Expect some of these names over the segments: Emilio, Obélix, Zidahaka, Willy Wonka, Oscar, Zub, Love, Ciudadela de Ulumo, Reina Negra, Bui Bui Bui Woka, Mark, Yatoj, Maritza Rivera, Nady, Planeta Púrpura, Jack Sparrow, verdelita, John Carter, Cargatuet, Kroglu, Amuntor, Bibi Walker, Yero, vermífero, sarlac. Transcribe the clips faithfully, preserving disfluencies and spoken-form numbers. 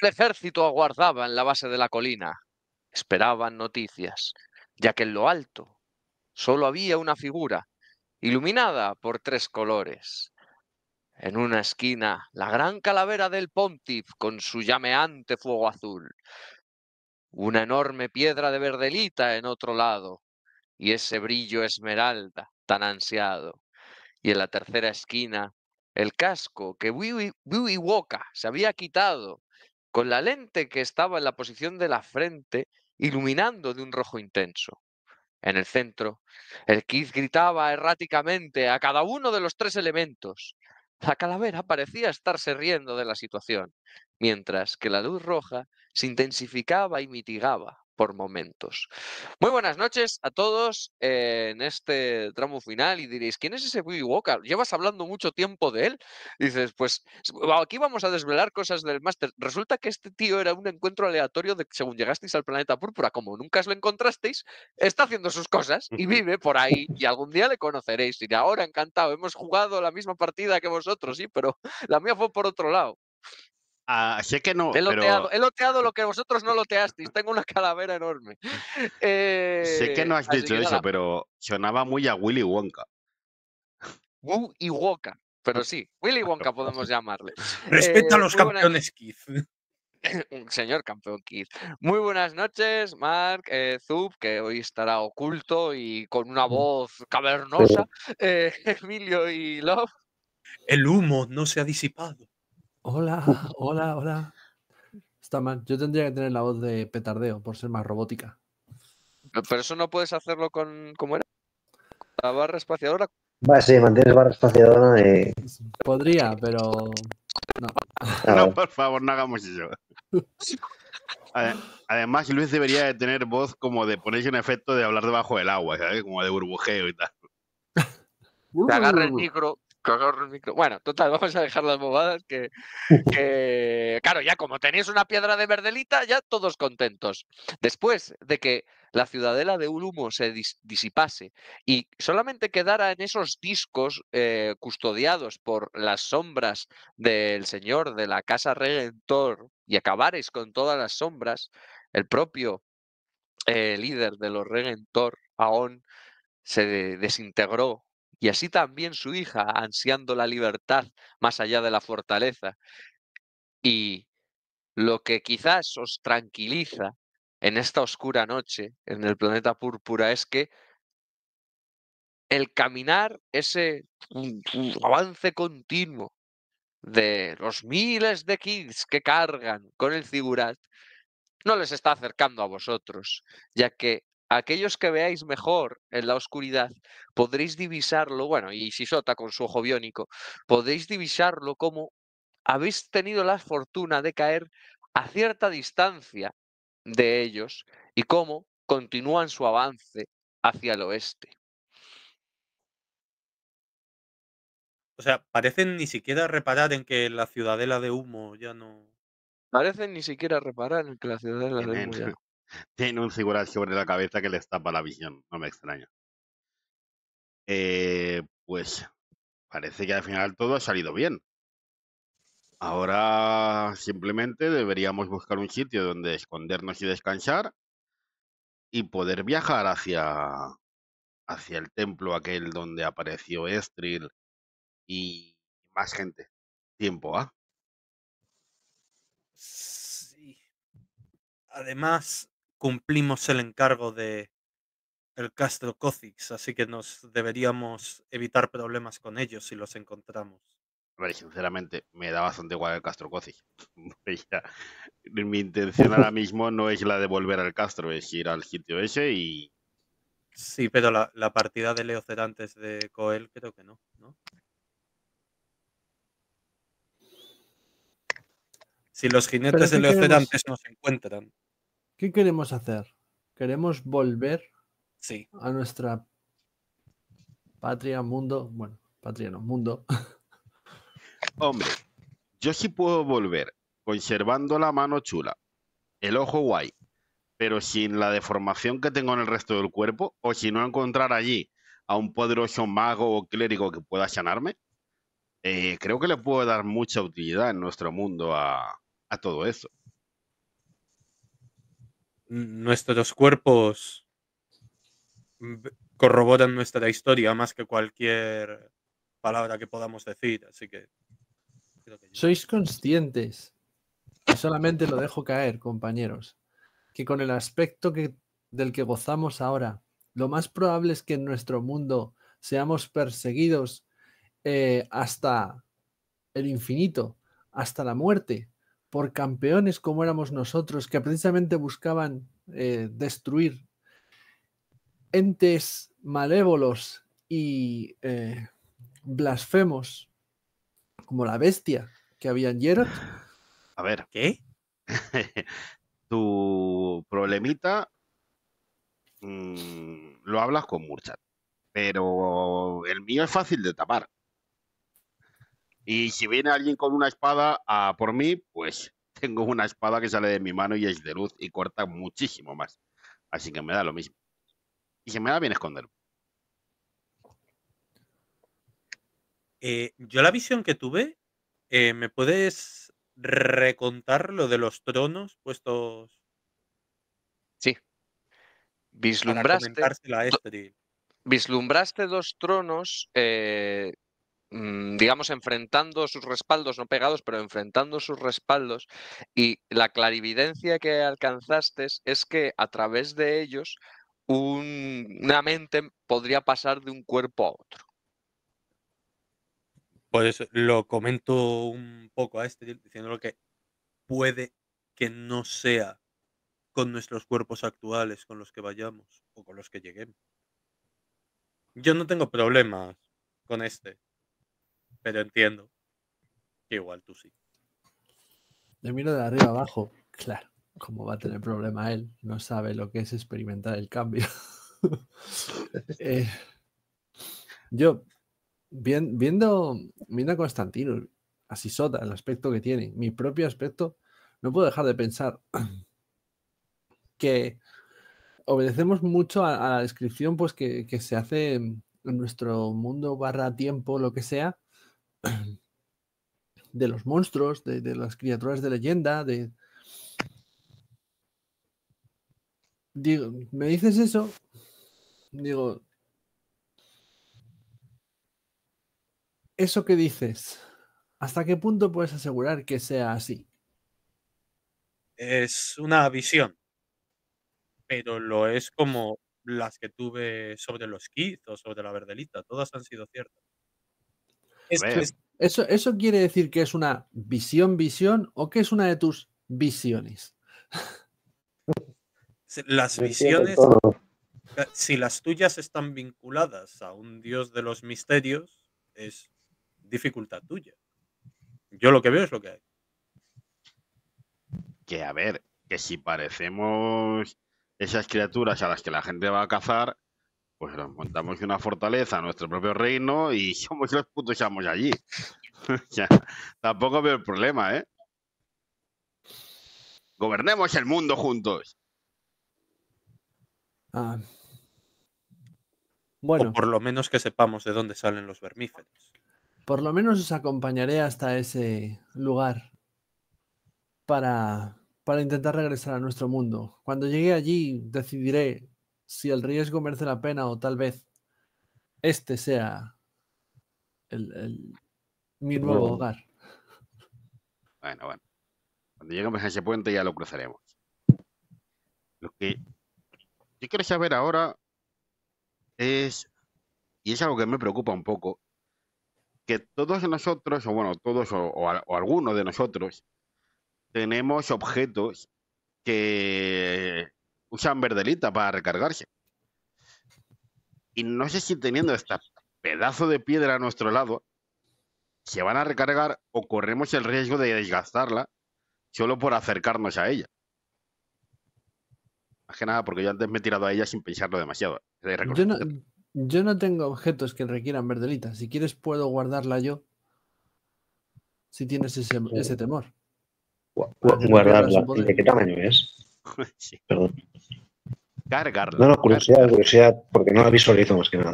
El ejército aguardaba en la base de la colina. Esperaban noticias, ya que en lo alto solo había una figura, iluminada por tres colores. En una esquina, la gran calavera del Pontiff con su llameante fuego azul. Una enorme piedra de verdelita en otro lado, y ese brillo esmeralda tan ansiado. Y en la tercera esquina, el casco que Bui Bui Woka se había quitado, con la lente que estaba en la posición de la frente, iluminando de un rojo intenso. En el centro, el Keith gritaba erráticamente a cada uno de los tres elementos. La calavera parecía estarse riendo de la situación, mientras que la luz roja se intensificaba y mitigaba por momentos. Muy buenas noches a todos en este tramo final. Y diréis, ¿quién es ese Bibi Walker? ¿Llevas hablando mucho tiempo de él? Y dices, pues aquí vamos a desvelar cosas del máster. Resulta que este tío era un encuentro aleatorio de que según llegasteis al planeta Púrpura, como nunca os lo encontrasteis, está haciendo sus cosas y vive por ahí, y algún día le conoceréis. Y ahora, encantado, hemos jugado la misma partida que vosotros, sí, pero la mía fue por otro lado. Ah, sé que no, he loteado, pero... he loteado lo que vosotros no loteasteis. Tengo una calavera enorme. Eh, sé que no has dicho eso, nada. Pero sonaba muy a Willy Wonka. Wu y Wonka, pero sí, Willy Wonka podemos llamarle. Respeta eh, a los campeones, buenas... Keith. Señor campeón Keith. Muy buenas noches, Mark, eh, Zub, que hoy estará oculto y con una voz cavernosa. Eh, Emilio y Love. El humo no se ha disipado. Hola, hola, hola. Está mal. Yo tendría que tener la voz de petardeo por ser más robótica. Pero eso no puedes hacerlo con... ¿Cómo era? ¿La barra espaciadora? Vale, sí, mantienes barra espaciadora y... Podría, pero... No, no, por favor, no hagamos eso. Además, Luis debería de tener voz como de ponerse un efecto de hablar debajo del agua, ¿sabes? Como de burbujeo y tal. Te agarra el micro... Bueno, total, vamos a dejar las bobadas que, que... Claro, ya como tenéis una piedra de verdelita, ya todos contentos. Después de que la ciudadela de Ulumo se dis disipase y solamente quedara en esos discos eh, custodiados por las sombras del señor de la casa Regentor, y acabaréis con todas las sombras, el propio eh, líder de los Regentor, Aon, se de desintegró. Y así también su hija, ansiando la libertad más allá de la fortaleza. Y lo que quizás os tranquiliza en esta oscura noche en el planeta Púrpura es que el caminar, ese avance continuo de los miles de kids que cargan con el zigurat, no les está acercando a vosotros, ya que aquellos que veáis mejor en la oscuridad podréis divisarlo, bueno, y Sisota con su ojo biónico, podéis divisarlo como habéis tenido la fortuna de caer a cierta distancia de ellos y cómo continúan su avance hacia el oeste. O sea, parecen ni siquiera reparar en que la ciudadela de humo ya no... Parecen ni siquiera reparar en que la ciudadela de humo ya no... Tiene un figural sobre la cabeza que les tapa la visión, no me extraña. Eh, pues parece que al final todo ha salido bien. Ahora simplemente deberíamos buscar un sitio donde escondernos y descansar y poder viajar hacia, hacia el templo aquel donde apareció Estrid y más gente. Tiempo, ¿ah? ¿eh? Sí. Además... cumplimos el encargo de el Castro Cócics, así que nos deberíamos evitar problemas con ellos si los encontramos. A ver, sinceramente, me da bastante igual el Castro Cócics. Mi intención ahora mismo no es la de volver al Castro, es ir al sitio ese y... Sí, pero la, la partida de Leocerantes de Coel creo que no, ¿no? Si los jinetes de Leocerantes nos encuentran... ¿Qué queremos hacer? ¿Queremos volver sí. a nuestra patria, mundo? Bueno, patria no, mundo. Hombre, yo sí puedo volver conservando la mano chula, el ojo guay, pero sin la deformación que tengo en el resto del cuerpo, o si no encontrar allí a un poderoso mago o clérigo que pueda sanarme, eh, creo que le puedo dar mucha utilidad en nuestro mundo a, a todo eso. nuestros cuerpos corroboran nuestra historia más que cualquier palabra que podamos decir, así que... Creo que... Sois conscientes, y solamente lo dejo caer, compañeros, que con el aspecto que, del que gozamos ahora, lo más probable es que en nuestro mundo seamos perseguidos eh, hasta el infinito, hasta la muerte, por campeones como éramos nosotros, que precisamente buscaban eh, destruir entes malévolos y eh, blasfemos, como la bestia que había en Yero. A ver, ¿qué? Tu problemita mmm, lo hablas con Murchad, pero el mío es fácil de tapar. Y si viene alguien con una espada a por mí, pues tengo una espada que sale de mi mano y es de luz y corta muchísimo más. Así que me da lo mismo. Y se me da bien esconderlo. Eh, yo la visión que tuve, eh, ¿me puedes recontar lo de los tronos puestos? Sí. Vislumbraste, para comentársela a Estrid. Vislumbraste dos tronos... Eh... digamos, enfrentando sus respaldos, no pegados, pero enfrentando sus respaldos, y la clarividencia que alcanzaste es que a través de ellos un, una mente podría pasar de un cuerpo a otro. Pues lo comento un poco a este, diciéndole que puede que no sea con nuestros cuerpos actuales con los que vayamos o con los que lleguemos. Yo no tengo problemas con este. Pero entiendo que igual tú sí. Le miro de arriba abajo. Claro, como va a tener problema él, no sabe lo que es experimentar el cambio. eh, yo, bien, viendo, viendo a Constantinus, a Sisota, el aspecto que tiene, mi propio aspecto, no puedo dejar de pensar que obedecemos mucho a, a la descripción pues, que, que se hace en nuestro mundo barra tiempo, lo que sea, de los monstruos, de, de las criaturas de leyenda, de... Digo, ¿me dices eso? Digo, ¿eso que dices? ¿Hasta qué punto puedes asegurar que sea así? Es una visión, pero lo es como las que tuve sobre los Keith o sobre la Verdelita, todas han sido ciertas. Es que es... Eso, ¿Eso quiere decir que es una visión, visión o que es una de tus visiones? Las visiones, si las tuyas están vinculadas a un dios de los misterios, es dificultad tuya. Yo lo que veo es lo que hay. Que a ver, que si parecemos esas criaturas a las que la gente va a cazar... Pues nos montamos una fortaleza, nuestro propio reino, y somos los putos amos allí. Ya, tampoco veo el problema, ¿eh? Gobernemos el mundo juntos. Ah. Bueno. O por lo menos que sepamos de dónde salen los vermíferos. Por lo menos os acompañaré hasta ese lugar para, para intentar regresar a nuestro mundo. Cuando llegue allí decidiré si el riesgo merece la pena o tal vez este sea el, el, mi nuevo bueno. hogar. Bueno, bueno. Cuando lleguemos a ese puente ya lo cruzaremos. Lo que yo quiero saber ahora es, y es algo que me preocupa un poco, que todos nosotros, o bueno, todos o, o, o algunos de nosotros, tenemos objetos que... usan Verdelita para recargarse. Y no sé si teniendo este pedazo de piedra a nuestro lado, se van a recargar o corremos el riesgo de desgastarla solo por acercarnos a ella. Más que nada porque yo antes me he tirado a ella sin pensarlo demasiado. Yo no, yo no tengo objetos que requieran Verdelita. Si quieres puedo guardarla yo. Si tienes ese, ese temor. Gu guardarla. ¿De qué tamaño es? Sí. Perdón. Cargarla. No, no, curiosidad, cargarla. curiosidad, porque no la visualizo más que nada.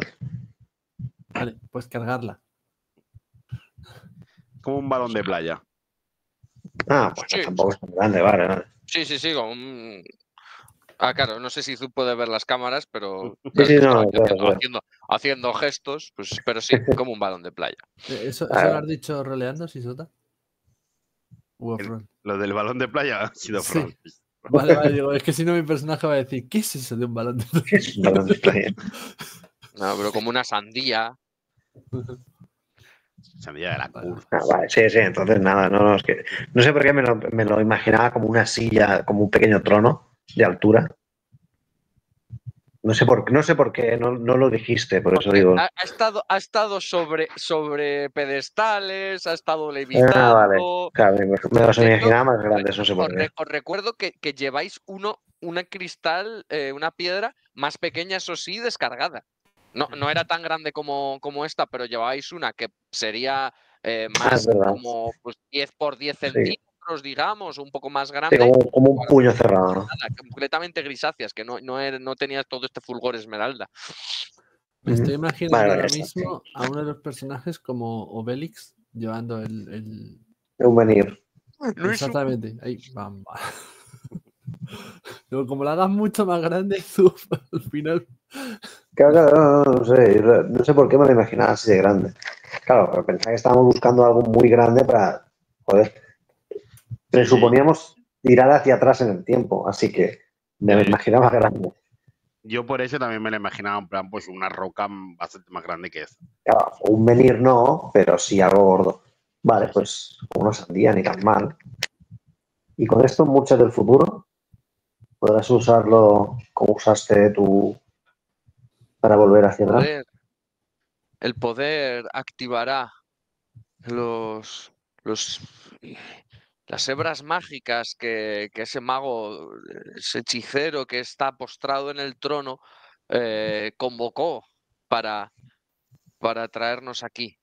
Vale, pues cargarla. Como un balón de playa. Ah, pues sí. Tampoco es tan grande, vale, vale. Sí, sí, sí, como un, Ah, claro, no sé si Zub puede ver las cámaras, pero sí, sí, no, haciendo, claro, claro. Haciendo, haciendo gestos, pues, pero sí, como un balón de playa. ¿Eso, eso ah. lo has dicho roleando, Sisota? El, lo del balón de playa ha sido sí. Vale, vale, digo, es que si no mi personaje va a decir, ¿qué es eso de un balón de playa? Un balón de playa. No, pero como una sandía. Sandía de la curva. Ah, vale, sí, sí, entonces nada, no, no, es que, no sé por qué me lo, me lo imaginaba como una silla, como un pequeño trono de altura. No sé por, no sé por qué no, no lo dijiste, por Porque eso digo. Ha, ha estado, ha estado sobre, sobre pedestales, ha estado levitando. Ah, vale. Claro, me, me los imaginaba más grandes, no sé por qué. Os recuerdo que, que lleváis uno, una cristal, eh, una piedra más pequeña, eso sí, descargada. No, no era tan grande como, como esta, pero lleváis una que sería eh, más ah, como pues, diez por diez centímetros. Sí. Digamos, un poco más grande. Sí, como, como un puño cerrado. ¿No? Completamente grisáceas, que no, no, er, no tenías todo este fulgor esmeralda. Me estoy imaginando vale, ahora mismo sí. a uno de los personajes como Obélix llevando el... el... Un venir. No exactamente. Un... Ahí, bamba. Pero como la hagas mucho más grande, Zub, al final... Claro, no, no, no, sé, no sé por qué me lo imaginaba así de grande. Claro, pero pensaba que estábamos buscando algo muy grande para... Joder... Presuponíamos tirar hacia atrás en el tiempo, así que me lo imaginaba grande. Yo por eso también me lo imaginaba en plan, pues una roca bastante más grande que esta. Claro, un menhir no, pero sí algo gordo. Vale, pues una sandía ni tan mal. Y con esto, Murchad del Futuro, podrás usarlo como usaste tú para volver hacia atrás. El poder, el poder activará los... los... Las hebras mágicas que, que ese mago, ese hechicero que está postrado en el trono, eh, convocó para, para traernos aquí.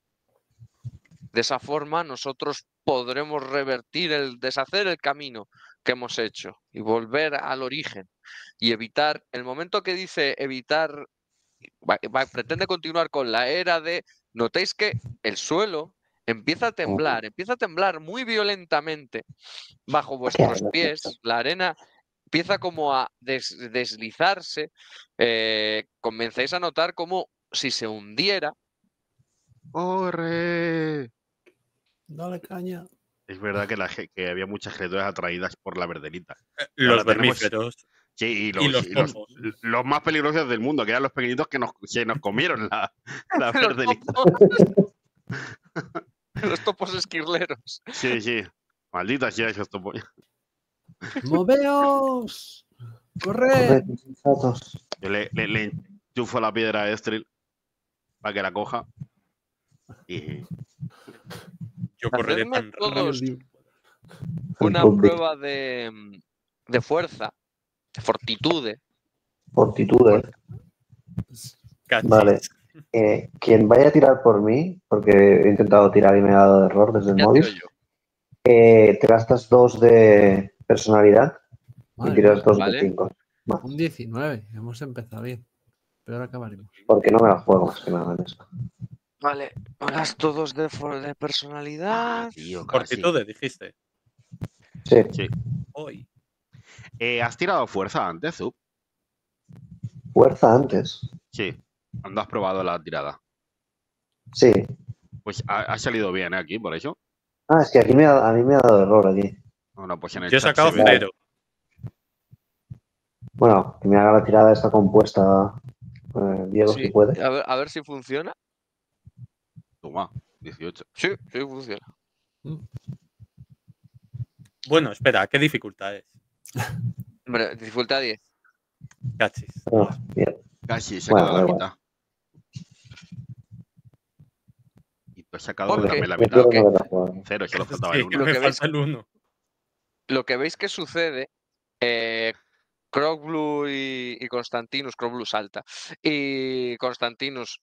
De esa forma nosotros podremos revertir, el deshacer el camino que hemos hecho y volver al origen y evitar, el momento que dice evitar, va, va, pretende continuar con la era de, notéis que el suelo... Empieza a temblar, empieza a temblar muy violentamente bajo vuestros pies. La arena empieza como a des deslizarse. Eh, comenzáis a notar como si se hundiera. ¡Corre! Dale caña. Es verdad que, la, que había muchas criaturas atraídas por la verdelita. Eh, los vermíferos. Sí, y los, y los, y los, los más peligrosos del mundo, que eran los pequeñitos que nos, que nos comieron la, la verdelita. Los topos esquirleros. Sí, sí. Malditas ya esos topos. ¡Moveos! ¡Corred! Yo le, le, le enchufo la piedra a Estrid para que la coja. Y... Yo correré tan rápido. Una prueba de, de fuerza. De fortitude. Fortitude. Vale. Eh, quien vaya a tirar por mí, porque he intentado tirar y me ha dado error desde el ya móvil, eh, te gastas dos de personalidad vale, y tiras dos vale. de cinco. Vale. Un diecinueve, hemos empezado bien, pero ahora acabaremos. Porque no me la juego más que nada en eso. Vale, gasto dos de, de personalidad. Ah, tío, fortitude, dijiste. Sí. sí. Hoy. Eh, ¿Has tirado fuerza antes, Zub? ¿Fuerza antes? Sí. ¿Cuándo has probado la tirada? Sí. Pues ha, ha salido bien ¿eh? Aquí, por eso. Ah, es que aquí me ha, a mí me ha dado error aquí. Bueno, pues en el Yo he sacado cero. Bueno, que me haga la tirada esta compuesta, eh, Diego, sí. si puede. A ver, a ver si funciona. Toma, dieciocho. Sí, sí funciona. Bueno, espera, ¿qué dificultad es? Hombre, dificultad diez. Cachis. Oh, bien. Casi, se ha bueno, quedado la mitad. Y pues se ha quedado okay. la mitad. Okay. Cero, solo faltaba el uno. Sí, lo, que veis, el uno. Lo que veis que sucede, eh, Kroglu y, y Constantinus, Kroglu salta, y Constantinus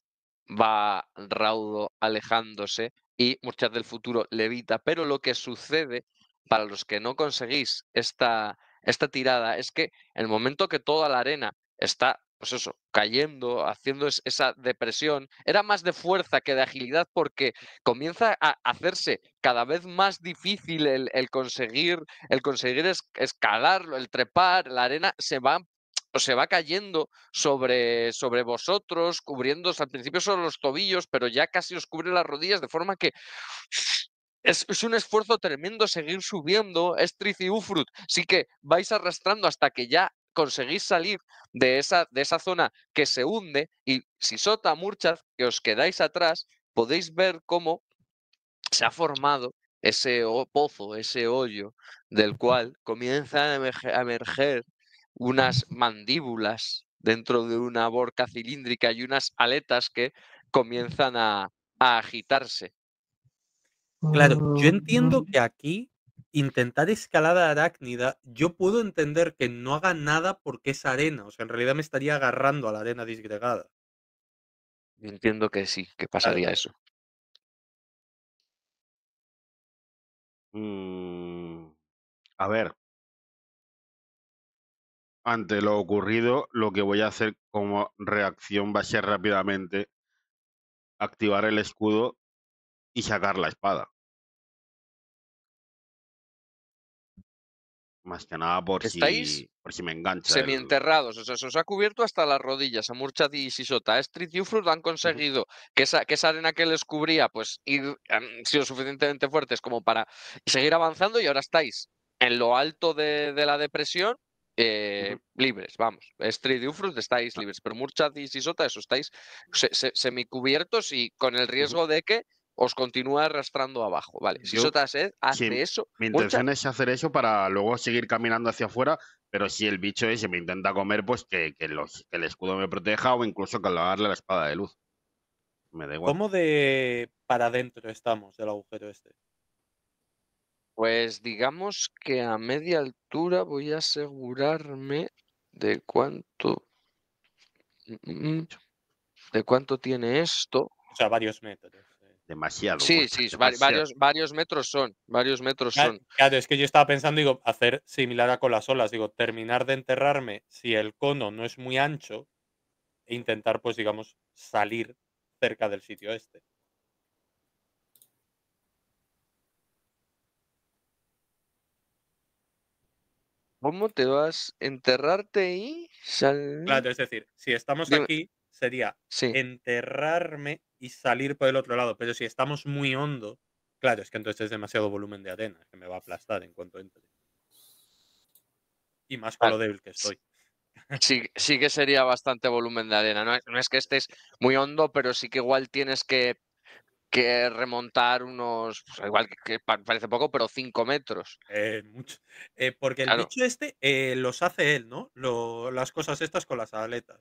va raudo alejándose y Murchad del Futuro levita. Pero lo que sucede, para los que no conseguís esta, esta tirada, es que en el momento que toda la arena está... Pues eso, cayendo, haciendo es, esa depresión. Era más de fuerza que de agilidad porque comienza a hacerse cada vez más difícil el, el conseguir, el conseguir es, escalarlo, el trepar. La arena se va se va cayendo sobre, sobre vosotros, cubriéndose al principio solo los tobillos, pero ya casi os cubre las rodillas, de forma que es, es un esfuerzo tremendo seguir subiendo. Estrid y Ufrut sí que vais arrastrando hasta que ya conseguís salir de esa, de esa zona que se hunde, y Sisota, Murchad, que os quedáis atrás, podéis ver cómo se ha formado ese pozo, ese hoyo, del cual comienzan a emerger unas mandíbulas dentro de una borca cilíndrica y unas aletas que comienzan a, a agitarse. Claro, yo entiendo que aquí intentar escalada arácnida, yo puedo entender que no haga nada porque es arena, o sea, en realidad me estaría agarrando a la arena disgregada. Yo entiendo que sí, que pasaría claro. eso. Mm, a ver, ante lo ocurrido, lo que voy a hacer como reacción va a ser rápidamente activar el escudo y sacar la espada. Más que nada por, ¿Estáis si, por si me engancha. Semienterrados, el... o sea, se os ha cubierto hasta las rodillas a Murchad y Sisota. Estrid y Ufrut han conseguido uh -huh. que, esa, que esa arena que les cubría, pues ir, han sido suficientemente fuertes como para seguir avanzando, y ahora estáis en lo alto de, de la depresión, eh, uh -huh. libres, vamos. Estrid y Ufrut estáis libres, pero Murchad y Sisota, eso, estáis se, se, semicubiertos y con el riesgo uh -huh. de que os continúa arrastrando abajo, ¿vale? Si Sisota hace sí, eso... Mi intención Murchad... es hacer eso para luego seguir caminando hacia afuera, pero si el bicho ese me intenta comer, pues que, que, los, que el escudo me proteja o incluso clavarle la espada de luz. Me da igual. ¿Cómo de para adentro estamos del agujero este? Pues digamos que a media altura, voy a asegurarme de cuánto... de cuánto tiene esto. O sea, varios metros. Demasiado. Sí, sí, demasiado. Varios, varios metros son. Varios metros claro, son. Claro, es que yo estaba pensando, digo, hacer similar a con las olas, digo, terminar de enterrarme si el cono no es muy ancho e intentar, pues, digamos, salir cerca del sitio este. ¿Cómo te vas a enterrarte y salir? Claro, es decir, si estamos Dime. aquí, sería sí. enterrarme y salir por el otro lado, pero si estamos muy hondo, claro, es que entonces es demasiado volumen de arena, que me va a aplastar en cuanto entre. Y más con lo débil que estoy. Sí, sí que sería bastante volumen de arena, no es, no es que estés muy hondo, pero sí que igual tienes que, que remontar unos, pues igual que, que parece poco, pero cinco metros. Eh, mucho. Eh, porque el claro. bicho este eh, los hace él, ¿no? Lo, las cosas estas con las aletas.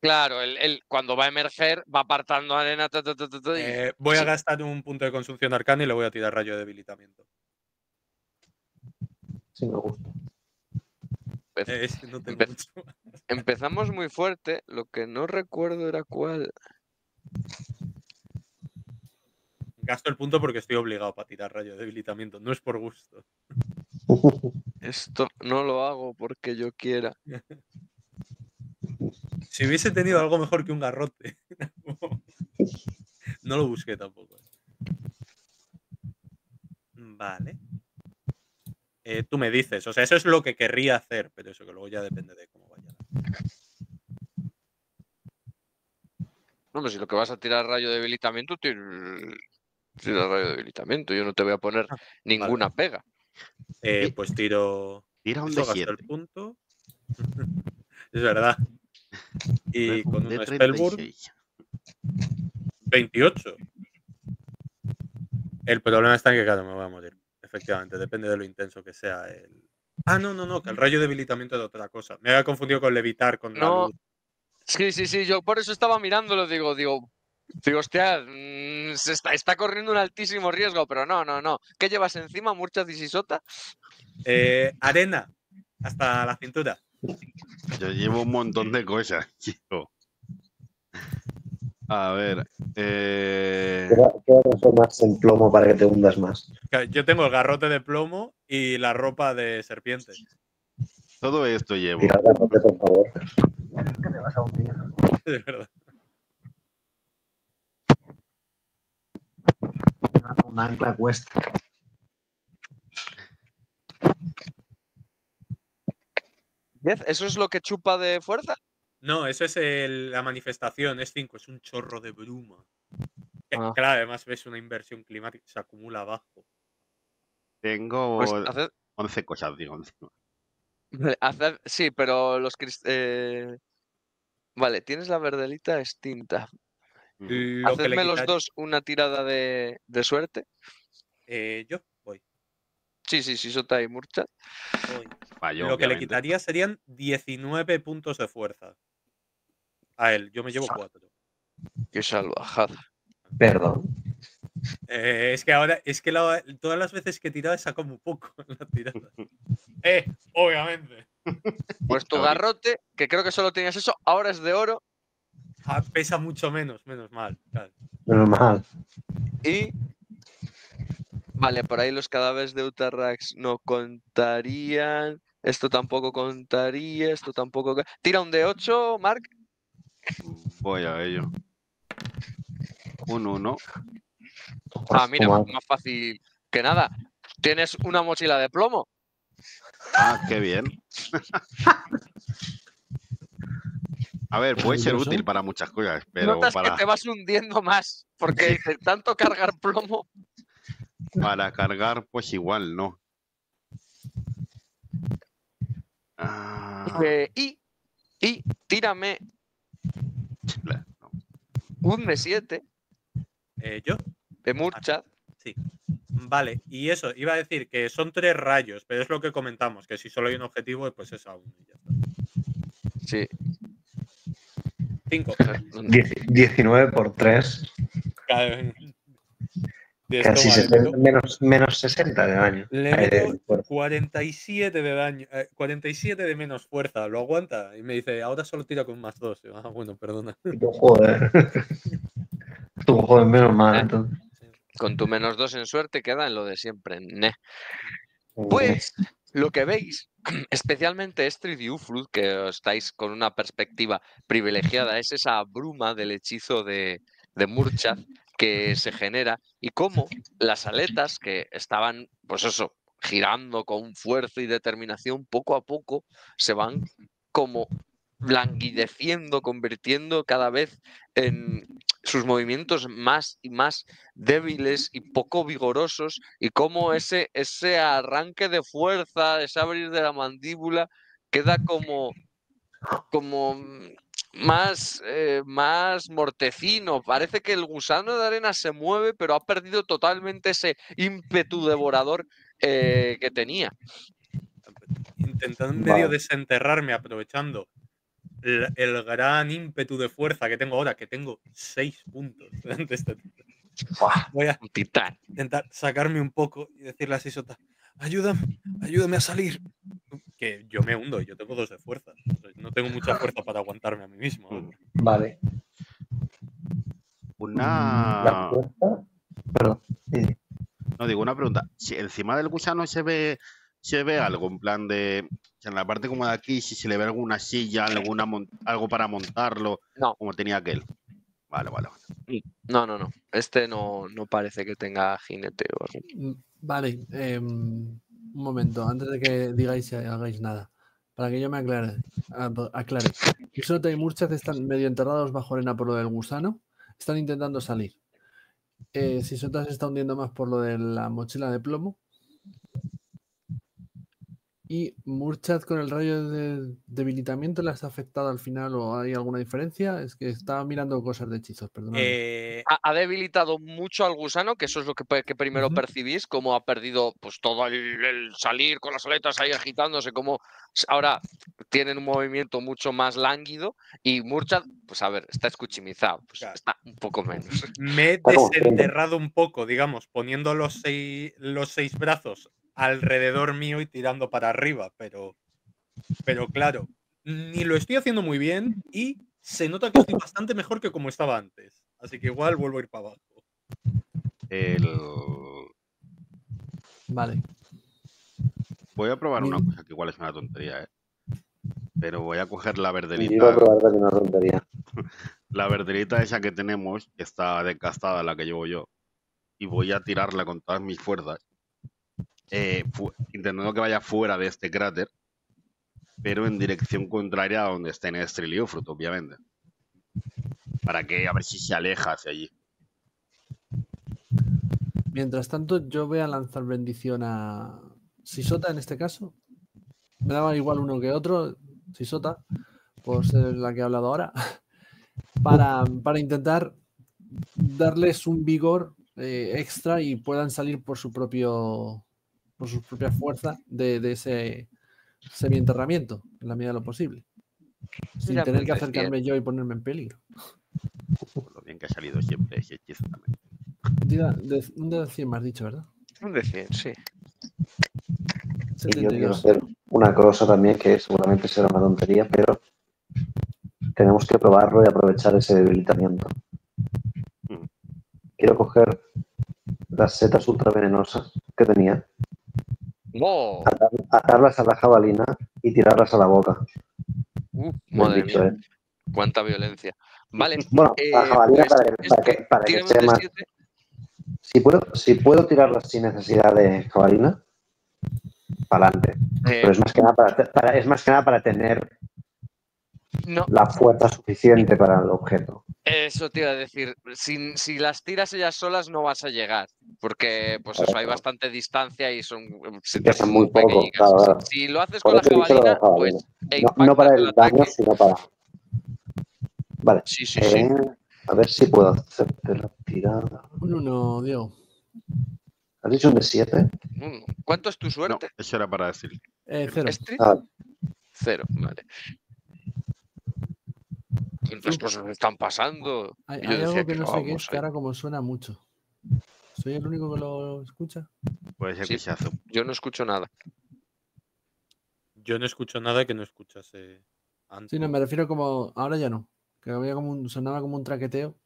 Claro, él, él cuando va a emerger va apartando arena. Ta, ta, ta, ta, y... eh, voy a sí. gastar un punto de consumpción arcana y le voy a tirar rayo de debilitamiento. Sí, me gusta. Eh, este no tengo Empe... mucho. Empezamos muy fuerte, lo que no recuerdo era cuál. Gasto el punto porque estoy obligado para tirar rayo de debilitamiento, no es por gusto. Esto no lo hago porque yo quiera. Si hubiese tenido algo mejor que un garrote. No lo busqué tampoco. Vale. Eh, tú me dices. O sea, eso es lo que querría hacer, pero eso que luego ya depende de cómo vaya. No, pero si lo que vas a tirar rayo de debilitamiento, tira rayo de debilitamiento. Yo no te voy a poner ah, ninguna vale. pega. Eh, pues tiro... Tira un de el punto. Es verdad. Y con un Spellburn veintiocho. El problema está en que, claro, me voy a morir. Efectivamente, depende de lo intenso que sea el... Ah, no, no, no, que el rayo de debilitamiento es otra cosa. Me había confundido con levitar, con no. la luz. Sí, sí, sí, yo por eso estaba mirándolo. Digo, digo, digo hostia, mmm, se está, está corriendo un altísimo riesgo. Pero no, no, no. ¿Qué llevas encima, Murchad y Sisota? Eh, arena, hasta la cintura. Yo llevo un montón de cosas, chico. A ver. Eh... Quiero transformarse en plomo para que te hundas más. Yo tengo el garrote de plomo y la ropa de serpiente. Todo esto llevo. Tira el garrote, por favor. ¿Qué te vas a hundir? De verdad. Un ancla cuesta. ¿Eso es lo que chupa de fuerza? No, esa es el, la manifestación, es cinco, es un chorro de bruma. Ah. Claro, además ves una inversión climática, se acumula abajo. Tengo pues, hace... once cosas, digo. Hace... Sí, pero los... Crist... Eh... Vale, tienes la verdelita extinta. Lo Hacedme los dos una tirada de, de suerte. Eh, Yo voy. Sí, sí, sí, Sisota y Murchad. Fallo, lo obviamente. Que le quitaría serían diecinueve puntos de fuerza. A él, yo me llevo cuatro. Qué salvajada. Perdón. Eh, es que ahora, es que la, todas las veces que he tirado he sacado muy poco en las tiradas. Eh, obviamente. Pues tu garrote, que creo que solo tenías eso, ahora es de oro. Ah, pesa mucho menos, menos mal. Claro. Menos mal. Y... Vale, por ahí los cadáveres de Utarrax no contarían. Esto tampoco contaría, esto tampoco... Tira un D ocho, Mark. Voy a ello. Un uno. Ah, mira, más, más fácil que nada. Tienes una mochila de plomo. Ah, qué bien. A ver, puede ser útil para muchas cosas, pero notas para... que te vas hundiendo más, porque de tanto cargar plomo... Para cargar, pues igual, no. Ah... Eh, y, y, tírame... No. Un D siete. Eh, ¿Yo? De Murchad. Ah, sí. Vale, y eso, iba a decir que son tres rayos, pero es lo que comentamos, que si solo hay un objetivo, pues es aún. Y ya está. Sí. cinco. diecinueve por tres. Casi vale, menos, menos sesenta de daño. Le meto cuarenta y siete de daño. Eh, cuarenta y siete de menos fuerza. Lo aguanta. Y me dice, ahora solo tira con más dos. Ah, bueno, perdona. Tú joder. Tú joder, menos mal. Entonces. Con tu menos dos en suerte queda en lo de siempre. Neh. Pues, lo que veis, especialmente Estrid y Ufrut, que estáis con una perspectiva privilegiada, es esa bruma del hechizo de, de Murchad que se genera y cómo las aletas que estaban, pues eso, girando con fuerza y determinación, poco a poco se van como languideciendo, convirtiendo cada vez en... sus movimientos más y más débiles y poco vigorosos y cómo ese, ese arranque de fuerza, ese abrir de la mandíbula queda como, como más, eh, más mortecino. Parece que el gusano de arena se mueve, pero ha perdido totalmente ese ímpetu devorador eh, que tenía. Intentando en medio wow. desenterrarme, aprovechando El, el gran ímpetu de fuerza que tengo ahora, que tengo seis puntos durante este tiempo. Voy a intentar sacarme un poco y decirle a Sisota, ayúdame, ayúdame a salir. Que yo me hundo, yo tengo dos de fuerza. No tengo mucha fuerza para aguantarme a mí mismo. Vale. Una... Perdón. Sí. No, digo, una pregunta. Si encima del gusano se ve... ¿Se ve algo en plan de, en la parte como de aquí, si se le ve alguna silla, alguna algo para montarlo, no, como tenía aquel? Vale, vale, vale. No, no, no. Este no, no parece que tenga jinete o algo. Vale, eh, un momento, antes de que digáis y hagáis nada, para que yo me aclare. aclare. Sisota y Murchad están medio enterrados bajo arena por lo del gusano, están intentando salir. Eh, Sisota se está hundiendo más por lo de la mochila de plomo. ¿Y Murchad con el rayo de debilitamiento le has afectado al final o hay alguna diferencia? Es que estaba mirando cosas de hechizos, perdón. Eh, ha, ha debilitado mucho al gusano, que eso es lo que, que primero uh-huh. percibís, como ha perdido pues todo el, el salir con las aletas ahí agitándose, como ahora tienen un movimiento mucho más lánguido y Murchad, pues a ver, está escuchimizado, pues claro. Está un poco menos. Me he desenterrado un poco, digamos, poniendo los seis, los seis brazos alrededor mío y tirando para arriba, pero pero claro, ni lo estoy haciendo muy bien y se nota que estoy bastante mejor que como estaba antes, así que igual vuelvo a ir para abajo. El... Vale. Voy a probar una cosa que igual es una tontería, ¿eh? Pero voy a coger la verdelita. Yo voy a probar también una tontería. La verdelita esa que tenemos, que está desgastada, la que llevo yo, y voy a tirarla con todas mis fuerzas. Eh, intentando que vaya fuera de este cráter pero en dirección contraria a donde estén Estrid y Ufrut, obviamente. Para que a ver si se aleja hacia allí. Mientras tanto, yo voy a lanzar bendición a Sisota en este caso. Me daba igual uno que otro, Sisota, por ser la que ha hablado ahora, para, para intentar darles un vigor eh, extra y puedan salir por su propio, por su propia fuerza de, de ese semienterramiento, en la medida de lo posible. Sin Mira, tener que acercarme bien. yo y ponerme en peligro. Lo bien que ha salido siempre ese hechizo también. Un de cien me has dicho, ¿verdad? Un de cien, sí. Y yo quiero hacer una cosa también que seguramente será una tontería, pero tenemos que probarlo y aprovechar ese debilitamiento. Hmm. Quiero coger las setas ultravenenosas que tenía, oh. atar, atarlas a la jabalina y tirarlas a la boca. Uh, madre dicho, mía. Eh. Cuánta violencia. Vale. Bueno, eh, la jabalina pues, para, para que, para que sea más... Si puedo, si puedo tirarlas sin necesidad de jabalina, para adelante. Eh, Pero es más que nada para, para, es más que nada para tener no. la fuerza suficiente para el objeto. Eso te iba a decir. Si, si las tiras ellas solas no vas a llegar, porque pues eso, hay bastante distancia y son setas muy, muy pequeñas. Claro, claro. Si lo haces Por con la jabalina, la jabalina, pues... No, no para el, el daño, sino para... Vale. Sí, sí, eh, sí. A ver si puedo hacerte la tirada. Un uno, Diego. ¿Has dicho un de siete? ¿Cuánto es tu suerte? No, eso era para decir. Eh, cero. Ah. Cero, vale. ¿Cuántas cosas están pasando? Hay, hay algo que, que no sé qué es, que ahora como suena mucho. ¿Soy el único que lo escucha? Puede ser que se hace. Yo no escucho nada. Yo no escucho nada que no escuchase antes. Sí, no, me refiero como... Ahora ya no. Que había como un, sonaba como un traqueteo.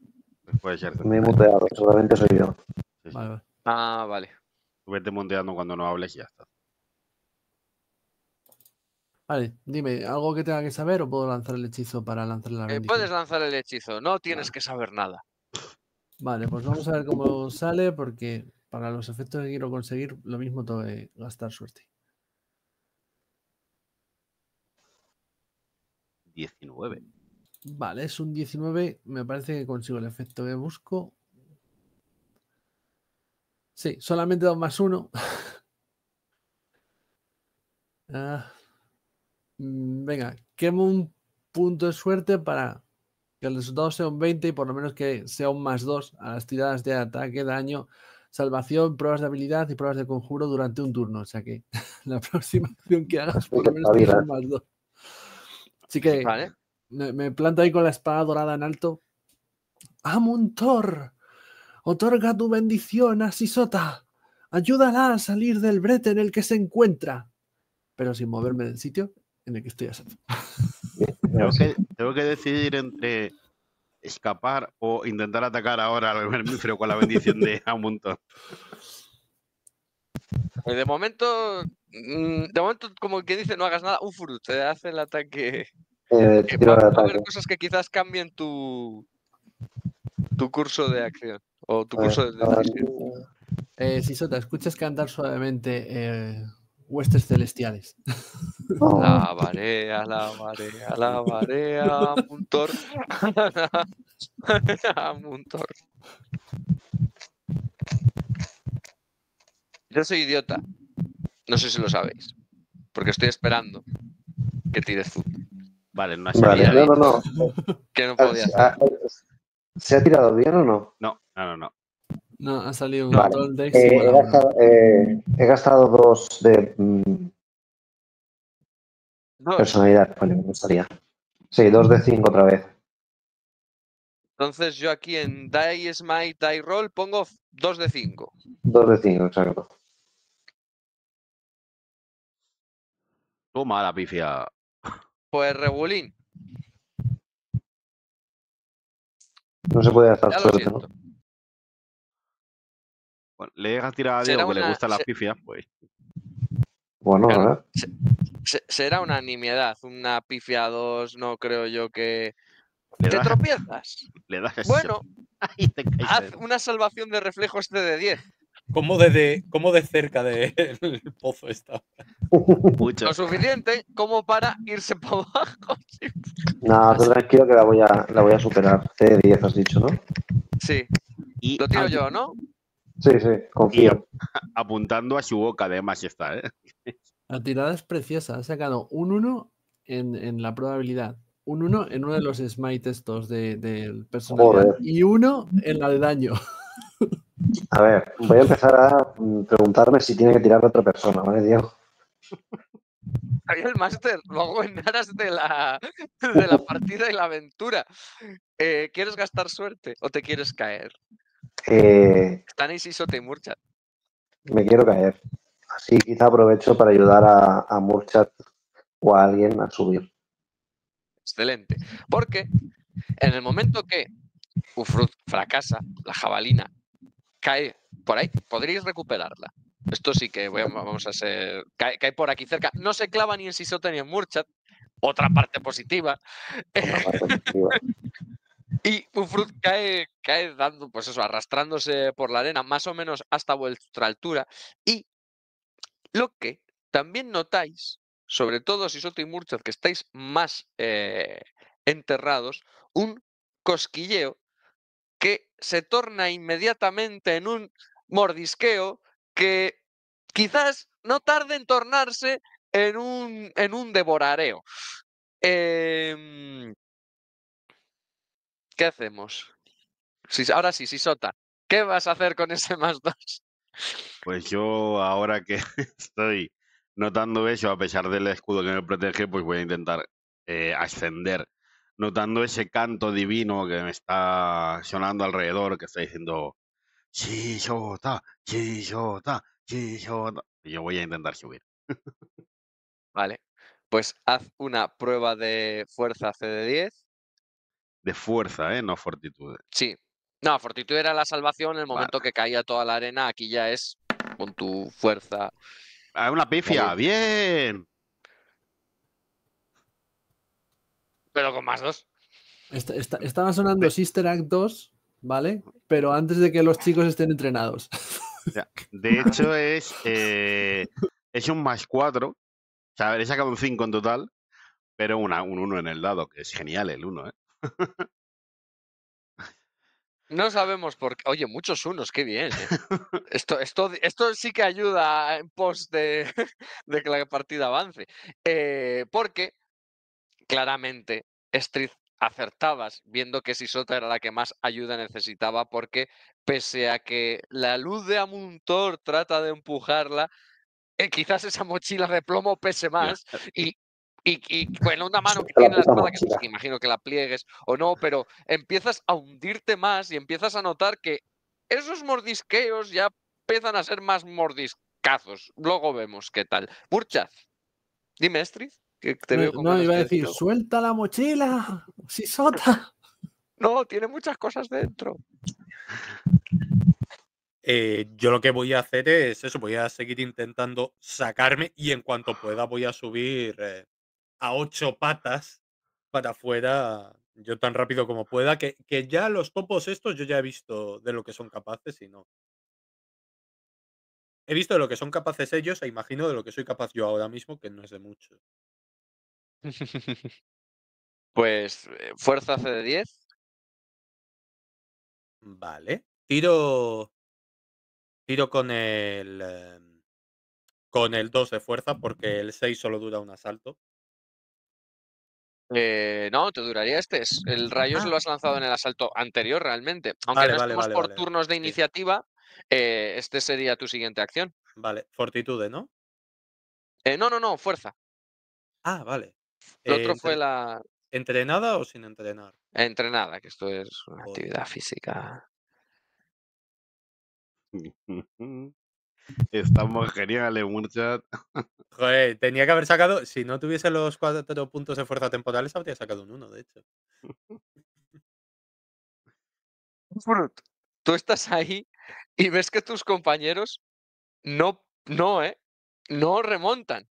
Puede ser. Me he muteado, solamente soy yo. Sí, sí. Vale, vale. Ah, vale. Vete muteando cuando no hables y ya está. Vale, dime, ¿algo que tenga que saber o puedo lanzar el hechizo para lanzar la bendición? Eh, puedes lanzar el hechizo, no tienes vale. que saber nada. Vale, pues vamos a ver cómo sale, porque para los efectos que quiero conseguir, lo mismo tengo que gastar suerte. diecinueve. Vale, es un diecinueve. Me parece que consigo el efecto que busco. Sí, solamente dos más uno. ah, venga, quemo un punto de suerte para que el resultado sea un veinte y por lo menos que sea un más dos a las tiradas de ataque, daño, salvación, pruebas de habilidad y pruebas de conjuro durante un turno. O sea que la próxima acción que hagas por lo menos que sea un más dos. Así que... Vale. Me planto ahí con la espada dorada en alto. Amuntor, otorga tu bendición a Sisota. Ayúdala a salir del brete en el que se encuentra. Pero sin moverme del sitio en el que estoy a salvo. Tengo que, tengo que decidir entre escapar o intentar atacar ahora al vermífero con la bendición de Amuntor. De momento, de momento, como que dice, no hagas nada. Ufrut, te hace el ataque... Eh, eh, va a haber cosas que quizás cambien tu, tu curso de acción o tu curso eh, de, de acción. Eh, Sisota, escuchas cantar suavemente eh, huestes celestiales. Oh. La marea, la marea, la marea, Amuntor. Amuntor. Yo soy idiota. No sé si lo sabéis. Porque estoy esperando que tires tú. Vale, no, vale, no, no, no. Que no podía hacer. ¿Se ha tirado bien o no? No, no, no. No, no ha salido un vale. control de X. Eh, he, gastado, eh, he gastado dos de mm, dos. personalidad. Vale, me gustaría. Sí, dos de cinco otra vez. Entonces yo aquí en Die Smite, Die Roll pongo dos de cinco. Dos de cinco, exacto. Toma la pifia. Pues Rebulín. No se puede gastar suerte, ¿no? Bueno, le dejas tirar a Diego que una... le gustan las se... pifias, pues. Bueno, claro, ¿verdad? Se, se, será una nimiedad, una pifia dos, no creo yo que. ¿Te das... tropiezas? Le das bueno, Ay, te haz una salvación de reflejos de, de diez. ¿Cómo de, de, cómo de cerca del de pozo está? Mucho. Lo suficiente como para irse para abajo. No, tú tranquilo que la voy a, la voy a superar. C diez has dicho, ¿no? Sí. Y lo tiro a... yo, ¿no? Sí, sí, confío. Y apuntando a su boca, además, está, ¿eh? La tirada es preciosa. Ha sacado un uno en, en la probabilidad. Un uno en uno de los smite estos del de personalidad. Joder. Y uno en la de daño. A ver, voy a empezar a preguntarme si tiene que tirar a otra persona, ¿vale, Diego? Ahí el máster, lo hago en aras de la, de la partida y la aventura. Eh, ¿Quieres gastar suerte o te quieres caer? Eh, Están en Sisota y Murchad. Me quiero caer. Así quizá aprovecho para ayudar a, a Murchad o a alguien a subir. Excelente. Porque en el momento que Ufrut fracasa, la jabalina cae por ahí, podríais recuperarla. Esto sí que bueno, vamos a ser... Cae, cae por aquí cerca. No se clava ni en Sisota ni en Murchad. Otra parte positiva. Otra parte positiva. Y Ufrut cae, cae dando, pues eso, arrastrándose por la arena, más o menos hasta vuestra altura. Y lo que también notáis, sobre todo Sisota y Murchad, que estáis más eh, enterrados, un cosquilleo que se torna inmediatamente en un mordisqueo que quizás no tarde en tornarse en un, en un devorareo. Eh, ¿Qué hacemos? Si, ahora sí, Sisota, ¿qué vas a hacer con ese más dos? Pues yo, ahora que estoy notando eso, a pesar del escudo que me protege, pues voy a intentar eh, ascender. Notando ese canto divino que me está sonando alrededor, que está diciendo Sisota, Sisota, Sisota. Y yo voy a intentar subir. Vale, pues haz una prueba de fuerza C de diez. De fuerza, ¿eh? No fortitud. Sí. No, fortitud era la salvación en el momento vale. que caía toda la arena. Aquí ya es con tu fuerza. Ah, una pifia. Ahí. ¡Bien! Pero con más dos. Está, está, estaba sonando Sister Act dos, ¿vale? Pero antes de que los chicos estén entrenados. O sea, de hecho, es, eh, es un más cuatro. O sea, he sacado un cinco en total, pero una, un uno en el dado, que es genial el uno, ¿eh? No sabemos por qué. Oye, muchos unos, qué bien, ¿eh? Esto, esto, esto sí que ayuda en pos de, de que la partida avance. Eh, porque claramente Estrid acertabas, viendo que Sisota era la que más ayuda necesitaba, porque pese a que la luz de Amuntor trata de empujarla, eh, quizás esa mochila de plomo pese más y... Y, y bueno, una mano que tiene la espada, que, que imagino que la pliegues o no, pero empiezas a hundirte más y empiezas a notar que esos mordisqueos ya empiezan a ser más mordiscazos. Luego vemos qué tal. Murchad, dime, Estrid, que te no, veo como no, iba a decir, dentro. Suelta la mochila, Sisota. No, tiene muchas cosas dentro. Eh, yo lo que voy a hacer es eso, voy a seguir intentando sacarme y en cuanto pueda voy a subir... Eh, a ocho patas para afuera, yo tan rápido como pueda, que, que ya los topos estos yo ya he visto de lo que son capaces y no. He visto de lo que son capaces ellos e imagino de lo que soy capaz yo ahora mismo, que no es de mucho. Pues, fuerza C de diez. Vale. Tiro, tiro con el, con el dos de fuerza porque el seis solo dura un asalto. Eh, no, te duraría este. El Rayos ah. lo has lanzado en el asalto anterior realmente. Aunque vale, no estemos vale, por vale, turnos vale. de iniciativa, eh, este sería tu siguiente acción. Vale, fortitude, ¿no? Eh, no, no, no, fuerza. Ah, vale. El eh, otro entre... fue la... ¿Entrenada o sin entrenar? Entrenada, que esto es una oh. actividad física. Estamos geniales, Murchad. Joder, tenía que haber sacado... Si no tuviese los cuatro puntos de fuerza temporales, habría sacado un uno, de hecho. Tú estás ahí y ves que tus compañeros no, no, ¿eh? No remontan.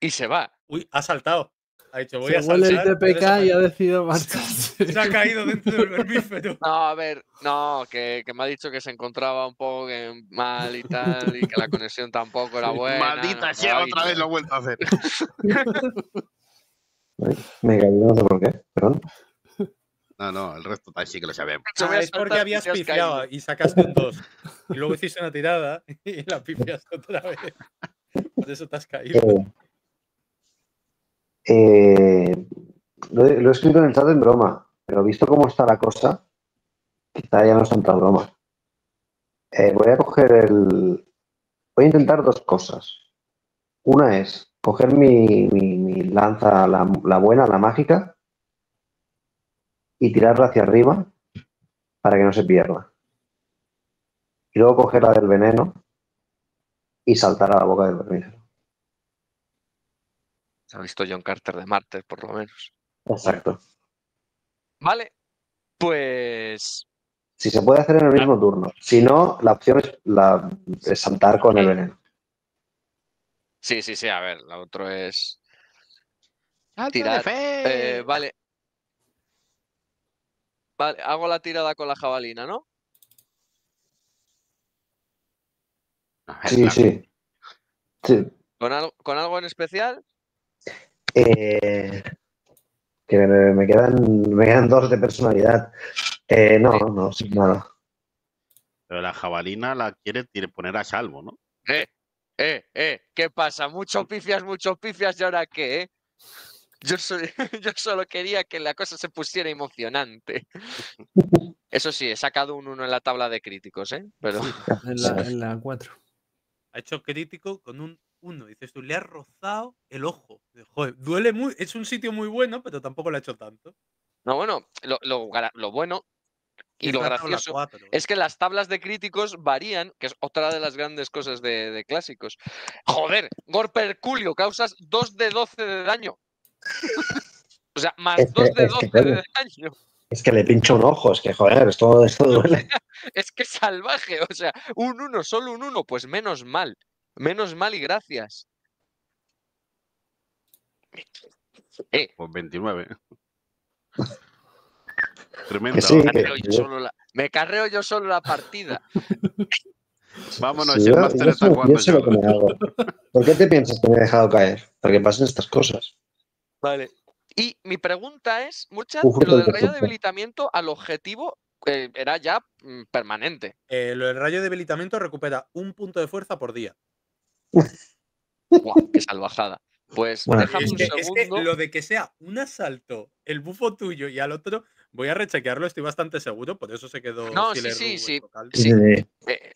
Y se va. Uy, ha saltado. Ha dicho, voy se a huele el T P K y ha decidido marcharse. Se ha caído dentro del vermífero. No, a ver, no, que, que me ha dicho que se encontraba un poco mal y tal, y que la conexión tampoco era buena. Maldita no, sea, no, otra vez lo he vuelto a hacer. Me he caído, no sé por qué, perdón. No, no, el resto sí que lo sabemos. Ah, es porque habías pifiado y sacaste un dos. Y luego hiciste una tirada y la pifiaste otra vez. Por eso te has caído. Eh, lo, he, lo he escrito en el chat en broma, pero visto cómo está la cosa, quizá ya no son tan bromas. Eh, voy a coger el... Voy a intentar dos cosas. Una es coger mi, mi, mi lanza, la, la buena, la mágica, y tirarla hacia arriba para que no se pierda. Y luego coger la del veneno y saltar a la boca del vermífero. Se ha visto John Carter de Marte, por lo menos. Exacto. Vale, pues... Si se puede hacer en el mismo turno. Si no, la opción es, la, es saltar con el veneno. Sí, sí, sí. A ver, la otra es... Tirar. Eh, vale. Vale, hago la tirada con la jabalina, ¿no? Sí, sí. sí. ¿Con, algo, ¿Con algo en especial? Eh, que me, me, quedan, me quedan dos de personalidad. Eh, no, no, sin nada. Pero la jabalina la quiere poner a salvo, ¿no? Eh, eh, eh, ¿qué pasa? Muchos pifias, muchos pifias, ¿y ahora qué? Eh? Yo, soy, yo solo quería que la cosa se pusiera emocionante. Eso sí, he sacado un uno en la tabla de críticos, ¿eh? Pero... En la cuatro. Ha hecho crítico con un... Uno, dices tú, le has rozado el ojo. Joder, duele muy, es un sitio muy bueno, pero tampoco lo ha hecho tanto. No, bueno, lo, lo, lo bueno y, y lo gracioso cuatro, ¿no? Es que las tablas de críticos varían, que es otra de las grandes cosas de, de clásicos. Joder, Gorperculio, causas dos de doce de daño. O sea, más es que, dos de doce de daño. Es que le pincho un ojo, es que joder, esto, esto duele. Es que salvaje, o sea, un uno, solo un uno, pues menos mal. Menos mal y gracias. Eh. Pues veintinueve. Tremendo. Sí, me, carreo yo solo la... me carreo yo solo la partida. Vámonos. Sí, yo, yo, yo, sé, yo sé lo que me hago. ¿Por qué te piensas que me he dejado caer? Porque pasan estas cosas. Vale. Y mi pregunta es, Murchad, lo del rayo de debilitamiento al objetivo... Eh, era ya mm, permanente. Eh, lo del rayo de debilitamiento recupera un punto de fuerza por día. Guau, ¡qué salvajada! Pues bueno, déjame es un que, segundo. Es que lo de que sea un asalto, el bufo tuyo y al otro, voy a rechequearlo, estoy bastante seguro, por eso se quedó... No, sí, sí, sí. sí. Eh,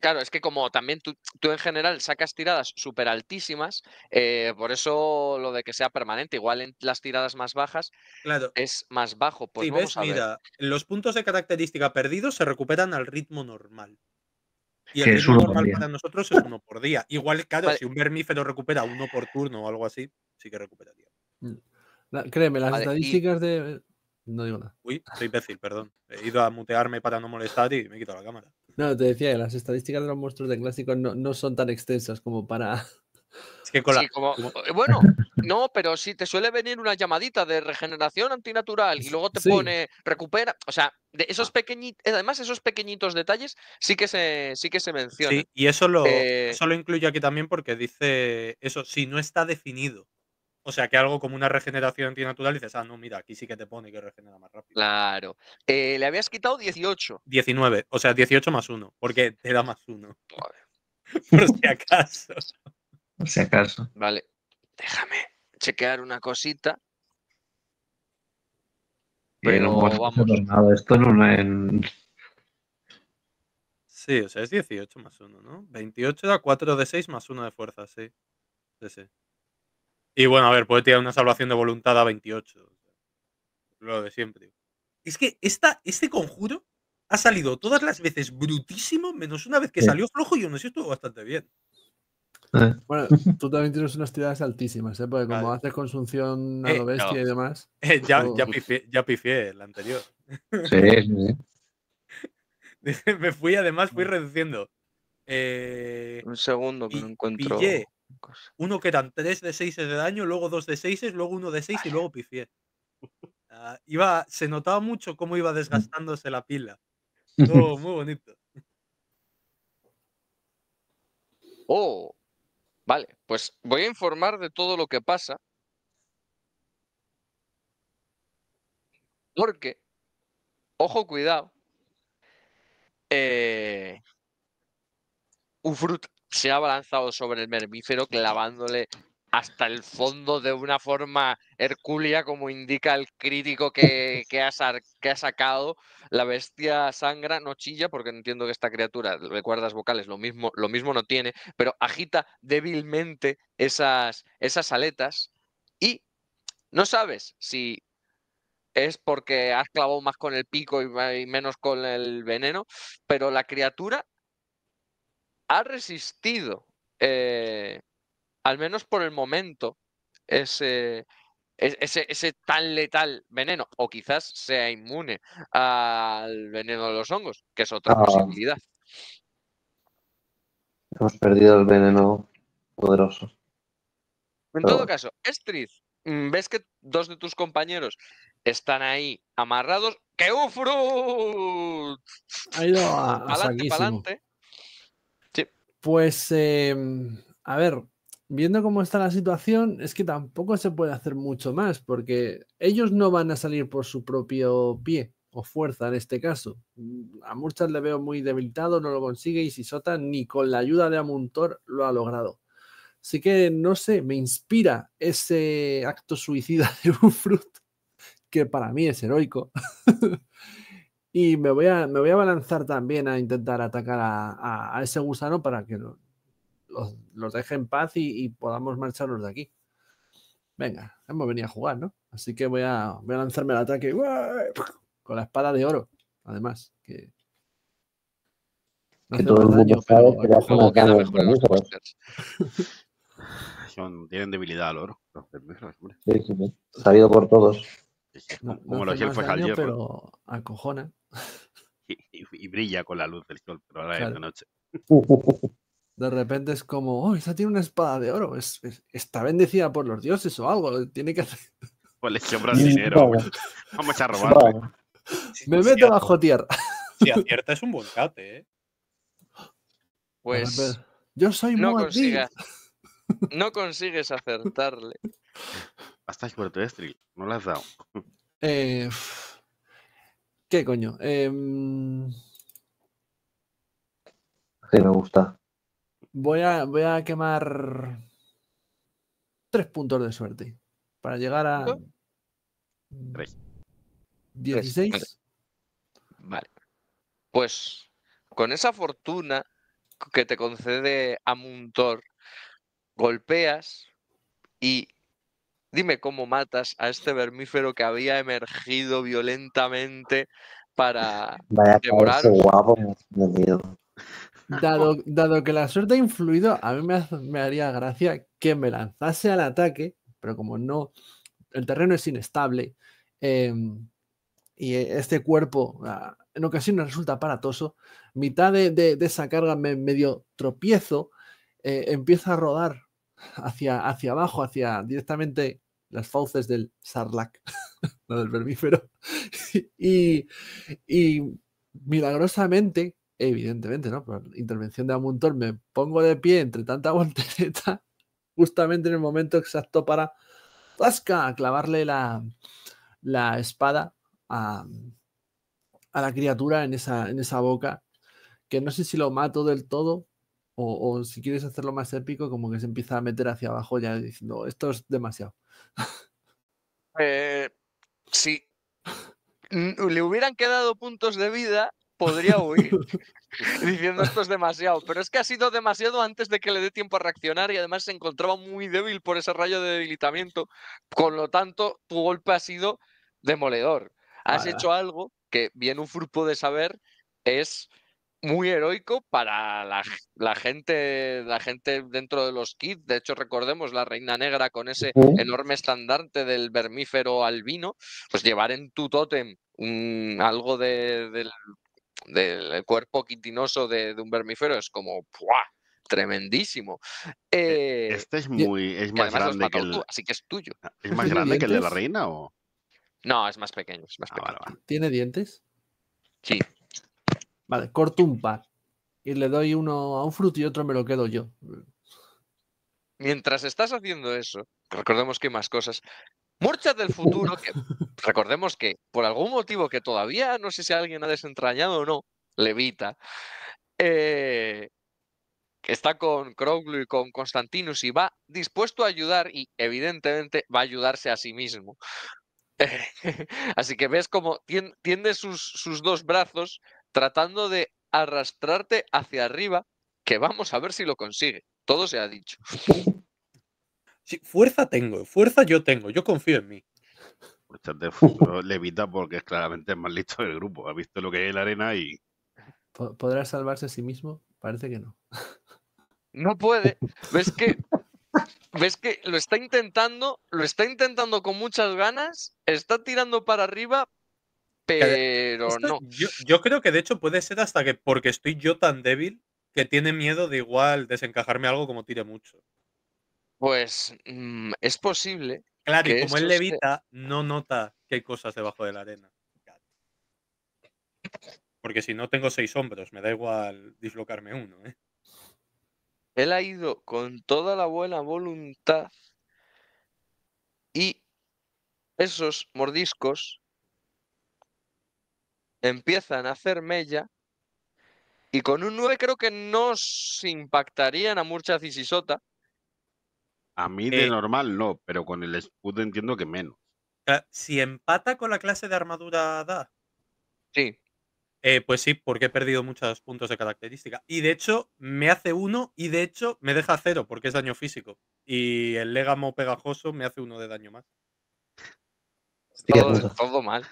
claro, es que como también tú, tú en general sacas tiradas súper altísimas, eh, por eso lo de que sea permanente, igual en las tiradas más bajas, claro, es más bajo. Pues si vamos ves, a ver. Mira, los puntos de característica perdidos se recuperan al ritmo normal. Y el ritmo normal para nosotros es uno por día. Igual, claro, vale, si un vermífero recupera uno por turno o algo así, sí que recuperaría. La, créeme, las vale, estadísticas y... de... No digo nada. Uy, soy imbécil, perdón. He ido a mutearme para no molestar y me he quitado la cámara. No, te decía que las estadísticas de los monstruos de clásicos no, no son tan extensas como para... Es que con la... sí, como... Bueno, no, pero sí te suele venir una llamadita de regeneración antinatural y luego te sí. pone recupera... O sea, de esos pequeñitos... Además, esos pequeñitos detalles sí que se, sí que se mencionan. Sí, y eso lo, eh... eso lo incluyo aquí también porque dice eso, si no está definido. O sea, que algo como una regeneración antinatural dices, ah, no, mira, aquí sí que te pone que regenera más rápido. Claro. Eh, le habías quitado dieciocho. diecinueve. O sea, dieciocho más uno. Porque te da más uno. Por si acaso. Por si acaso. Vale. Déjame chequear una cosita. Pero no, vamos. Nada. Esto no es... En... Sí, o sea, es dieciocho más uno, ¿no? veintiocho da cuatro de seis más uno de fuerza, sí. Sí, sí. Y bueno, a ver, puede tirar una salvación de voluntad a veintiocho. Lo de siempre. Es que esta, este conjuro ha salido todas las veces brutísimo, menos una vez que salió flojo y uno sí estuvo bastante bien. Eh. Bueno, tú también tienes unas tiradas altísimas, ¿eh? Porque como vale, haces consunción a eh, lo bestia no, y demás... Eh, ya, oh, ya, pifié, ya pifié el anterior. Sí, sí. Me fui, además, fui reduciendo. Eh, Un segundo que no encuentro... Pillé Uno que eran tres de seis de daño, luego dos de seis, luego uno de seis y luego pifié. Uh, iba, se notaba mucho cómo iba desgastándose la pila. Oh, muy bonito. Oh, vale. Pues voy a informar de todo lo que pasa. Porque, ojo, cuidado. Eh, Ufrut se ha abalanzado sobre el mermífero clavándole hasta el fondo de una forma hercúlea, como indica el crítico que, que, ha, que ha sacado. La bestia sangra, no chilla, porque entiendo que esta criatura de cuerdas vocales lo mismo, lo mismo no tiene, pero agita débilmente esas, esas aletas y no sabes si es porque has clavado más con el pico y, y menos con el veneno, pero la criatura ha resistido, eh, al menos por el momento, ese, ese, ese tan letal veneno. O quizás sea inmune al veneno de los hongos, que es otra ah, posibilidad. Hemos perdido el veneno poderoso. En Pero... todo caso, Estrid, ves que dos de tus compañeros están ahí amarrados. ¡Que Ufrut! Ha ido a pa'lante, pa'lante. Pues, eh, a ver, viendo cómo está la situación, es que tampoco se puede hacer mucho más, porque ellos no van a salir por su propio pie o fuerza en este caso. A Murchad le veo muy debilitado, no lo consigue, y Sisota ni con la ayuda de Amuntor lo ha logrado. Así que, no sé, me inspira ese acto suicida de Ufrut, que para mí es heroico. Y me voy a me voy a balanzar también a intentar atacar a, a, a ese gusano para que los, los, los deje en paz y, y podamos marcharnos de aquí. Venga, hemos venido a jugar, ¿no? Así que voy a, voy a lanzarme al ataque con la espada de oro, además. Que, no que todo el mundo sabe que bajo una cara de los tienen debilidad al oro. Sí, sí, sí. Sabido por todos. No, como no los hierros al hierro. Pero acojona. Y, y, y brilla con la luz del sol, pero ahora claro. Es de noche. De repente es como, oh, esa tiene una espada de oro, es, es, está bendecida por los dioses o algo, tiene que hacer... Pues le sobran dinero, vamos a robarle. Si, Me si meto bajo tierra. Si acierta es un buen cate, ¿eh? Pues... Yo soy no muy consiga, No consigues acertarle. Hasta muerto, Estrid, no la has dado. Eh... ¿Qué coño? Eh... Sí, me gusta. Voy a, voy a quemar tres puntos de suerte para llegar a dieciséis. Vale. Vale. Pues con esa fortuna que te concede Amuntor, golpeas y dime cómo matas a este vermífero que había emergido violentamente para devorar. Dado, dado que la suerte ha influido, a mí me, me haría gracia que me lanzase al ataque, pero como no, el terreno es inestable, eh, y este cuerpo en ocasiones resulta aparatoso, mitad de, de, de esa carga me medio tropiezo, eh, empieza a rodar hacia, hacia abajo, hacia directamente las fauces del sarlac, no del vermífero, y, y milagrosamente, evidentemente, ¿no? Por intervención de Amuntor, me pongo de pie entre tanta voltereta, justamente en el momento exacto para ¡tasca! Clavarle la, la espada a, a la criatura en esa, en esa boca, que no sé si lo mato del todo. O, o si quieres hacerlo más épico, como que se empieza a meter hacia abajo ya diciendo, esto es demasiado. Eh, si le hubieran quedado puntos de vida, podría huir diciendo, esto es demasiado. Pero es que ha sido demasiado antes de que le dé tiempo a reaccionar y además se encontraba muy débil por ese rayo de debilitamiento. Con lo tanto, tu golpe ha sido demoledor. Has vale. hecho algo que bien un furpo de saber es... muy heroico para la, la gente la gente dentro de los Keith. De hecho, recordemos la Reina Negra con ese enorme estandarte del vermífero albino. Pues llevar en tu tótem un, algo de, de, del, del cuerpo quitinoso de, de un vermífero es como ¡pua! tremendísimo. Eh, este es muy... Es más grande que el... Tú, así que es tuyo. ¿Es más grande dientes? que el de la reina o...? No, es más pequeño. Es más ah, pequeño. Vale, vale. ¿Tiene dientes? Sí. Vale, corto un par. Y le doy uno a un fruto y otro me lo quedo yo. Mientras estás haciendo eso, recordemos que hay más cosas. Murchad del futuro, que recordemos que por algún motivo que todavía no sé si alguien ha desentrañado o no, levita, eh, está con Kroglu y con Constantinus y va dispuesto a ayudar y evidentemente va a ayudarse a sí mismo. Así que ves como tiende sus, sus dos brazos tratando de arrastrarte hacia arriba, que vamos a ver si lo consigue. Todo se ha dicho. Sí, fuerza tengo, fuerza yo tengo, yo confío en mí. Murchad Futuro levita porque es claramente el más listo del grupo. Ha visto lo que hay en la arena y... ¿Podrá salvarse a sí mismo? Parece que no. No puede. ¿Ves que, ves que lo está intentando? Lo está intentando con muchas ganas, está tirando para arriba, pero Esto, no. Yo, yo creo que de hecho puede ser hasta que porque estoy yo tan débil que tiene miedo de igual desencajarme algo como tire mucho. Pues mmm, es posible. Claro, y como él levita, que... no nota que hay cosas debajo de la arena. Porque si no tengo seis hombros, me da igual dislocarme uno, ¿eh? Él ha ido con toda la buena voluntad y esos mordiscos empiezan a hacer mella y con un nueve creo que no se impactarían a Murchad y Sisota. A mí de eh, normal no, pero con el escudo entiendo que menos. Si empata con la clase de armadura da. Sí. Eh, pues sí, porque he perdido muchos puntos de característica. Y de hecho me hace uno y de hecho me deja cero porque es daño físico. Y el légamo pegajoso me hace uno de daño más. Todo, todo mal.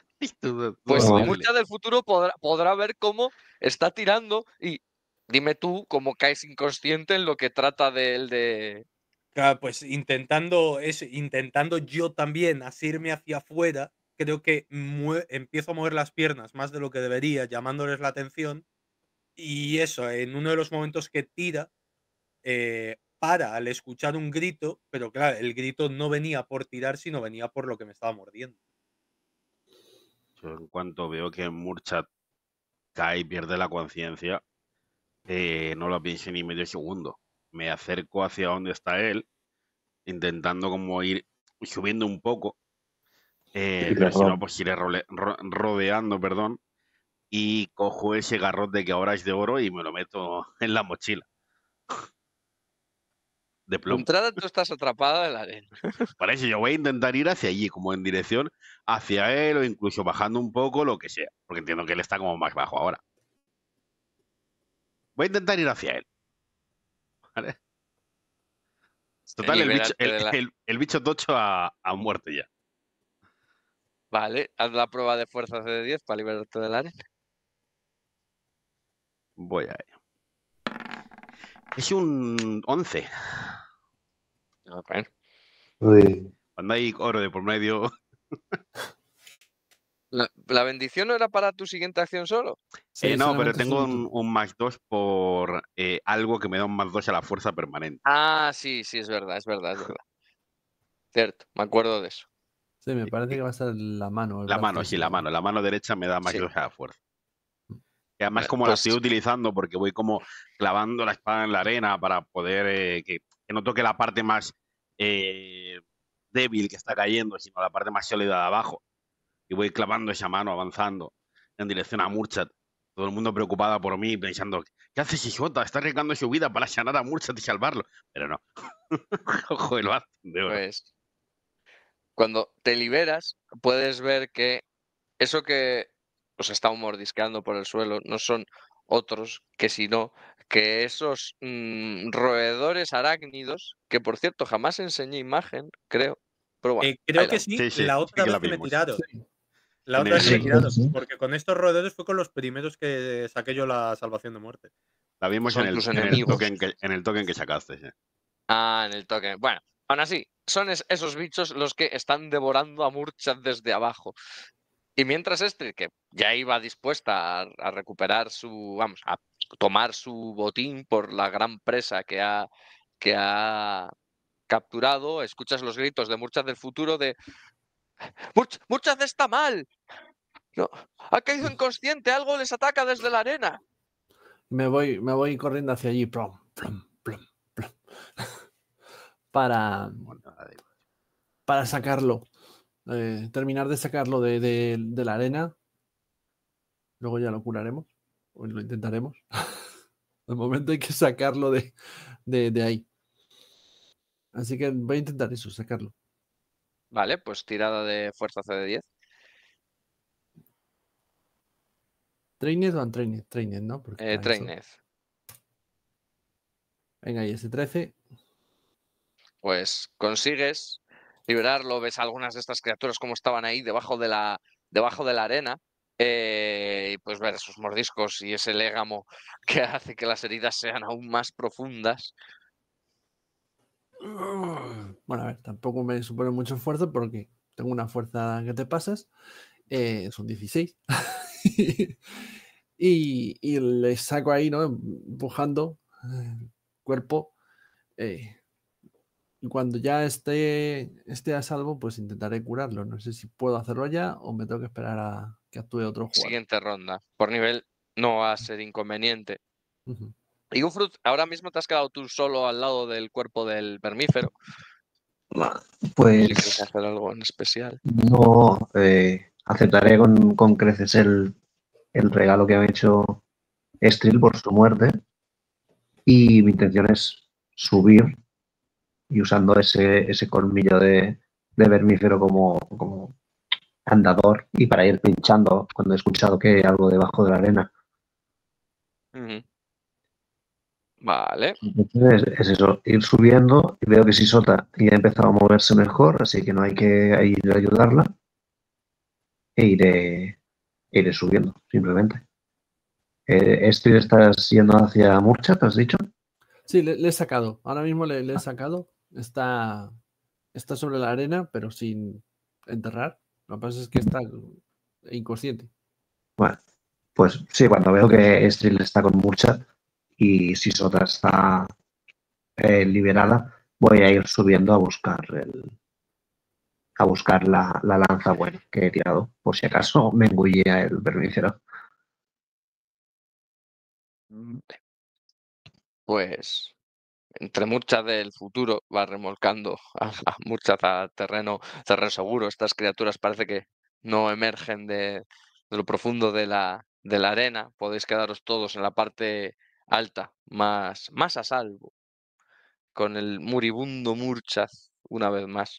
Pues no, Murchad del futuro podrá, podrá ver cómo está tirando y dime tú cómo caes inconsciente en lo que trata de él de... Claro, pues intentando, es, intentando yo también asirme hacia afuera, creo que empiezo a mover las piernas más de lo que debería, llamándoles la atención. Y eso, en uno de los momentos que tira, eh, para al escuchar un grito, pero claro, el grito no venía por tirar, sino venía por lo que me estaba mordiendo. Yo en cuanto veo que Murchad cae y pierde la conciencia, eh, no lo pienso ni medio segundo. Me acerco hacia donde está él, intentando como ir subiendo un poco, eh, pero si no, pues iré rodeando, perdón, y cojo ese garrote que ahora es de oro y me lo meto en la mochila. De plomo. Entrada, tú estás atrapada en la arena. Para eso yo voy a intentar ir hacia allí, como en dirección hacia él o incluso bajando un poco, lo que sea, porque entiendo que él está como más bajo ahora. Voy a intentar ir hacia él. ¿Vale? Total, el bicho, el, la... el, el bicho tocho ha, ha muerto ya. Vale, haz la prueba de fuerza C D diez para liberarte del arena. Voy a ello. Es un once. Okay. Uy. Cuando hay oro de por medio... ¿La, ¿La bendición no era para tu siguiente acción solo? Sí, eh, no, pero tengo un, un más dos por eh, algo que me da un más dos a la fuerza permanente. Ah, sí, sí, es verdad, es verdad, es verdad. Cierto, me acuerdo de eso. Sí, me parece que va a ser la mano. La mano, sí, la mano. La mano derecha me da más sí. dos a la fuerza. Y además pero, como pues, la estoy utilizando porque voy como clavando la espada en la arena para poder eh, que, que no toque la parte más eh, débil que está cayendo, sino la parte más sólida de abajo. Y voy clavando esa mano, avanzando en dirección a Murchad. Todo el mundo preocupada por mí, pensando, ¿qué hace Sisota? Está arriesgando su vida para sanar a Murchad y salvarlo. Pero no. Ojo, el bastón de oro. Pues, cuando te liberas, puedes ver que eso que os está mordisqueando por el suelo no son otros que sino que esos mmm, roedores arácnidos, que por cierto jamás enseñé imagen, creo. Pero bueno, eh, creo que sí, sí, sí, la otra sí que vez la que me tiraron. Sí. La otra vez que me tiraron, porque con estos roedores fue con los primeros que saqué yo la salvación de muerte. La vimos en el, en, el token que, en el token que sacaste. ¿Eh? Ah, en el token. Bueno, aún así, son es, esos bichos los que están devorando a Murchad desde abajo. Y mientras Estrid, que ya iba dispuesta a, a recuperar su... Vamos, a tomar su botín por la gran presa que ha, que ha capturado. Escuchas los gritos de Murchad del Futuro de... ¡Murchad está mal! No, ha caído inconsciente, algo les ataca desde la arena. Me voy, me voy corriendo hacia allí, plom, plom, plom, plom, para, para sacarlo, eh, terminar de sacarlo de, de, de la arena. Luego ya lo curaremos, o lo intentaremos. De momento hay que sacarlo de, de, de ahí. Así que voy a intentar eso, sacarlo. Vale, pues tirada de fuerza C D diez. ¿Trained o untrained? Trained, ¿no? Eh, trained. Venga, y ese trece. Pues consigues liberarlo. Ves algunas de estas criaturas como estaban ahí debajo de la, debajo de la arena. Eh, y pues ver esos mordiscos y ese légamo que hace que las heridas sean aún más profundas. Bueno, a ver, tampoco me supone mucho esfuerzo porque tengo una fuerza que te pasas. Eh, son dieciséis. y, y le saco ahí, ¿no? Empujando el cuerpo. Eh, y cuando ya esté, esté a salvo, pues intentaré curarlo. No sé si puedo hacerlo ya o me tengo que esperar a que actúe otro jugador. Siguiente ronda. Por nivel no va a ser inconveniente. Uh-huh. Y Ufrut, ahora mismo te has quedado tú solo al lado del cuerpo del vermífero. Pues... ¿Quieres hacer algo en especial? No, eh, aceptaré con, con creces el, el regalo que ha hecho Estrid por su muerte. Y mi intención es subir y usando ese, ese colmillo de, de vermífero como, como andador y para ir pinchando cuando he escuchado que hay algo debajo de la arena. Uh-huh. Vale. Entonces es eso, ir subiendo y veo que Sisota ya ha empezado a moverse mejor, así que no hay que ir a ayudarla. E iré, iré subiendo, simplemente. Eh, Estrid, ¿estás yendo hacia Murchad, te has dicho? Sí, le, le he sacado. Ahora mismo le, le he sacado. Está, está sobre la arena, pero sin enterrar. Lo que pasa es que está inconsciente. Bueno, pues sí, cuando veo que Estrid está con Murchad y Sisota está eh, liberada, voy a ir subiendo a buscar el, a buscar la, la lanza buena que he tirado, por si acaso me engullía el vermicero. Pues entre Murchad del Futuro va remolcando a, a Murchad a terreno, terreno seguro. Estas criaturas parece que no emergen de, de lo profundo de la, de la arena. Podéis quedaros todos en la parte alta, más, más a salvo, con el moribundo Murchad una vez más.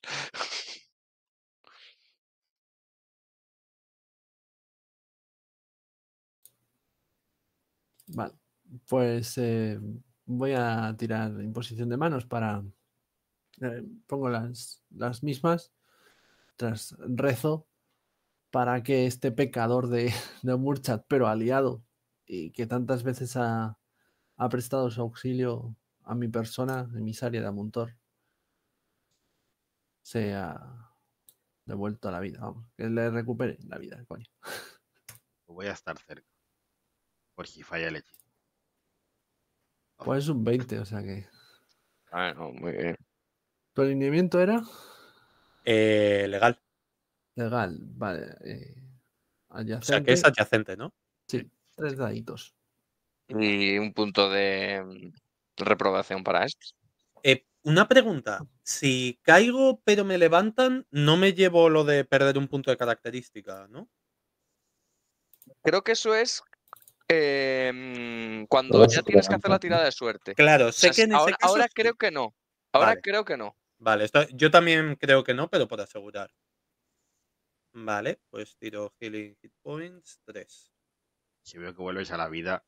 Vale, pues eh, voy a tirar imposición de manos para... Eh, pongo las, las mismas, tras rezo, para que este pecador de, de Murchad, pero aliado, y que tantas veces ha... ha prestado su auxilio a mi persona, emisaria de Amuntor, se ha devuelto a la vida. Vamos, que le recupere la vida, coño. Voy a estar cerca, por si falla el hechizo. Pues es un veinte, o sea que... Ah, no, muy bien. ¿Tu alineamiento era? Eh, legal. Legal, vale. Eh, adyacente. O sea que es adyacente, ¿no? Sí, tres daditos. Y un punto de reprobación para esto. Eh, una pregunta. Si caigo pero me levantan, no me llevo lo de perder un punto de característica, ¿no? Creo que eso es eh, cuando ya tienes que hacer la tirada de suerte. Claro, sé o sea, que en ese ahora, caso... Ahora creo que no. Ahora vale. creo que no. Vale, esto, yo también creo que no, pero por asegurar. Vale, pues tiro Healing Hit Points tres. Si veo que vuelves a la vida...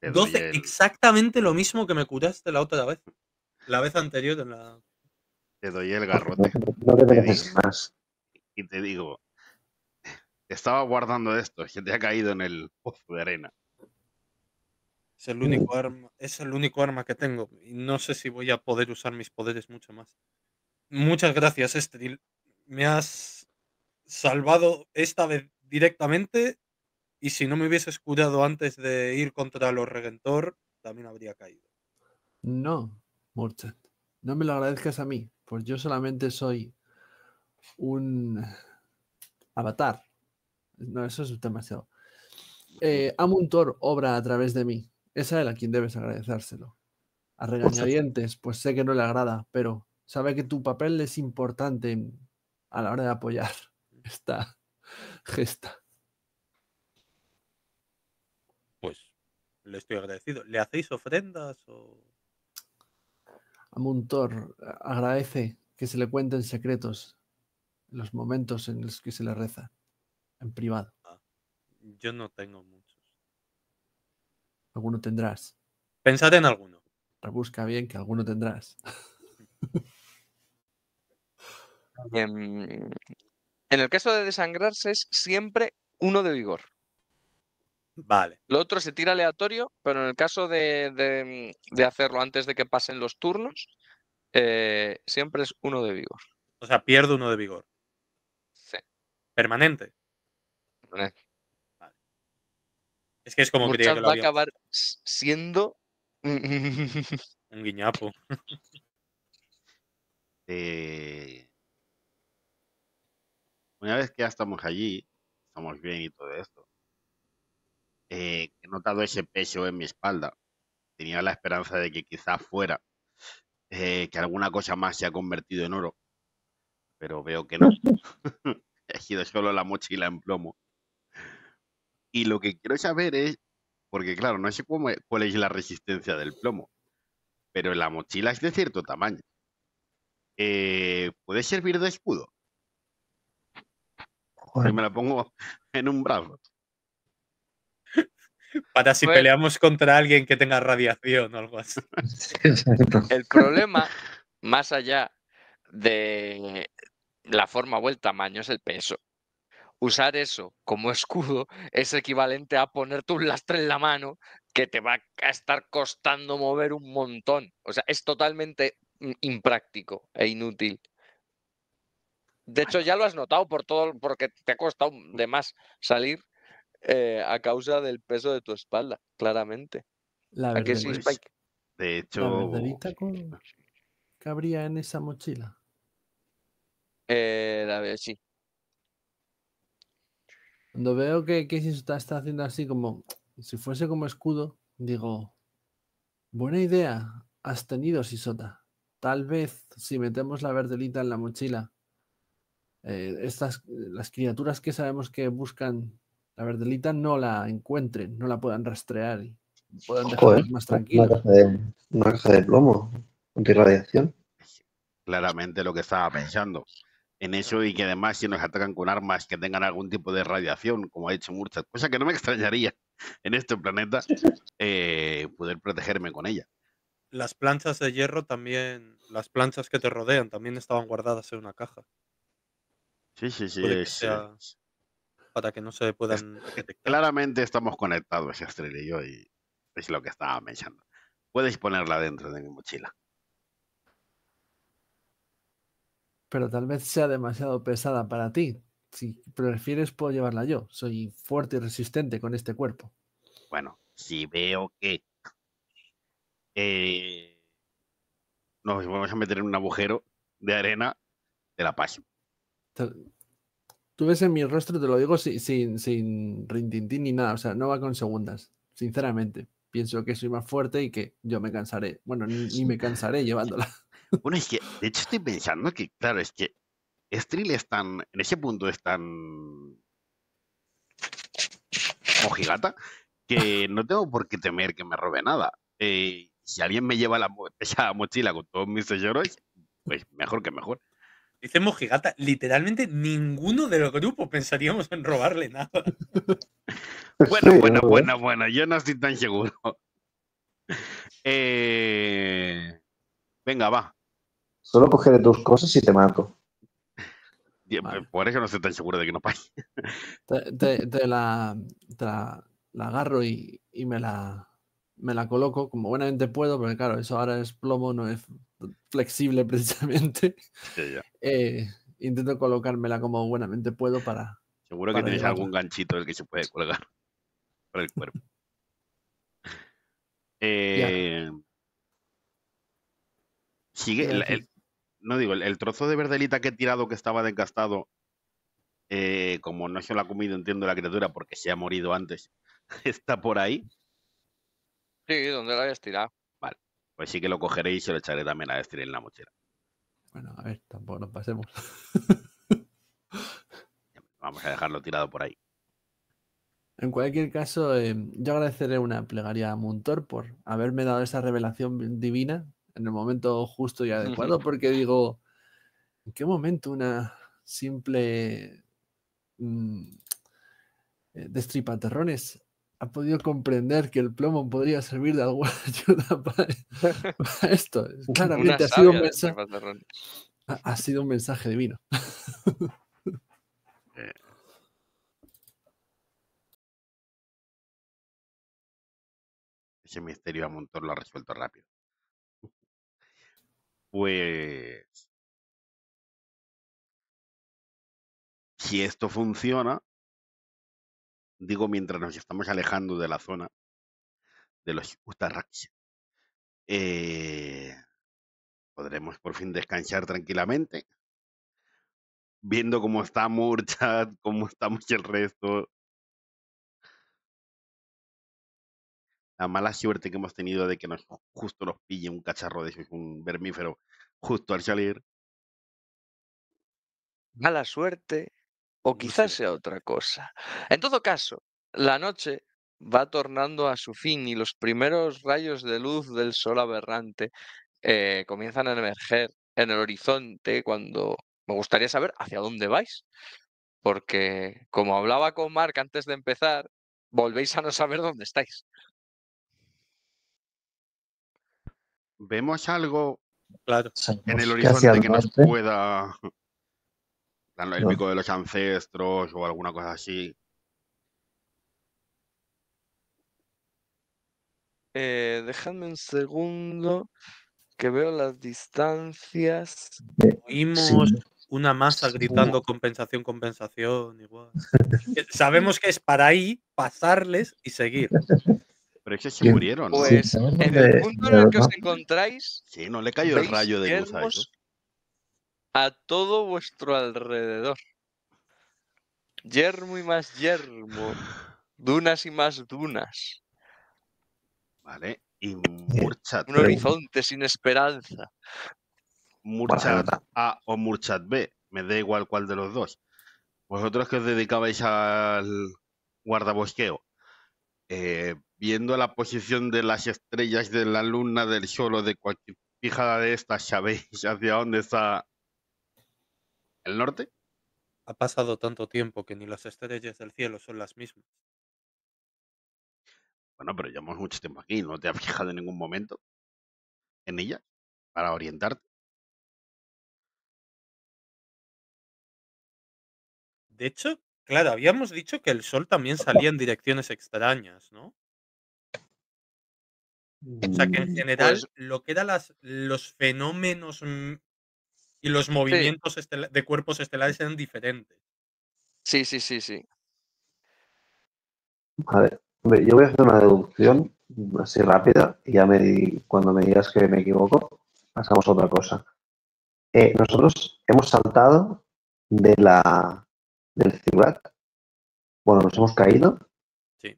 doce, el... exactamente lo mismo que me curaste la otra vez. La vez anterior en la... Te doy el garrote. No te mereces más. Y te digo... Te estaba guardando esto. Que te ha caído en el pozo de arena. Es el único arma, es el único arma que tengo. Y no sé si voy a poder usar mis poderes mucho más. Muchas gracias, Estrid. Me has salvado esta vez directamente... Y si no me hubieses cuidado antes de ir contra los Regentor, también habría caído. No, Murchad, no me lo agradezcas a mí, pues yo solamente soy un avatar. No, eso es demasiado. Eh, Amuntor obra a través de mí. Es a él a quien debes agradecérselo. A regañadientes, pues sé que no le agrada, pero sabe que tu papel es importante a la hora de apoyar esta gesta. Pues le estoy agradecido. ¿Le hacéis ofrendas o...? Amuntor agradece que se le cuenten secretos los momentos en los que se le reza en privado. Ah, yo no tengo muchos. Alguno tendrás. Pensad en alguno. Rebusca bien que alguno tendrás. En el caso de desangrarse es siempre uno de vigor. Vale. Lo otro se tira aleatorio, pero en el caso de, de, de hacerlo antes de que pasen los turnos, eh, siempre es uno de vigor. O sea, pierdo uno de vigor. Sí. Permanente. Vale. Es que es como creía que lo había... va a acabar siendo... un guiñapo. Eh... Una vez que ya estamos allí, estamos bien y todo esto, eh, he notado ese peso en mi espalda. Tenía la esperanza de que quizás fuera eh, que alguna cosa más se ha convertido en oro, pero veo que no. Ha sido solo la mochila en plomo. Y lo que quiero saber es, porque claro, no sé cómo, cuál es la resistencia del plomo, pero la mochila es de cierto tamaño. Eh, ¿Puede servir de escudo? Joder, me la pongo en un brazo. Para si bueno, peleamos contra alguien que tenga radiación o algo así. El problema, más allá de la forma o el tamaño, es el peso. Usar eso como escudo es equivalente a ponerte un lastre en la mano que te va a estar costando mover un montón. O sea, es totalmente impráctico e inútil. De hecho, ya lo has notado por todo, porque te ha costado de más salir eh, a causa del peso de tu espalda, claramente. La verdad, sí, es, de hecho... ¿La con... cabría en esa mochila? Eh, la verdad, sí. Cuando veo que, que Sisota está haciendo así como si fuese como escudo, digo, buena idea has tenido, Sisota. Tal vez si metemos la verdelita en la mochila, eh, estas, las criaturas que sabemos que buscan la verdelita no la encuentren, no la puedan rastrear y puedan dejarnos más tranquilos. Una caja de, una caja de plomo antirradiación. Claramente lo que estaba pensando. En eso, y que además si nos atacan con armas que tengan algún tipo de radiación, como ha dicho Murchad, cosa que no me extrañaría en este planeta, eh, poder protegerme con ella. Las planchas de hierro también, las planchas que te rodean también estaban guardadas en una caja. Sí, sí, sí. Que sí. Para que no se puedan es, detectar. Claramente estamos conectados, Estrid y yo, y es lo que estaba pensando. Puedes ponerla dentro de mi mochila. Pero tal vez sea demasiado pesada para ti. Si prefieres, puedo llevarla yo. Soy fuerte y resistente con este cuerpo. Bueno, si veo que eh, nos vamos a meter en un agujero de arena, de la paso. Tú ves en mi rostro, te lo digo sin, sin, sin rintintín ni nada. O sea, no va con segundas, sinceramente. Pienso que soy más fuerte y que yo me cansaré. Bueno, ni, ni me cansaré llevándola. Bueno, es que, de hecho, estoy pensando que, claro, es que Estrid es tan, en ese punto es tan mojigata que no tengo por qué temer que me robe nada. Eh, si alguien me lleva la, esa mochila con todos mis tesoros, pues mejor que mejor. Dice mojigata, literalmente ninguno del grupo pensaríamos en robarle nada. Bueno, bueno, bueno, bueno, yo no estoy tan seguro. Eh... Venga, va. Solo cogeré tus cosas y te mato. Vale. Por eso no estoy tan seguro de que no pague. Te, te, te, la, te la, la agarro y, y me, la, me la coloco como buenamente puedo, porque claro, eso ahora es plomo, no es flexible precisamente. Sí, ya. Eh, intento colocármela como buenamente puedo para... Seguro para que tienes algún ganchito del que se puede colgar. para el cuerpo. eh, sigue el, el, no digo, el, el trozo de verdelita que he tirado que estaba desgastado, eh, como no se lo ha comido, entiendo, la criatura, porque se ha morido antes, está por ahí. Sí, ¿dónde lo habías tirado? Vale, pues sí que lo cogeré y se lo echaré también a Estrid en la mochila. Bueno, a ver, tampoco nos pasemos. Vamos a dejarlo tirado por ahí. En cualquier caso, eh, yo agradeceré una plegaria a Amuntor por haberme dado esa revelación divina en el momento justo y adecuado, porque digo, ¿en qué momento una simple mmm, destripaterrones ha podido comprender que el plomo podría servir de alguna ayuda para, para esto? Claramente ha sido, un mensaje, ha, ha sido un mensaje divino. eh. Ese misterio Amuntor lo ha resuelto rápido. Pues... si esto funciona, digo mientras nos estamos alejando de la zona de los Utarrax, eh, podremos por fin descansar tranquilamente, viendo cómo está Murchad, cómo estamos el resto. La mala suerte que hemos tenido de que nos, justo nos pille un cacharro de esos, un vermífero, justo al salir. Mala suerte, o quizás sea otra cosa. En todo caso, la noche va tornando a su fin y los primeros rayos de luz del sol aberrante eh, comienzan a emerger en el horizonte cuando... Me gustaría saber hacia dónde vais, porque como hablaba con Mark antes de empezar, volvéis a no saber dónde estáis. ¿Vemos algo claro. en el horizonte que nos pueda... el pico de los ancestros o alguna cosa así? Eh, dejadme un segundo que veo las distancias. Oímos sí. una masa gritando compensación, compensación. Igual. Sabemos que es para ahí, pasarles y seguir. Pero es que se murieron, ¿no? Pues sí, en el punto en el que os encontráis... Sí, no le cayó el rayo de luz a eso. A todo vuestro alrededor. Yermo y más yermo. Dunas y más dunas. Vale. Y Murchad. Un horizonte sin esperanza. Murchad A o Murchad B. Me da igual cuál de los dos. Vosotros que os dedicabais al guardabosqueo. Eh, viendo la posición de las estrellas, de la luna, del sol o de cualquier fijada de estas, ¿sabéis hacia dónde está el norte? Ha pasado tanto tiempo que ni las estrellas del cielo son las mismas. Bueno, pero llevamos mucho tiempo aquí. ¿No te has fijado en ningún momento en ella para orientarte? De hecho, claro, habíamos dicho que el sol también salía en direcciones extrañas, ¿no? O sea, que en general lo que eran las, los fenómenos... y los movimientos sí. de cuerpos estelares eran diferentes. Sí, sí, sí, sí. A ver, yo voy a hacer una deducción así rápida y ya me, cuando me digas que me equivoco, pasamos a otra cosa. Eh, nosotros hemos saltado de la del ziggurat. Bueno, nos hemos caído. Sí.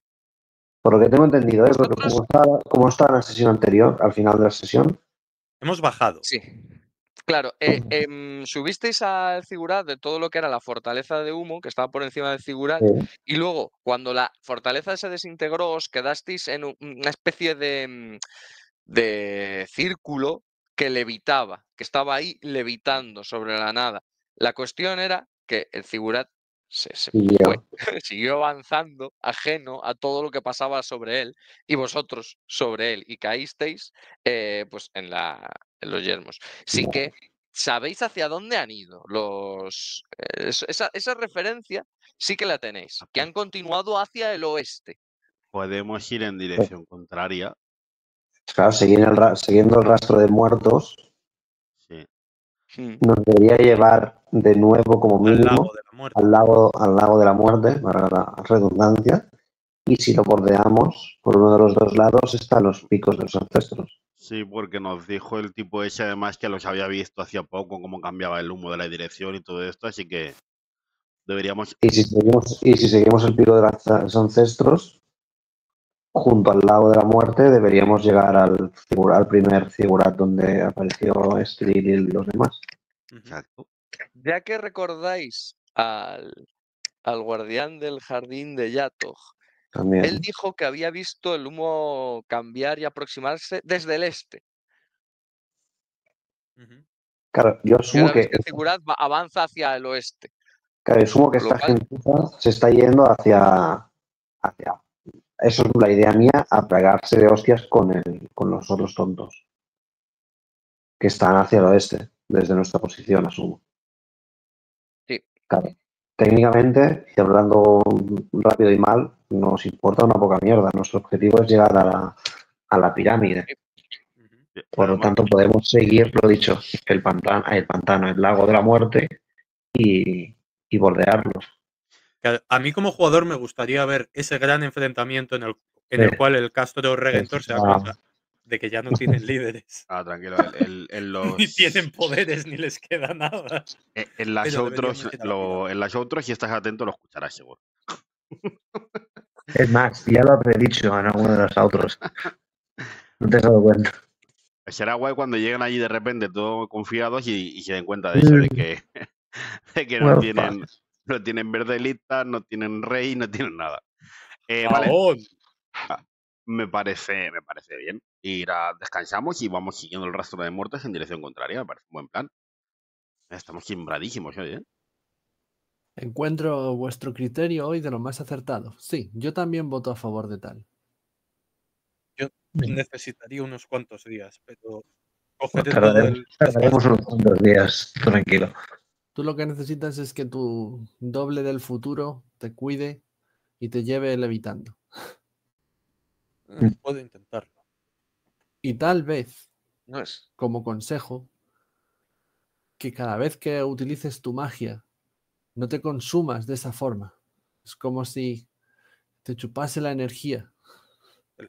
Por lo que tengo entendido, ¿eh? Porque como estaba, como estaba en la sesión anterior, al final de la sesión... Hemos bajado. Sí. Claro, eh, eh, subisteis al ziggurat de todo lo que era la fortaleza de humo, que estaba por encima del ziggurat, sí. y luego, cuando la fortaleza se desintegró, os quedasteis en una especie de, de círculo que levitaba, que estaba ahí levitando sobre la nada. La cuestión era que el ziggurat se, se fue, siguió avanzando, ajeno a todo lo que pasaba sobre él, y vosotros sobre él, y caísteis eh, pues en la... los yermos. Sí que sabéis hacia dónde han ido. Los esa, esa referencia sí que la tenéis. Que han continuado hacia el oeste. Podemos ir en dirección contraria. Claro, siguiendo el, ra siguiendo el rastro de muertos. Sí. Nos debería llevar de nuevo como mínimo al lago de la muerte, al lago, al lago de la muerte, para la redundancia. y si lo bordeamos, por uno de los dos lados están los picos de los ancestros. Sí, porque nos dijo el tipo ese además que los había visto hacía poco, cómo cambiaba el humo de la dirección y todo esto, así que deberíamos... Y si seguimos, y si seguimos el pico de los ancestros, junto al lago de la muerte, deberíamos llegar al, figura, al primer figurat donde apareció Estrid y los demás. Exacto. Ya que recordáis al, al guardián del jardín de Yatoj, también él dijo que había visto el humo cambiar y aproximarse desde el este. Claro, yo asumo que... El figurat avanza hacia el oeste. Claro, yo asumo que esta gente se está yendo hacia... hacia... Eso es la idea mía, a pegarse de hostias con, el, con los otros tontos que están hacia el oeste, desde nuestra posición, asumo. Sí. Claro. Técnicamente, y hablando rápido y mal, nos importa una poca mierda. Nuestro objetivo es llegar a la, a la pirámide. Por lo tanto, podemos seguir, lo dicho, el pantano, el, pantano, el lago de la muerte y, y bordearlo. A mí como jugador me gustaría ver ese gran enfrentamiento en el, en el sí. cual el Castro Regentor se da cuenta de que ya no tienen líderes. Ah, tranquilo. El, el, el los... Ni tienen poderes, ni les queda nada. En, en las otros, lo, en las otros, si estás atento, lo escucharás seguro. Es más, ya lo habré dicho en alguno de los otros. No te has dado cuenta. Será guay cuando lleguen allí de repente todos confiados y, y se den cuenta de eso, de que, de que no bueno, tienen... Paz. No tienen verdelita, no tienen rey, no tienen nada. Eh, vale. Me parece, me parece bien. Ir a, descansamos y vamos siguiendo el rastro de muertos en dirección contraria. Me parece un buen plan. Estamos cimbradísimos hoy, ¿eh? Encuentro vuestro criterio hoy de lo más acertado. Sí, yo también voto a favor de tal. Yo necesitaría unos cuantos días, pero... Tardaremos, tardaremos unos cuantos días, tranquilo. Tú lo que necesitas es que tu doble del futuro te cuide y te lleve levitando. Puedo intentarlo. Y tal vez, no es. como consejo, que cada vez que utilices tu magia no te consumas de esa forma. Es como si te chupase la energía.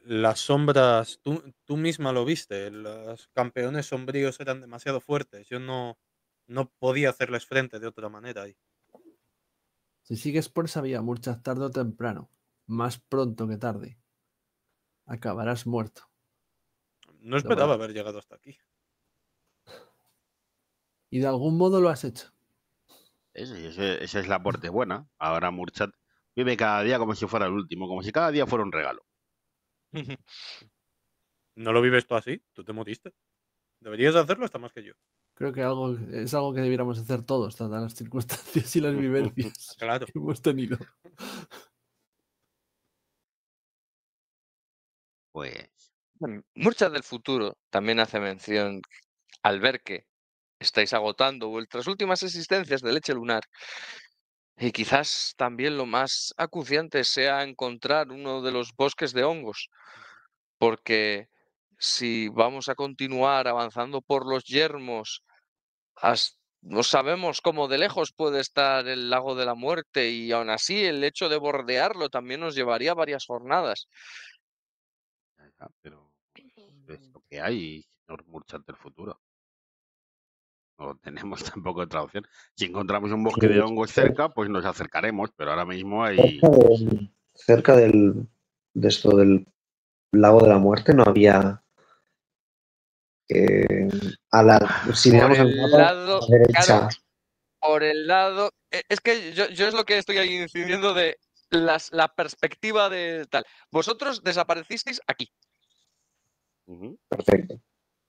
Las sombras, tú, tú misma lo viste, los campeones sombríos eran demasiado fuertes. Yo no... No podía hacerles frente de otra manera. Si sigues por esa vía, Murchad, tarde o temprano, más pronto que tarde, acabarás muerto. No esperaba haber llegado hasta aquí. Y de algún modo lo has hecho. Ese, ese, esa es la parte buena. Ahora Murchad vive cada día como si fuera el último, como si cada día fuera un regalo. ¿No lo vives tú así? ¿Tú te moriste? Deberías hacerlo hasta más que yo. Creo que algo, es algo que debiéramos hacer todos, dadas las circunstancias y las vivencias claro. que hemos tenido. Pues... Bueno, Murchad del Futuro también hace mención, al ver que estáis agotando vuestras últimas existencias de leche lunar, y quizás también lo más acuciante sea encontrar uno de los bosques de hongos, porque... Si vamos a continuar avanzando por los yermos, no sabemos cómo de lejos puede estar el lago de la muerte y aún así el hecho de bordearlo también nos llevaría varias jornadas. Pero es lo que hay, señor Murchad del Futuro. No tenemos tampoco otra opción. Si encontramos un bosque de hongos cerca, pues nos acercaremos, pero ahora mismo hay... Cerca del, de esto del lago de la muerte no había... Eh, a la, si miramos por el al lado, lado claro, por el lado es que yo, yo es lo que estoy incidiendo de las, la perspectiva de tal, vosotros desaparecisteis aquí uh-huh. perfecto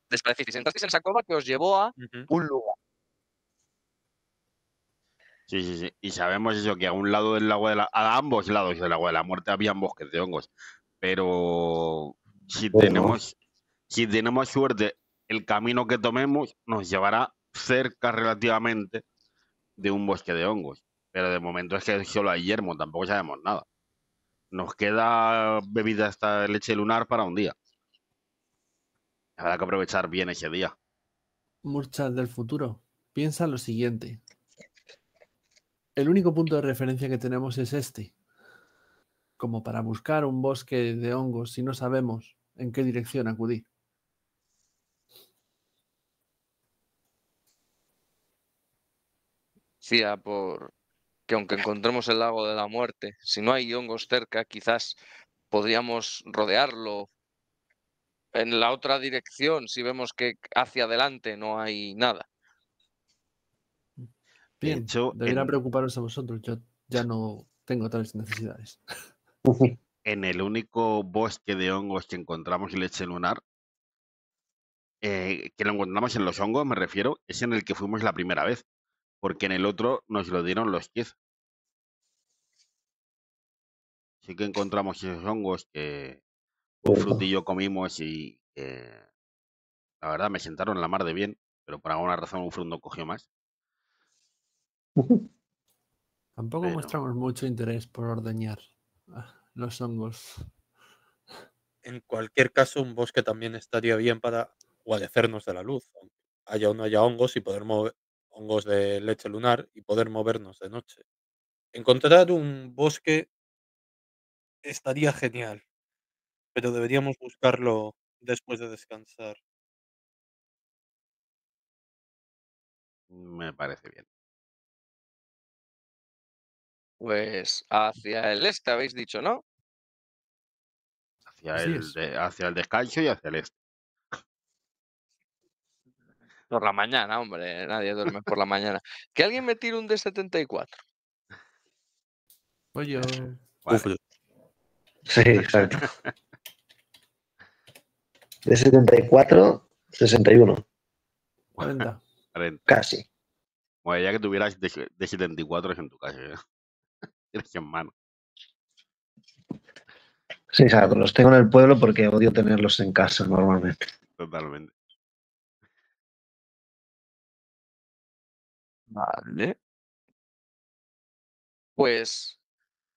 desaparecisteis, entrasteis en esa cova que os llevó a uh-huh. un lugar sí, sí, sí, y sabemos eso, que a un lado del lago de la, a ambos lados del lago de la muerte habían bosques de hongos, pero si bueno. tenemos si tenemos suerte el camino que tomemos nos llevará cerca relativamente de un bosque de hongos. Pero de momento es que solo hay yermo, tampoco sabemos nada. Nos queda bebida hasta leche lunar para un día. Habrá que aprovechar bien ese día. Murchad del Futuro, piensa lo siguiente. El único punto de referencia que tenemos es este. como para buscar un bosque de hongos si no sabemos en qué dirección acudir. Sí, a por que aunque encontremos el lago de la muerte, si no hay hongos cerca, quizás podríamos rodearlo en la otra dirección si vemos que hacia adelante no hay nada. Bien, de hecho, deberán en... preocuparos a vosotros, yo ya no tengo tales necesidades. En el único bosque de hongos que encontramos leche lunar, eh, que lo encontramos en los hongos, me refiero, es en el que fuimos la primera vez, porque en el otro nos lo dieron los Keith. Sí que encontramos esos hongos que Ufrut y yo comimos y eh, la verdad me sentaron la mar de bien, pero por alguna razón Ufrut no cogió más. Tampoco pero... mostramos mucho interés por ordeñar los hongos. En cualquier caso, un bosque también estaría bien para guarecernos de la luz. Haya o no haya hongos y poder mover hongos de leche lunar y poder movernos de noche. Encontrar un bosque estaría genial, pero deberíamos buscarlo después de descansar. Me parece bien. Pues hacia el este habéis dicho, ¿no? Hacia el, de, hacia el descanso y hacia el este. Por la mañana, hombre. Nadie duerme por la mañana. Que alguien me tire un D setenta y cuatro. Oye. Vale. Sí, exacto. D setenta y cuatro, sesenta y uno. cuarenta. cuarenta. Casi. Bueno, ya que tuvieras D setenta y cuatro en tu casa, ¿eh? En mano. Sí, exacto. Los tengo en el pueblo porque odio tenerlos en casa normalmente. Totalmente. Vale. Pues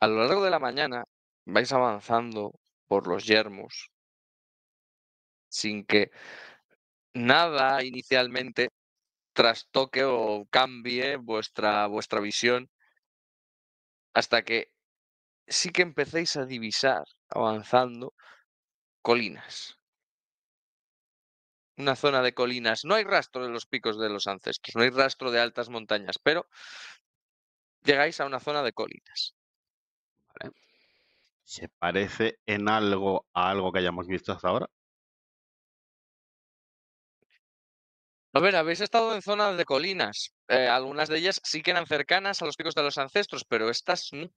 a lo largo de la mañana vais avanzando por los yermos sin que nada inicialmente trastoque o cambie vuestra, vuestra visión. Hasta que sí que empecéis a divisar, avanzando, colinas. Una zona de colinas. No hay rastro de los picos de los ancestros, no hay rastro de altas montañas, pero llegáis a una zona de colinas. ¿Vale? ¿Se parece en algo a algo que hayamos visto hasta ahora? A ver, habéis estado en zonas de colinas. Eh, algunas de ellas sí que eran cercanas a los picos de los ancestros, pero estas no.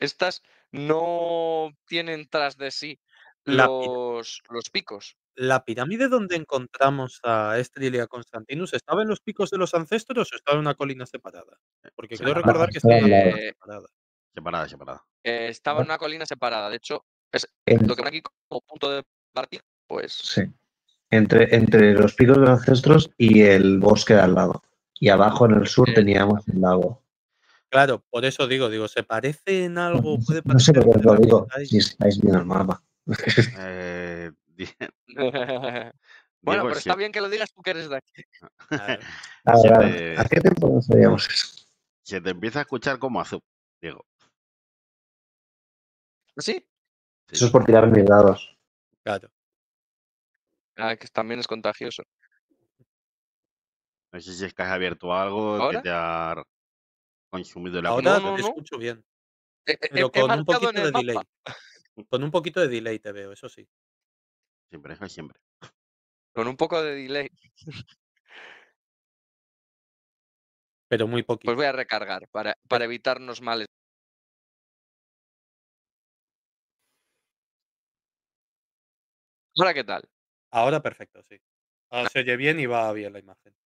Estas no tienen tras de sí los, los picos. ¿La pirámide donde encontramos a Estrid y a Constantinus estaba en los picos de los ancestros o estaba en una colina separada? Porque separada, quiero recordar que estaba en una colina separada. Separada, separada. Eh, estaba en una colina separada. De hecho, es lo que ven aquí como punto de partida, pues... Sí. Entre, entre los picos de los ancestros y el bosque de al lado. Y abajo en el sur sí. Teníamos el lago. Claro, por eso digo, digo, ¿se parece en algo? ¿Puede no sé lo que os digo, si estáis viendo el mapa. Eh, bueno, digo, pero sí. Está bien que lo digas tú que eres de aquí. Claro. A ver, a ver, ¿a qué tiempo nos veíamos eso? Se te empieza a escuchar como a Zub, digo. ¿Sí? ¿Sí? Eso es por tirar mis dados. Claro. Ah, que también es contagioso. No sé si es que has abierto algo. ¿Ahora? Que te ha consumido la Ahora no, no, te escucho bien. Eh, Pero eh, con un poquito de mapa. delay. Con un poquito de delay te veo, eso sí. Siempre, eso siempre. Con un poco de delay. Pero muy poquito. Pues voy a recargar para, para evitarnos males. Ahora, ¿qué tal? Ahora perfecto, sí. Ahora se oye bien y va bien la imagen.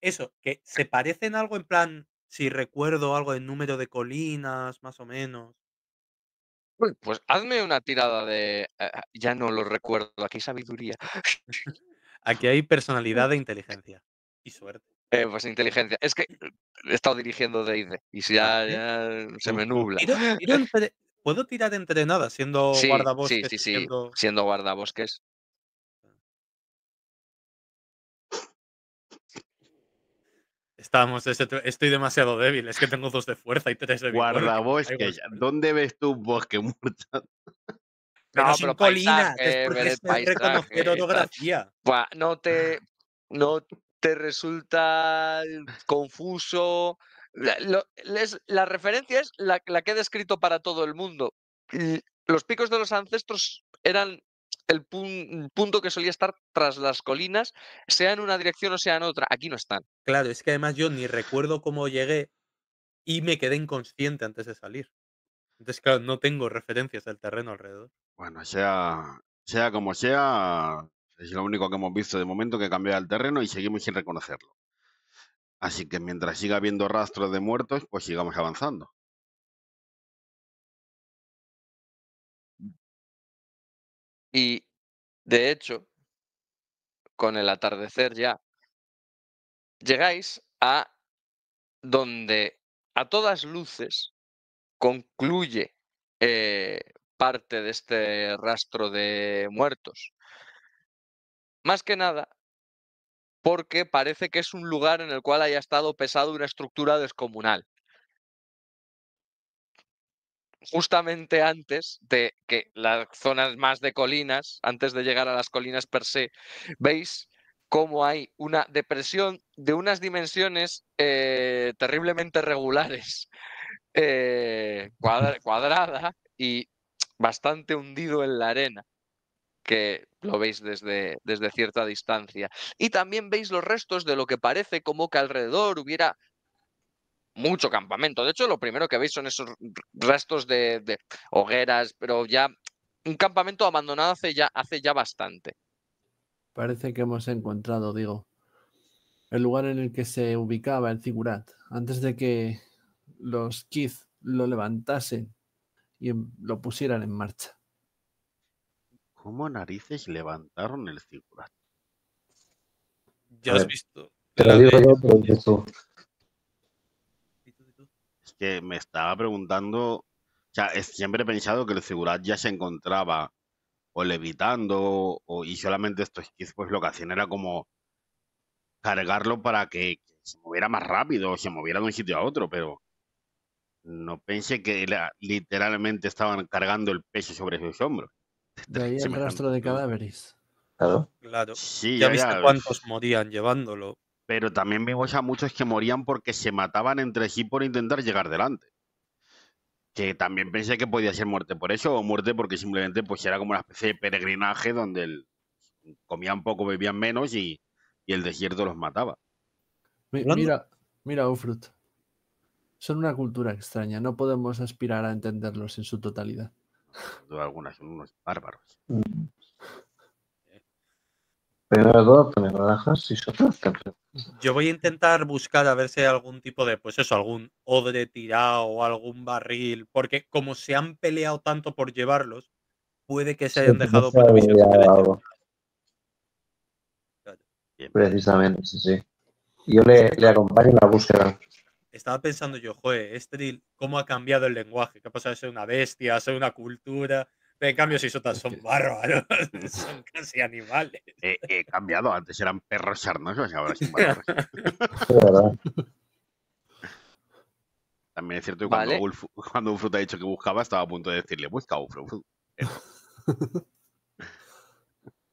Eso, que se parece en algo en plan, si recuerdo algo en número de colinas, más o menos. Pues hazme una tirada de... Eh, ya no lo recuerdo, aquí hay sabiduría. Aquí hay personalidad e inteligencia. Y suerte. Eh, pues inteligencia. Es que he estado dirigiendo D y D y si ya, ya se me nubla. ¿Tiro, tiro entre... ¿Puedo tirar entrenada siendo sí, guardabosques? Sí, sí, sí. Siendo, siendo guardabosques. Estábamos, estoy demasiado débil, es que tengo dos de fuerza y tres de vigor. Guardabosque, ¿dónde ves tú un bosque, Murchad? Pero no, sin pero colinas, paisaje, es porque es paisaje, reconocer orografía. No te, no te resulta confuso. La, lo, les, la referencia es la, la que he descrito para todo el mundo. Los picos de los ancestros eran el pun, punto que solía estar tras las colinas, sea en una dirección o sea en otra. Aquí no están. Claro, es que además yo ni recuerdo cómo llegué y me quedé inconsciente antes de salir. Entonces, claro, no tengo referencias del terreno alrededor. Bueno, sea, sea como sea, es lo único que hemos visto de momento, que cambia el terreno y seguimos sin reconocerlo. Así que mientras siga habiendo rastros de muertos, pues sigamos avanzando. Y, de hecho, con el atardecer ya, llegáis a donde a todas luces concluye eh, parte de este rastro de muertos. Más que nada porque parece que es un lugar en el cual haya estado pesada una estructura descomunal. Justamente antes de que las zonas más de colinas, antes de llegar a las colinas per se, veis cómo hay una depresión de unas dimensiones eh, terriblemente regulares, eh, cuadra, cuadrada y bastante hundido en la arena, que lo veis desde, desde cierta distancia. Y también veis los restos de lo que parece como que alrededor hubiera mucho campamento. De hecho, lo primero que veis son esos restos de, de hogueras, pero ya un campamento abandonado hace ya, hace ya bastante. Parece que hemos encontrado, digo, el lugar en el que se ubicaba el zigurat antes de que los Keith lo levantasen y lo pusieran en marcha. ¿Cómo narices levantaron el zigurat? Ya has visto. Te lo digo yo, pero dices tú. Es que me estaba preguntando, o sea, es, siempre he pensado que el zigurat ya se encontraba o levitando, o, y solamente estos Keith pues lo que hacían era como cargarlo para que se moviera más rápido, o se moviera de un sitio a otro, pero no pensé que era, literalmente estaban cargando el peso sobre sus hombros. De ahí el rastro de cadáveres. Claro. Claro. Sí, ya, ya viste ya, cuántos morían llevándolo. Pero también vimos a muchos que morían porque se mataban entre sí por intentar llegar delante. Que también pensé que podía ser muerte por eso, o muerte porque simplemente pues era como una especie de peregrinaje donde el... comían poco, bebían menos y, y el desierto los mataba. Mi, mira, mira, Ufrut. Son una cultura extraña, no podemos aspirar a entenderlos en su totalidad. Algunas son unos bárbaros. Pero me relajas y yo voy a intentar buscar a ver si hay algún tipo de, pues eso, algún odre tirado o algún barril, porque como se han peleado tanto por llevarlos, puede que se hayan sí, dejado no provisiones algo. Precisamente, sí, sí. Yo le, le acompaño en la búsqueda. Estaba pensando yo, joder, Estrid, ¿cómo ha cambiado el lenguaje? ¿Qué ha pasado de ser una bestia, ser una cultura? Pero en cambio, Sisota son bárbaros, son casi animales. He, he cambiado, antes eran perros sarnosos, ahora son bárbaros. También es cierto que ¿vale? cuando, Ufru, cuando Ufru te ha dicho que buscaba, estaba a punto de decirle, busca Ufru.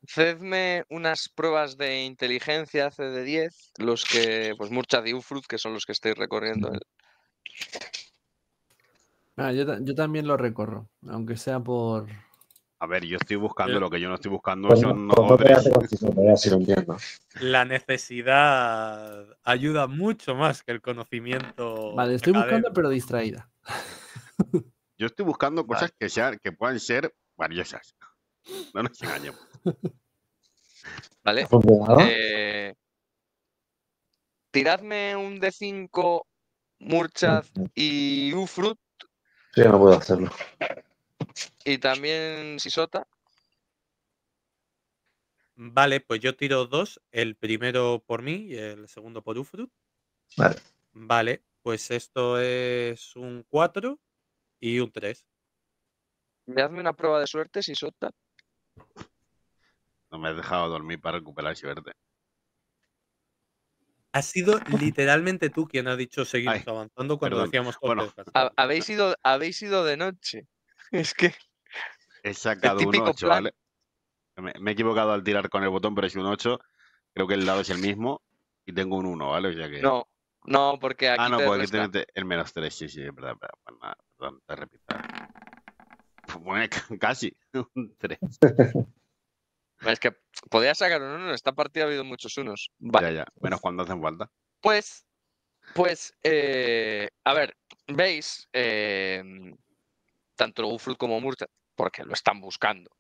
Hacedme unas pruebas de inteligencia, hace de diez, los que, pues Murchad y Ufrut, que son los que estáis recorriendo. El... Ah, yo, yo también lo recorro, aunque sea por... A ver, yo estoy buscando, ¿sí? Lo que yo no estoy buscando pues son... No, no, no, la necesidad ayuda mucho más que el conocimiento. Vale, estoy académico. Buscando, pero distraída. Yo estoy buscando cosas vale. que, sean, que puedan ser valiosas. No nos engañemos. Vale. Eh, tiradme un D cinco, Murchad y Ufrut. Sí, no puedo hacerlo. Y también Sisota. Vale, pues yo tiro dos. El primero por mí y el segundo por Ufrut. Vale. Vale, pues esto es un cuatro y un tres. Hazme una prueba de suerte, Sisota. No me has dejado dormir para recuperar y verte. Has sido literalmente tú quien ha dicho seguimos Ay, avanzando cuando perdón. hacíamos cortes. Bueno, habéis ido, habéis ido de noche. Es que... He sacado un ocho, plan. ¿Vale? Me, me he equivocado al tirar con el botón, pero es un ocho. Creo que el dado es el mismo y tengo un uno, ¿vale? O sea que... No, no, porque aquí... Ah, no, te porque aquí tenés el menos tres, sí, sí, es verdad. Bueno, nada, perdón, te repito. Bueno, casi, un tres. Es que podía sacar un uno, en esta partida ha habido muchos unos. Vale. Ya, ya, menos cuando hacen falta. Pues, pues, eh, a ver, veis, eh, tanto Ufrut como Murchad, porque lo están buscando,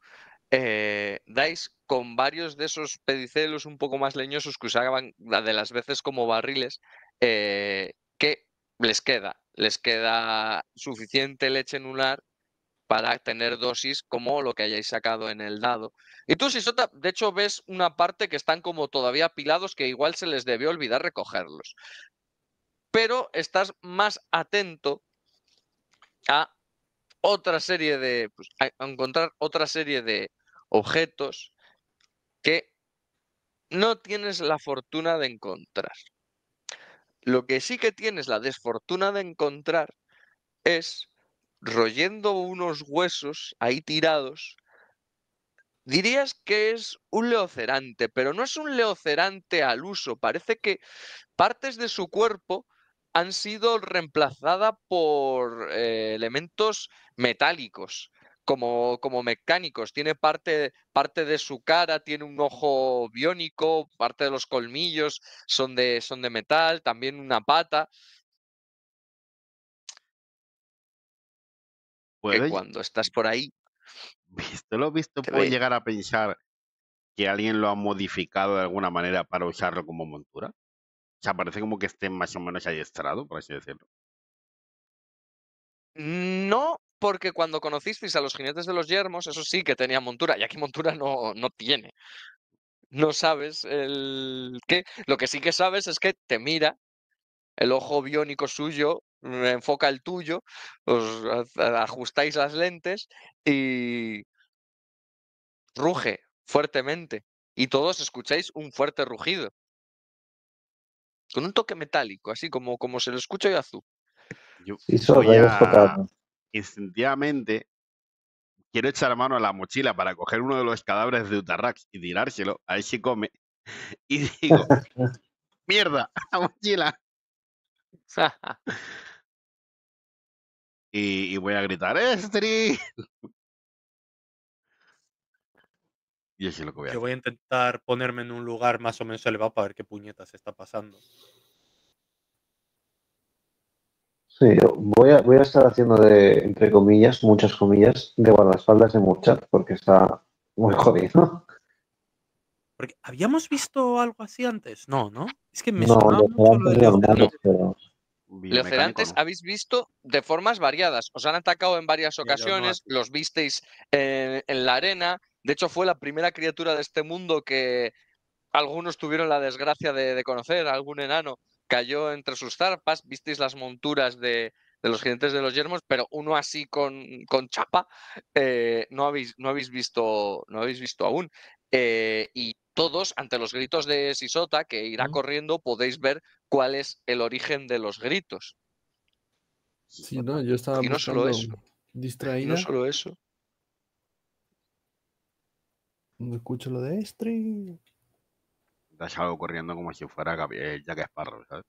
eh, dais con varios de esos pedicelos un poco más leñosos que usaban de las veces como barriles, eh, que les queda, les queda suficiente leche nular para tener dosis como lo que hayáis sacado en el dado. Y tú, Sisota, de hecho ves una parte que están como todavía apilados que igual se les debió olvidar recogerlos. Pero estás más atento a otra serie de... Pues, a encontrar otra serie de objetos que no tienes la fortuna de encontrar. Lo que sí que tienes la desfortuna de encontrar es... royendo unos huesos ahí tirados, dirías que es un leocerante, pero no es un leocerante al uso. Parece que partes de su cuerpo han sido reemplazadas por eh, elementos metálicos, como, como mecánicos. Tiene parte, parte de su cara, tiene un ojo biónico, parte de los colmillos son de, son de metal, también una pata... Que cuando estás por ahí... Visto lo visto, puedo ve? llegar a pensar que alguien lo ha modificado de alguna manera para usarlo como montura. O sea, parece como que esté más o menos adiestrado, por así decirlo. No, porque cuando conocisteis a los jinetes de los yermos, eso sí que tenía montura, y aquí montura no, no tiene. No sabes el qué. Lo que sí que sabes es que te mira el ojo biónico suyo, enfoca el tuyo, os ajustáis las lentes y ruge fuertemente. Y todos escucháis un fuerte rugido. Con un toque metálico, así como, como se lo escucha yo a Zub. Yo voy a... instintivamente quiero echar mano a la mochila para coger uno de los cadáveres de Utarrax y tirárselo, a ver si come. Y digo, mierda, la mochila. y, y voy a gritar ¡Estrid! Y eso es lo que voy a hacer. Yo voy a intentar ponerme en un lugar más o menos elevado para ver qué puñetas está pasando. Sí, voy a, voy a estar haciendo de, entre comillas, muchas comillas, de guardaespaldas de Murchad, porque está muy jodido. Porque habíamos visto algo así antes. No, ¿no? Es que me no, sonaba mucho lo de Leocerantes. Pero... Leocerantes habéis visto de formas variadas. Os han atacado en varias ocasiones, no los visteis en, en la arena. De hecho, fue la primera criatura de este mundo que algunos tuvieron la desgracia de, de conocer. Algún enano cayó entre sus zarpas. Visteis las monturas de, de los jinetes de los yermos, pero uno así con, con chapa eh, no, habéis, no, habéis visto, no habéis visto aún. Eh, y todos, ante los gritos de Sisota, que irá corriendo, podéis ver cuál es el origen de los gritos. Sí, no, yo estaba y no solo eso. Distraída. Y no solo eso. No escucho lo de Estrid. Te has salido corriendo como si fuera Jack Sparrow, ¿sabes?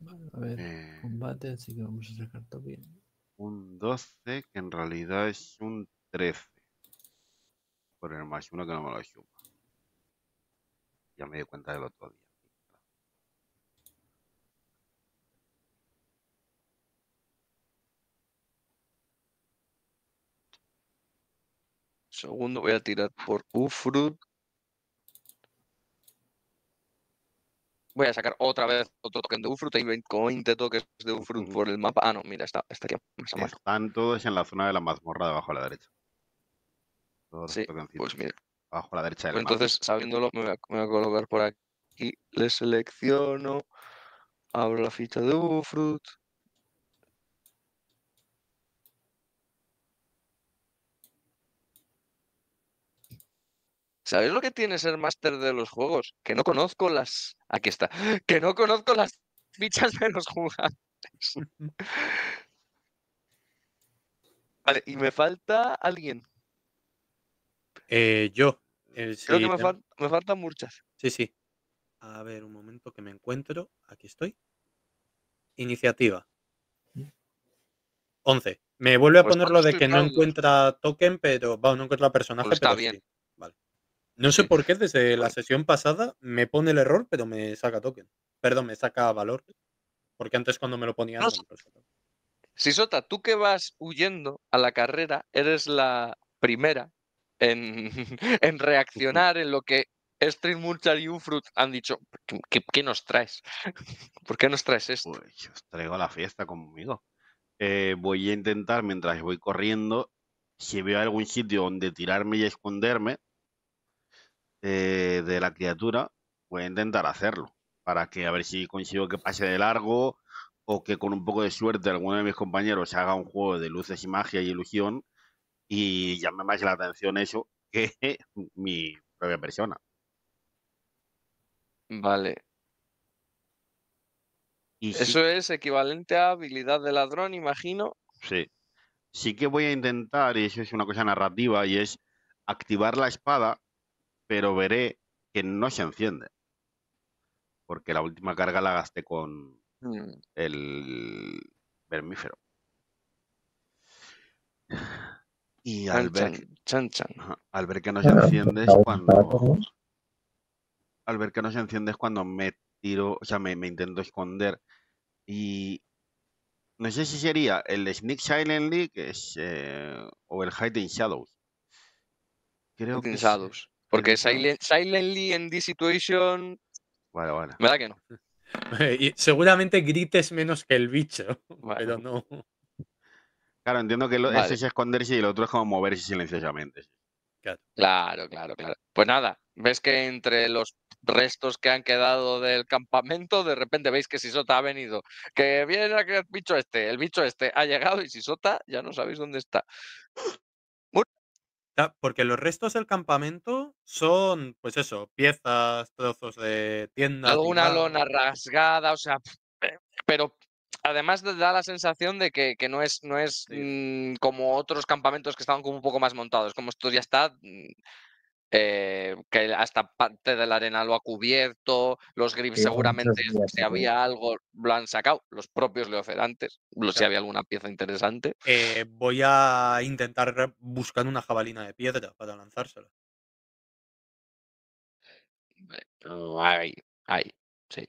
Vale, a ver, eh... combate, así que vamos a sacar todo bien. Un doce, que en realidad es un trece. Por el más uno que no me lo suma. Ya me di cuenta del otro día. Segundo, voy a tirar por Ufrut. Voy a sacar otra vez otro token de Ufrut. Hay veinte toques de Ufrut por el mapa. Ah, no, mira, está, está aquí. Está Están todos en la zona de la mazmorra de abajo a la derecha. Todos sí, pues mira. Abajo a la derecha del pues entonces, mapa. Sabiéndolo, me voy, a, me voy a colocar por aquí. Le selecciono. Abro la ficha de Ufrut. ¿Sabéis lo que tiene ser máster de los juegos? Que no conozco las... Aquí está. Que no conozco las fichas de los jugadores. Vale, y me falta alguien. Eh, yo. Eh, Creo sí, que me, fal me faltan muchas. Sí, sí. A ver, un momento que me encuentro. Aquí estoy. Iniciativa. once. Me vuelve a pues poner lo de que no mal, encuentra token, pero... Va, no encuentra personaje, pues está pero bien. Sí. Vale. No sé sí. por qué desde la sesión pasada me pone el error, pero me saca token. Perdón, me saca valor. Porque antes cuando me lo ponía... No, no, no. Sisota, tú que vas huyendo a la carrera, eres la primera en, en reaccionar en lo que Estrid, Murchad y Ufrut han dicho. ¿Qué, qué, qué nos traes? ¿Por qué nos traes esto? Pues yo os traigo a la fiesta conmigo. Eh, voy a intentar, mientras voy corriendo, si veo algún sitio donde tirarme y esconderme eh, de la criatura, voy a intentar hacerlo. Para que a ver si consigo que pase de largo... o que con un poco de suerte alguno de mis compañeros haga un juego de luces y magia y ilusión y llame más la atención eso que mi propia persona. Vale. Y eso sí, es equivalente a habilidad de ladrón, imagino. Sí. Sí que voy a intentar, y eso es una cosa narrativa, y es activar la espada, pero veré que no se enciende. Porque la última carga la gasté con... el vermífero. Y al ver, chan, chan. al ver que no se enciende es cuando al ver que no se enciende es cuando me tiro, o sea, me, me intento esconder. Y no sé si sería el Sneak Silently, que es eh, o el Hide in Shadows. Creo Hide que in Shadows. Es, porque silent, Silently en this situation. Vale, vale. ¿Verdad que no? Y seguramente grites menos que el bicho, bueno, pero no. Claro, entiendo que lo, vale. Ese es esconderse y el otro es como moverse silenciosamente. Claro. claro, claro, claro. Pues nada, ves que entre los restos que han quedado del campamento, de repente veis que Sisota ha venido. Que viene el bicho este, el bicho este ha llegado y Sisota ya no sabéis dónde está. Porque los restos del campamento son, pues eso, piezas, trozos de tienda. Alguna lona rasgada, o sea, pero además da la sensación de que, que no es, no es sí. mmm, como otros campamentos que estaban como un poco más montados, como esto ya está, eh, que hasta parte de la arena lo ha cubierto, los grips sí, seguramente sí, si había algo lo han sacado, los propios leocerantes, claro. Si había alguna pieza interesante. Eh, voy a intentar buscar una jabalina de piedra para lanzársela. Ahí, ahí, sí.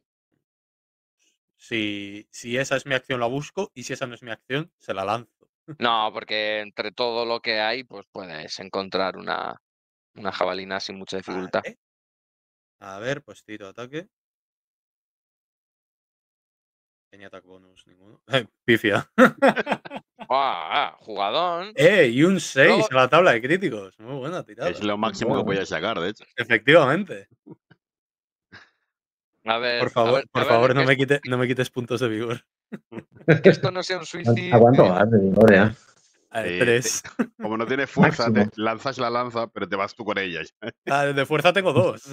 Si, si esa es mi acción, la busco, y si esa no es mi acción, se la lanzo. No, porque entre todo lo que hay, pues puedes encontrar una, una jabalina sin mucha dificultad. Vale. A ver, pues tiro ataque. Tenía ataque bonus, ninguno. Pifia. Ah, jugadón. Eh, y un seis en la tabla de críticos. Muy buena tirada. Es lo máximo que podía sacar, de hecho. Efectivamente. A ver, por favor, a ver, por a ver, favor, no, que... me quite, no me quites puntos de vigor. Que esto no sea un suicidio. ¿A cuánto vas de vigor ya? A sí, tres. Te... Como no tienes fuerza, te lanzas la lanza, pero te vas tú con ella. Ah, de fuerza tengo dos.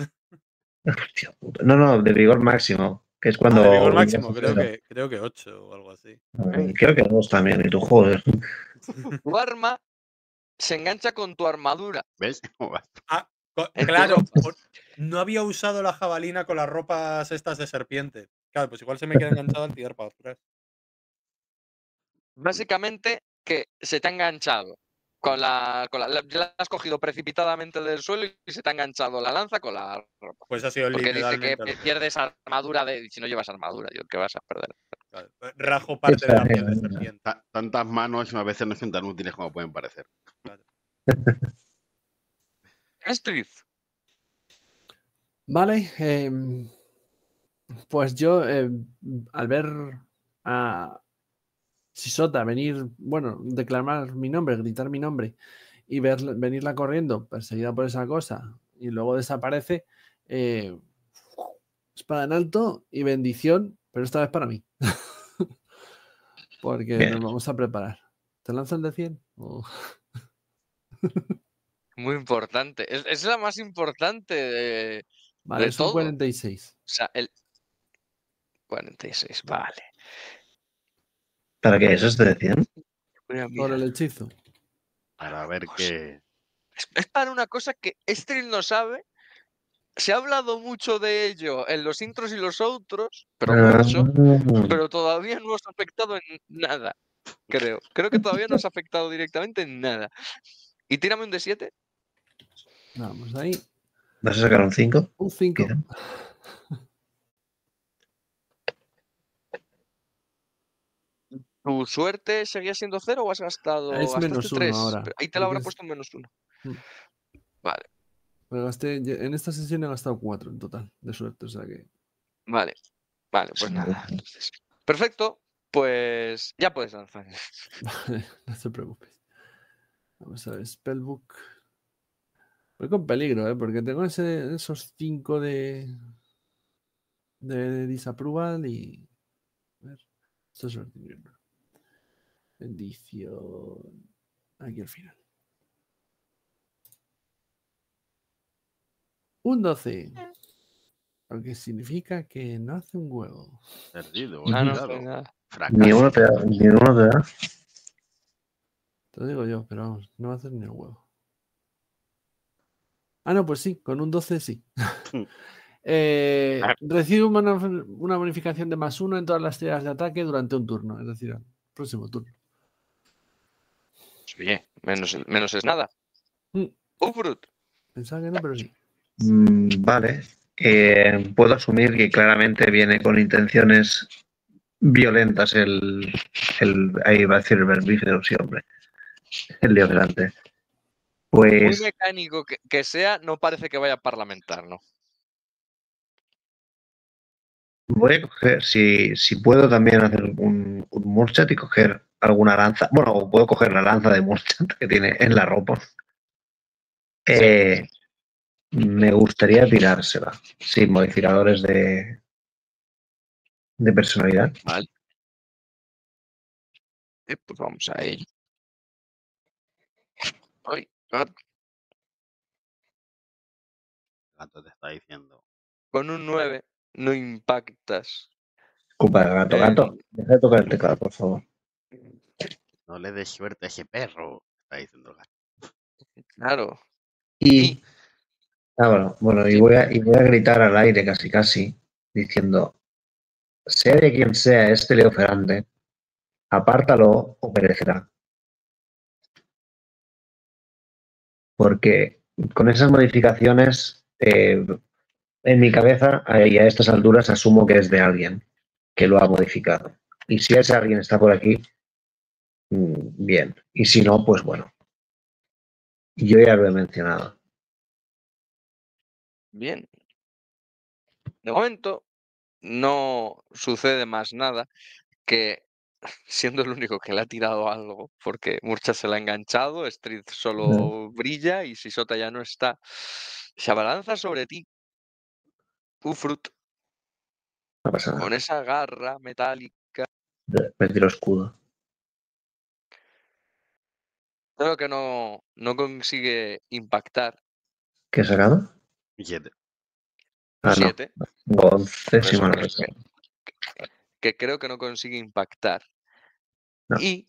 No, no, de vigor máximo. Que es cuando. Ah, de vigor máximo, creo que, creo que ocho o algo así. Ay, creo que dos también, y tu joder. Tu arma se engancha con tu armadura. ¿Ves? Ah, claro, no había usado la jabalina con las ropas estas de serpiente. Claro, pues igual se me queda enganchado al tirar para atrás. Básicamente que se te ha enganchado con la, con la, la has cogido precipitadamente del suelo y se te ha enganchado la lanza con la ropa. Pues ha sido porque dice que pierdes armadura de, si no llevas armadura, yo que vas a perder. Claro, rajo parte de la piel de serpiente. Tantas manos a veces no son tan útiles como pueden parecer. Claro. Estrid. Vale, eh, pues yo eh, al ver a Sisota venir, bueno, declamar mi nombre, gritar mi nombre y ver, venirla corriendo, perseguida por esa cosa, y luego desaparece, eh, espada en alto y bendición, pero esta vez para mí. Porque bien, nos vamos a preparar. ¿Te lanzan de cien? Oh. Muy importante. Es, es la más importante de, vale, de todo. cuarenta y seis. O sea, el... cuarenta y seis, vale. ¿Para qué eso te decían? Por el hechizo. Para ver qué... Es, es para una cosa que Estrid no sabe. Se ha hablado mucho de ello en los intros y los outros, pero, mucho, pero todavía no os ha afectado en nada, creo. Creo que todavía no os ha afectado directamente en nada. ¿Y tírame un de siete? Vamos ahí. ¿Vas a sacar un cinco? Un cinco. ¿Tu suerte seguía siendo cero o has gastado es menos uno ahora? Ahí te la habrá puesto menos uno. Vale. Pero gasté, en esta sesión he gastado cuatro en total de suerte, o sea que... Vale, vale, pues nada. Entonces, perfecto, pues ya puedes lanzar. Vale, no te preocupes. Vamos a ver, Spellbook. Voy con peligro, ¿eh? Porque tengo ese, esos cinco de, de, de disapproval y... A ver, esto es suerte. Bendición. Aquí al final. Un doce. Porque significa que no hace un huevo. Perdido, ah, no, claro. Ni uno te da, ni uno te da. Te lo digo yo, pero vamos, no va a hacer ni un huevo. Ah, no, pues sí, con un doce sí. eh, recibe una, una bonificación de más uno en todas las tiras de ataque durante un turno, es decir, al próximo turno. Bien, menos, menos es nada. Mm. Ufrut. Pensaba que no, pero sí. Vale, eh, puedo asumir que claramente viene con intenciones violentas el, el ahí va a decir el verbífero, sí, hombre, el Leocerante. Pues... Muy mecánico que, que sea, no parece que vaya a parlamentar, ¿no? Voy a coger, si, si puedo también hacer un, un Murchad y coger alguna lanza, bueno, puedo coger la lanza de Murchad que tiene en la ropa. Eh... Sí. Me gustaría tirársela, sin modificadores de, de personalidad. Vale. Eh, pues vamos a ir. Ay, gato. Gato te está diciendo. Con un nueve no impactas. Culpa del gato, eh... gato. Deja de tocar el teclado, por favor. No le des suerte a ese perro, está diciendo el gato. Claro. Y... Ah, bueno, bueno y, voy a, y voy a gritar al aire casi casi, diciendo, sea de quien sea este Leocerante, apártalo o perecerá. Porque con esas modificaciones, eh, en mi cabeza, y a estas alturas, asumo que es de alguien que lo ha modificado. Y si ese alguien está por aquí, bien. Y si no, pues bueno. Yo ya lo he mencionado. Bien. De momento no sucede más nada que, siendo el único que le ha tirado algo, porque Murchad se la ha enganchado, Estrid solo no. brilla y Sisota ya no está, se abalanza sobre ti. Ufrut. No pasa nada. Con esa garra metálica. Perdí el escudo. Creo que no, no consigue impactar. ¿Qué será? siete. Ah, siete. No. Once, que, que, que creo que no consigue impactar. No. Y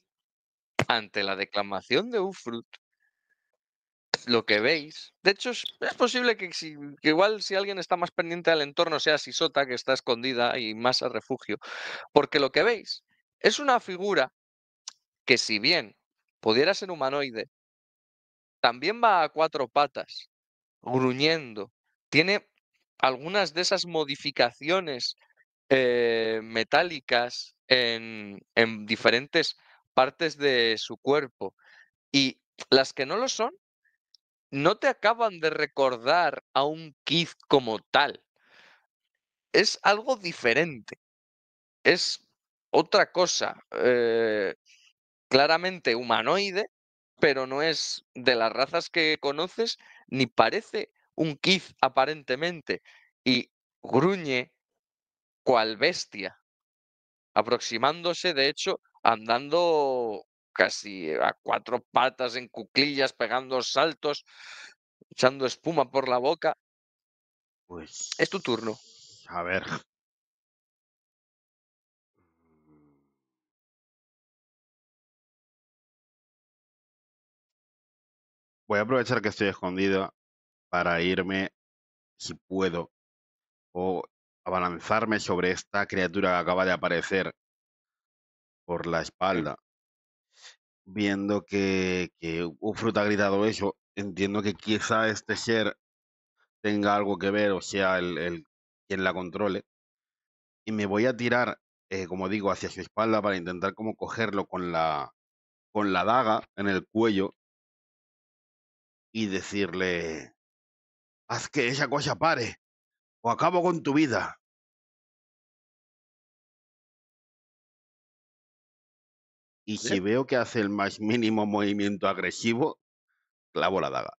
ante la declamación de Ufrut, lo que veis, de hecho es, es posible que, si, que igual si alguien está más pendiente del entorno sea Sisota, que está escondida y más a refugio, porque lo que veis es una figura que, si bien pudiera ser humanoide, también va a cuatro patas, gruñendo. Tiene algunas de esas modificaciones eh, metálicas en, en diferentes partes de su cuerpo. Y las que no lo son, no te acaban de recordar a un Keith como tal. Es algo diferente. Es otra cosa. Eh, claramente humanoide, pero no es de las razas que conoces, ni parece... un Keith aparentemente, y gruñe cual bestia, aproximándose, de hecho, andando casi a cuatro patas en cuclillas, pegando saltos, echando espuma por la boca. Pues... es tu turno. A ver... voy a aprovechar que estoy escondido para irme, si puedo, o abalanzarme sobre esta criatura que acaba de aparecer por la espalda. Viendo que, que Ufrut ha gritado eso, entiendo que quizá este ser tenga algo que ver, o sea, el, el, quien la controle. Y me voy a tirar, eh, como digo, hacia su espalda para intentar como cogerlo con la, con la daga en el cuello. Y decirle, haz que esa cosa pare, o acabo con tu vida. Y si veo que hace el más mínimo movimiento agresivo, clavo la daga.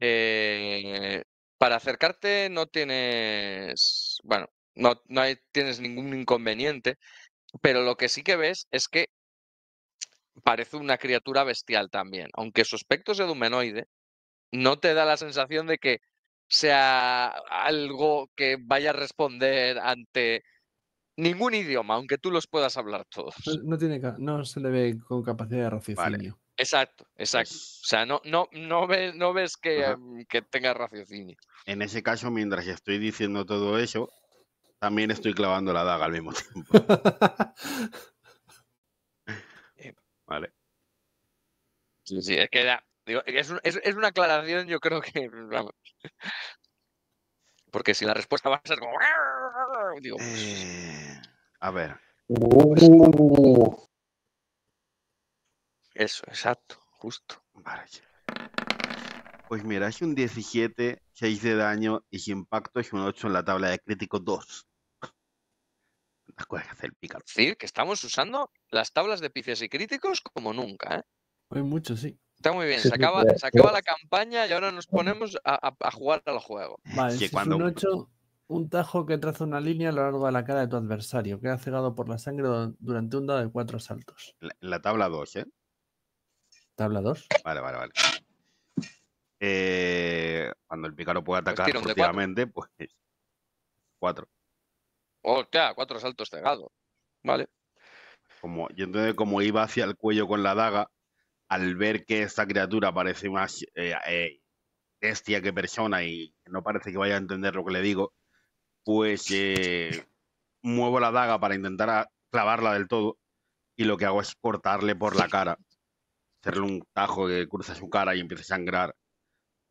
Eh, para acercarte no tienes... bueno, no, no hay, tienes ningún inconveniente, pero lo que sí que ves es que parece una criatura bestial también. Aunque su aspecto sea de humanoide, no te da la sensación de que sea algo que vaya a responder ante ningún idioma, aunque tú los puedas hablar todos. No, tiene, no se le ve con capacidad de raciocinio. Vale. Exacto, exacto. O sea, no, no, no ves, no ves que, que tenga raciocinio. En ese caso, mientras estoy diciendo todo eso, también estoy clavando la daga al mismo tiempo. Vale. Sí, sí, es que era, digo, es, un, es, es una aclaración, yo creo que... vamos. Porque si la respuesta va a ser como... digo, pues... eh, a ver. Eso, exacto, justo. Vale. Pues mira, es un diecisiete, seis de daño y si impacto es un ocho en la tabla de crítico dos. Las cosas que hace el pícaro. Es decir, que estamos usando las tablas de pifias y críticos como nunca, ¿eh? Hay mucho, sí. Está muy bien, se acaba, se acaba la campaña y ahora nos ponemos a, a, a jugar al juego. Vale, si cuando... es un ocho, un tajo que traza una línea a lo largo de la cara de tu adversario, queda cegado por la sangre durante un dado de cuatro saltos. La, la tabla dos, ¿eh? ¿Tabla dos? Vale, vale, vale. Eh, cuando el pícaro puede atacar pues furtivamente, pues... cuatro. Hostia, cuatro saltos cegados. Vale. Como, yo entonces, como iba hacia el cuello con la daga, al ver que esta criatura parece más eh, eh, bestia que persona y no parece que vaya a entender lo que le digo, pues eh, muevo la daga para intentar clavarla del todo y lo que hago es cortarle por la cara. Hacerle un tajo que cruza su cara y empieza a sangrar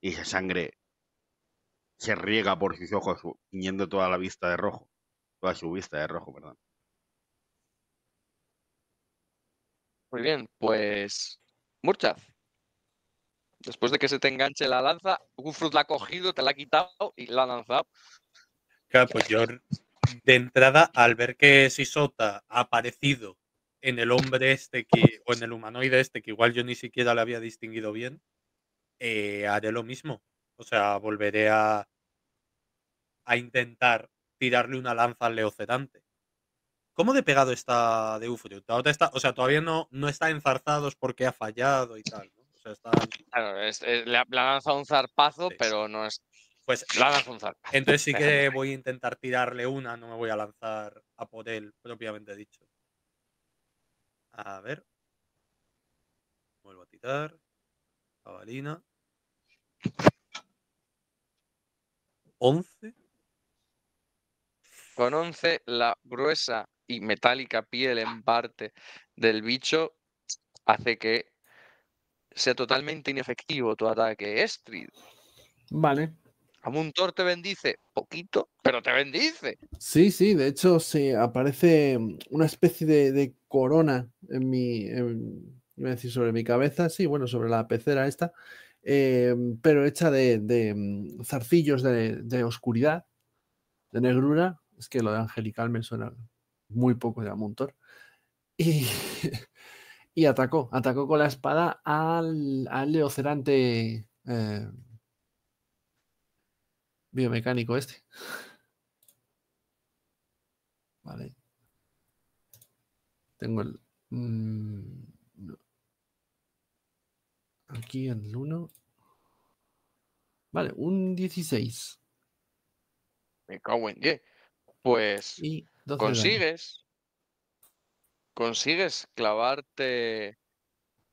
y esa sangre se riega por sus ojos, tiñendo toda la vista de rojo. Toda su vista de rojo, perdón. Muy bien, pues... Murchad. Después de que se te enganche la lanza, Ufrut la ha cogido, te la ha quitado y la ha lanzado. Claro, pues yo de entrada, al ver que Sisota ha aparecido en el hombre este que o en el humanoide este, que igual yo ni siquiera le había distinguido bien, eh, haré lo mismo. O sea, volveré a, a intentar tirarle una lanza al leocerante. ¿Cómo de pegado está de Ufrut? O sea, todavía no, no está en zarzados porque ha fallado y tal, ¿no? O sea, está... claro, es, es, le ha lanzado un zarpazo, sí, pero no es... pues le ha lanzado un zarpazo. Entonces sí que voy a intentar tirarle una, no me voy a lanzar a por él, propiamente dicho. A ver. Vuelvo a tirar. Jabalina. once. Con once, la gruesa y metálica piel en parte del bicho hace que sea totalmente inefectivo tu ataque, Estrid. Vale. Amuntor te bendice, poquito, pero te bendice. Sí, sí, de hecho sí, aparece una especie de, de corona en mi, en, iba a decir sobre mi cabeza, sí, bueno, sobre la pecera esta, eh, pero hecha de, de zarcillos de, de oscuridad, de negrura. Es que lo de angelical me suena muy poco de Amuntor. Y, y atacó. Atacó con la espada al, al leocerante eh, biomecánico este. Vale. Tengo el... Mmm, no. Aquí el uno. Vale, un dieciséis. Me cago en diez. Pues consigues... Consigues clavarte...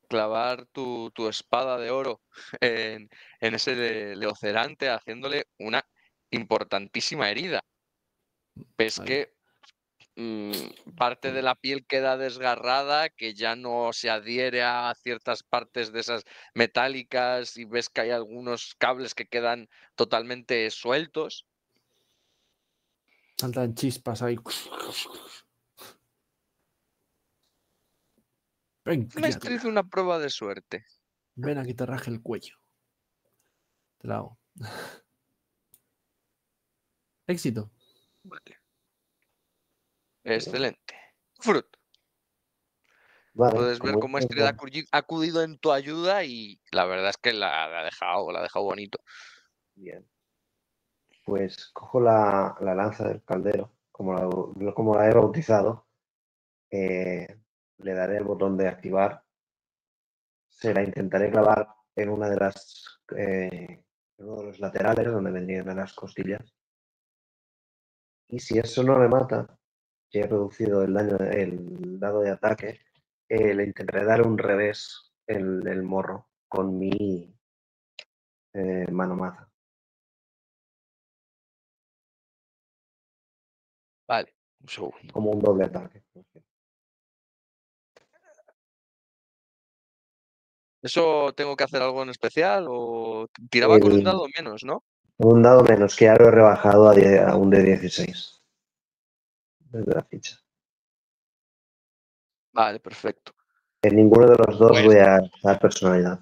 clavar tu, tu espada de oro en, en ese leocerante, haciéndole una importantísima herida. Ves vale. que mm, parte de la piel queda desgarrada, que ya no se adhiere a ciertas partes de esas metálicas, y ves que hay algunos cables que quedan totalmente sueltos. Saltan chispas ahí. Ven, me hice una prueba de suerte. Ven aquí, te raje el cuello. Te la hago. Éxito. Vale. Excelente. Ufrut. Vale, puedes ver cómo Estrid ha acudido en tu ayuda y la verdad es que la, la, ha, dejado, la ha dejado bonito. Bien. Pues cojo la, la lanza del caldero, como la, como la he bautizado. Eh... Le daré el botón de activar. Se la intentaré clavar en una de las eh, en uno de los laterales donde vendrían las costillas. Y si eso no me mata, que he reducido el daño, el dado de ataque, eh, le intentaré dar un revés en el morro con mi eh, mano maza. Vale. Como un doble ataque. ¿Eso tengo que hacer algo en especial o tiraba el, con un dado menos, no? Un dado menos, que ahora lo he rebajado a, diez, a un de dieciséis. Desde la ficha. Vale, perfecto. En ninguno de los dos pues, voy a dar personalidad.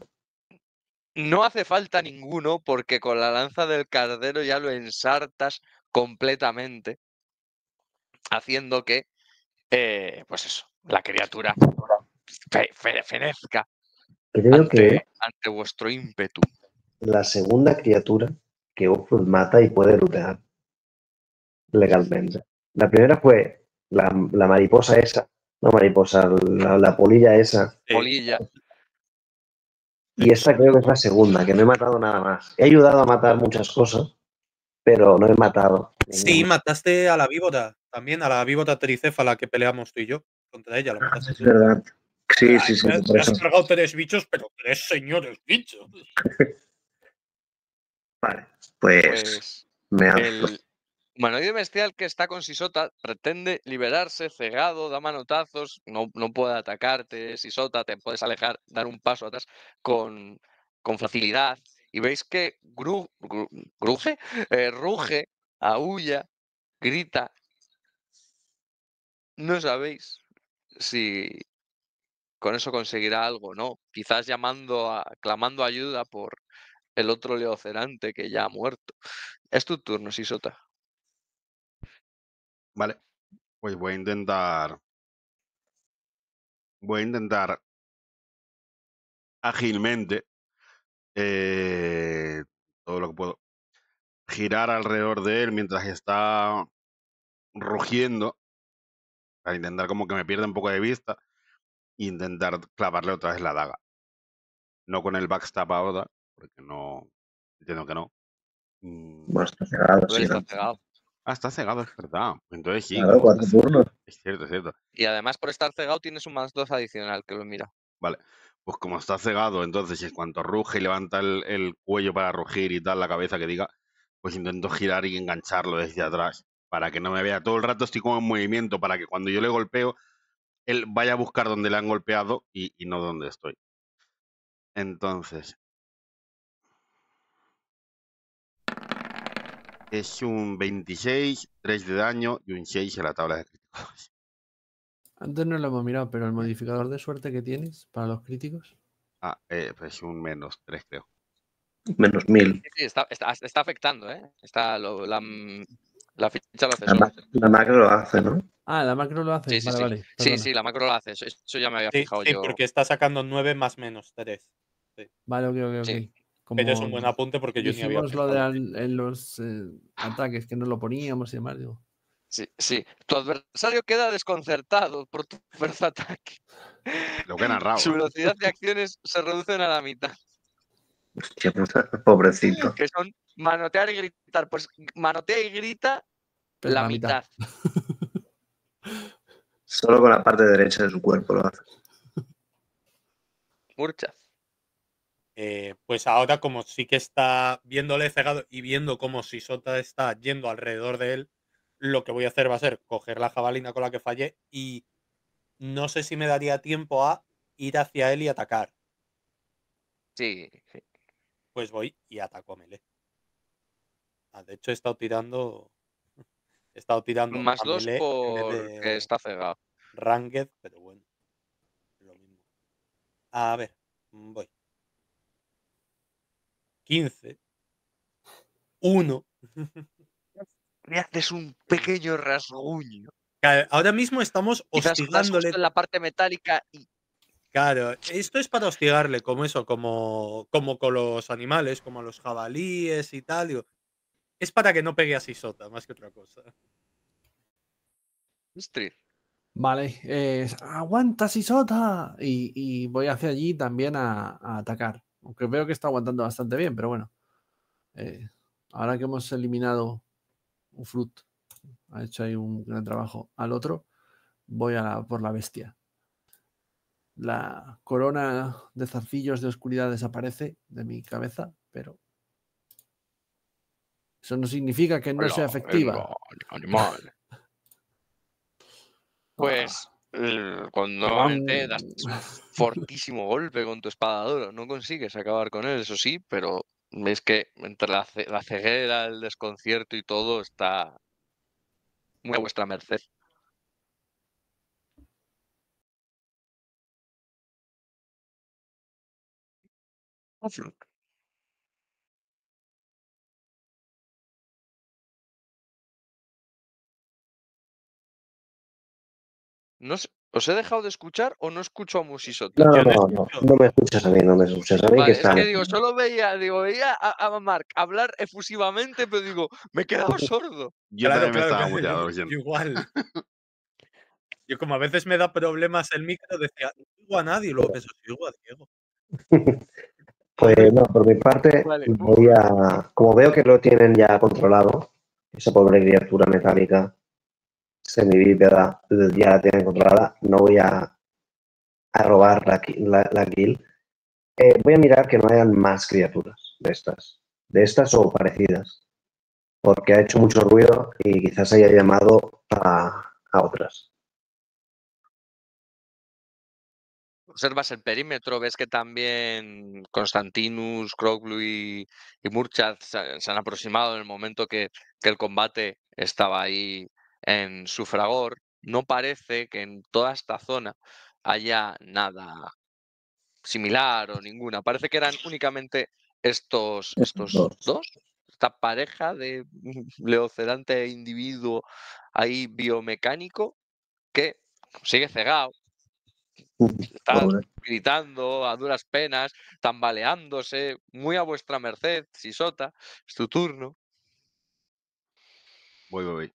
No hace falta ninguno porque con la lanza del cardero ya lo ensartas completamente. Haciendo que, eh, pues eso, la criatura fe, fe, fenezca. Creo ante, que ante vuestro ímpetu. La segunda criatura que Ufrut mata y puede lootear legalmente. La primera fue la, la mariposa esa. No mariposa, la, la polilla esa. Polilla. Y esta creo que es la segunda, que no he matado nada más. He ayudado a matar muchas cosas, pero no he matado. Sí, ninguna. Mataste a la víbora también, a la víbora tricéfala que peleamos tú y yo. Contra ella la mataste. Es verdad. Sí, ay, sí, sí. Te, te has cargado tres bichos, pero tres señores bichos. Vale, pues... pues me el humanoide bestial que está con Sisota pretende liberarse, cegado, da manotazos, no, no puede atacarte, Sisota, te puedes alejar, dar un paso atrás con, con facilidad. Y veis que gru, gru, gruje, eh, ruge, aúlla, grita. No sabéis si... con eso conseguirá algo, ¿no? Quizás llamando, a, clamando ayuda por el otro leocerante que ya ha muerto. Es tu turno, Sisota. Vale, pues voy a intentar... Voy a intentar ágilmente, eh, todo lo que puedo, girar alrededor de él mientras está rugiendo, para intentar como que me pierda un poco de vista. Intentar clavarle otra vez la daga. No con el backstab ahora, porque no. Entiendo que no. Bueno, está cegado. Sí, está cegado. Ah, está cegado, es verdad. Entonces sí. Claro, cuatro turnos. Es cierto, es cierto. Y además, por estar cegado, tienes un más dos adicional que lo mira. Vale. Pues como está cegado, entonces, en cuanto ruge y levanta el, el cuello para rugir y tal, la cabeza que diga, pues intento girar y engancharlo desde atrás, para que no me vea. Todo el rato estoy como en movimiento, para que cuando yo le golpeo, él vaya a buscar donde le han golpeado y, y no donde estoy. Entonces. Es un veintiséis, tres de daño y un seis en la tabla de críticos. Antes no lo hemos mirado, pero el modificador de suerte que tienes para los críticos. Ah, eh, pues un menos tres, creo. Menos mil. Sí, sí, está, está, está afectando, ¿eh? Está lo, la, la ficha lo hace. La, la macro lo hace, ¿no? Ah, la macro lo hace. Sí, sí, vale, sí. Vale, sí, sí, la macro lo hace. Eso, eso ya me había sí, fijado sí, yo. Sí, porque está sacando nueve más menos tres. Sí. Vale, ok, ok, ok. Sí. Como pero es un buen apunte porque yo ni había fijado. Lo de al, en los eh, ataques que no lo poníamos y demás. Digo. Sí, sí. Tu adversario queda desconcertado por tu fuerza de ataque. Lo que narrado. Su velocidad de acciones se reducen a la mitad. Hostia, pobrecito. Que son manotear y gritar. Pues manotea y grita la, la mitad. mitad. Solo con la parte derecha de su cuerpo lo hace. Murchad. Eh, pues ahora, como sí que está viéndole cegado y viendo cómo Sisota está yendo alrededor de él, lo que voy a hacer va a ser coger la jabalina con la que fallé y no sé si me daría tiempo a ir hacia él y atacar. Sí, sí. Pues voy y ataco a melee. Ah, de hecho, he estado tirando... He estado tirando... Más a dos melee porque está cegado. Ranked, pero bueno. Lo mismo. A ver, voy. quince. uno. Le haces un pequeño rasguño. Claro, ahora mismo estamos hostigándole. En la parte metálica y... Claro, esto es para hostigarle, como eso, como, como con los animales, como a los jabalíes y tal. Digo, es para que no pegue a Sisota, más que otra cosa. Estrid. Vale, eh, aguanta Sisota. Y, y voy hacia allí también a, a atacar. Aunque veo que está aguantando bastante bien, pero bueno. Eh, ahora que hemos eliminado Ufrut, ha hecho ahí un gran trabajo al otro, voy a la, por la bestia. La corona de zarcillos de oscuridad desaparece de mi cabeza, pero eso no significa que no Hola, sea efectiva. Animal. Pues cuando normalmente das fortísimo golpe con tu espada de oro, no consigues acabar con él, eso sí, pero es que entre la, ce la ceguera, el desconcierto y todo está muy a vuestra merced. No sé, ¿os he dejado de escuchar o no escucho a Musisot? No, no, no, no me escuchas a mí, no me escuchas a mí. Vale, que está... Es que digo, solo veía, digo, veía a, a Mark hablar efusivamente, pero digo, me he quedado sordo. Yo claro, también claro, me estaba mullado. Igual. Yo como a veces me da problemas el micro, decía, no oigo a nadie, y luego pensé, oigo a Diego. Pues no, por mi parte, vale. Voy a... Como veo que lo tienen ya controlado, esa pobre criatura metálica semivívida ya la tienen controlada, no voy a, a robar la, la, la kill. Eh, voy a mirar que no hayan más criaturas de estas, de estas o parecidas, porque ha hecho mucho ruido y quizás haya llamado a, a otras. Observas el perímetro, ves que también Constantinus, Kroglu y, y Murchad se, se han aproximado en el momento que, que el combate estaba ahí en su fragor. No parece que en toda esta zona haya nada similar o ninguna. Parece que eran únicamente estos, estos dos. dos, esta pareja de leocerante individuo ahí biomecánico que sigue cegado. Está gritando a duras penas, tambaleándose, muy a vuestra merced. Sisota, es tu turno. Voy, voy, voy.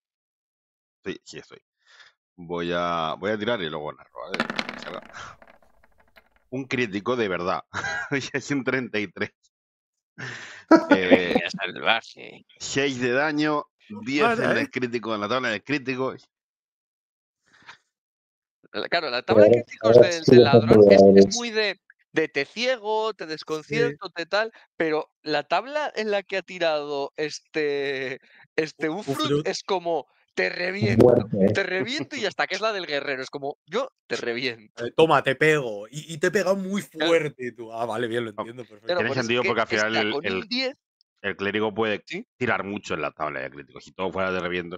Sí, sí estoy. Voy a, voy a tirar y luego narro, ¿vale? Un crítico de verdad. Es un treinta y tres. eh, seis de daño, diez vale, en el crítico, en la tabla de críticos. Claro, la tabla de críticos del, del ladrón es, es muy de, de te ciego, te desconcierto, sí. te tal, pero la tabla en la que ha tirado este, este Ufrut es como te reviento, Muerte. te reviento y hasta que es la del guerrero, es como yo te reviento. Eh, toma, te pego y, y te he pegado muy fuerte. Y tú, ah, vale, bien, lo entiendo. Perfecto. Pero tiene sentido porque al final el, el, diez... el clérigo puede ¿Sí? tirar mucho en la tabla de críticos y todo fuera de reviento.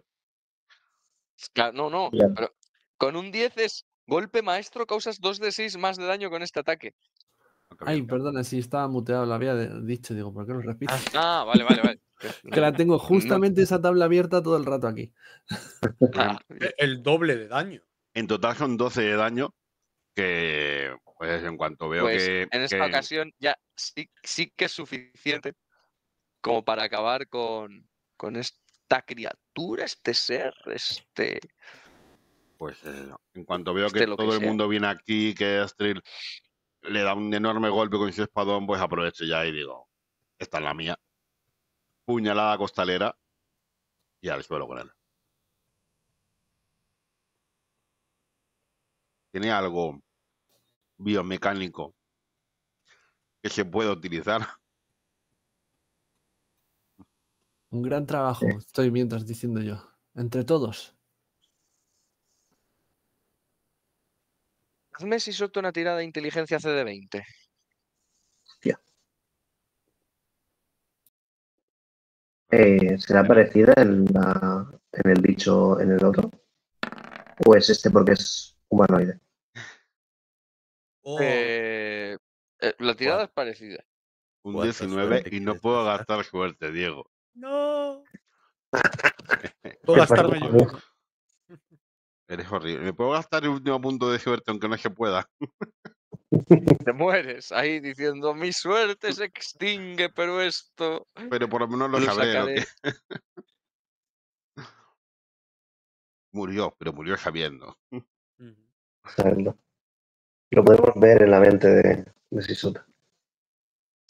Claro, no, no, bien. pero... Con un diez es golpe maestro, causas dos de seis más de daño con este ataque. Ay, perdona, si estaba muteado, la había dicho, digo, ¿por qué lo repito? Ah, vale, vale, vale. Que la tengo justamente no. esa tabla abierta todo el rato aquí. Ah, el doble de daño. En total son doce de daño, que pues en cuanto veo pues, que... En esta que... ocasión ya sí, sí que es suficiente como para acabar con, con este. esta criatura, este ser, este... Pues eso. En cuanto veo este que todo que el mundo viene aquí, que Estrid le da un enorme golpe con su espadón, pues aprovecho ya y digo, esta es la mía. Puñalada costalera y al suelo con él. Tiene algo biomecánico que se puede utilizar. Un gran trabajo, estoy mientras diciendo yo. Entre todos. Hazme si suelto una tirada de inteligencia C D veinte. Yeah. Eh, ¿Será parecida en, la, en el bicho, en el otro? ¿O es este porque es humanoide? Oh. Eh, eh, la tirada wow. es parecida. Un diecinueve y no puedo gastar suerte, Diego. No. Puedo gastarme yo. Eres horrible. Me puedo gastar el último punto de suerte aunque no se pueda. Te mueres ahí diciendo mi suerte se extingue, pero esto. Pero por lo menos lo, lo sabré. Murió, pero murió sabiendo. Sabiendo. Lo podemos ver en la mente de, de Sisota.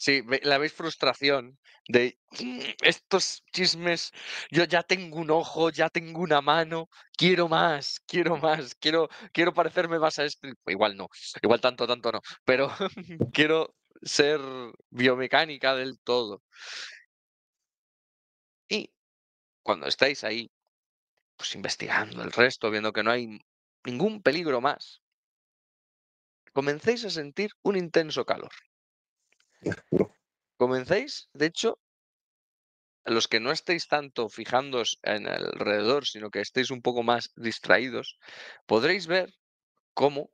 Sí, la veis frustración de estos chismes, yo ya tengo un ojo, ya tengo una mano, quiero más, quiero más, quiero, quiero parecerme más a este. Igual no, igual tanto, tanto no, pero quiero ser biomecánica del todo. Y cuando estáis ahí, pues investigando el resto, viendo que no hay ningún peligro más, comencéis a sentir un intenso calor. Comencéis, de hecho, los que no estéis tanto fijándoos en alrededor, sino que estéis un poco más distraídos, podréis ver cómo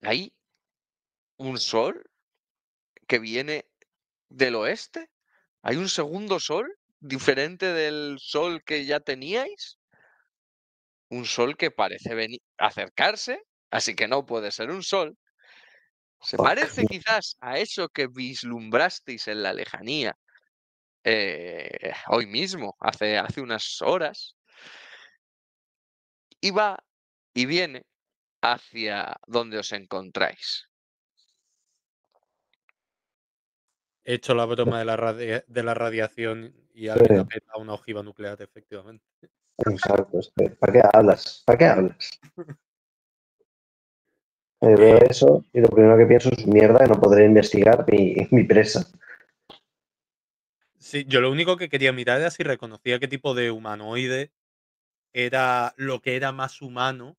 hay un sol que viene del oeste, hay un segundo sol diferente del sol que ya teníais, un sol que parece venir, acercarse, así que no puede ser un sol. Se parece quizás a eso que vislumbrasteis en la lejanía eh, hoy mismo, hace, hace unas horas, y va y viene hacia donde os encontráis. He hecho la broma de la, radia de la radiación y alguien ha petado una ojiva nuclear, efectivamente. Exacto, ¿para qué hablas? ¿Para qué hablas? Eh, veo eso y lo primero que pienso es mierda, no podré investigar mi, mi presa. Sí, yo lo único que quería mirar era si reconocía qué tipo de humanoide era lo que era más humano,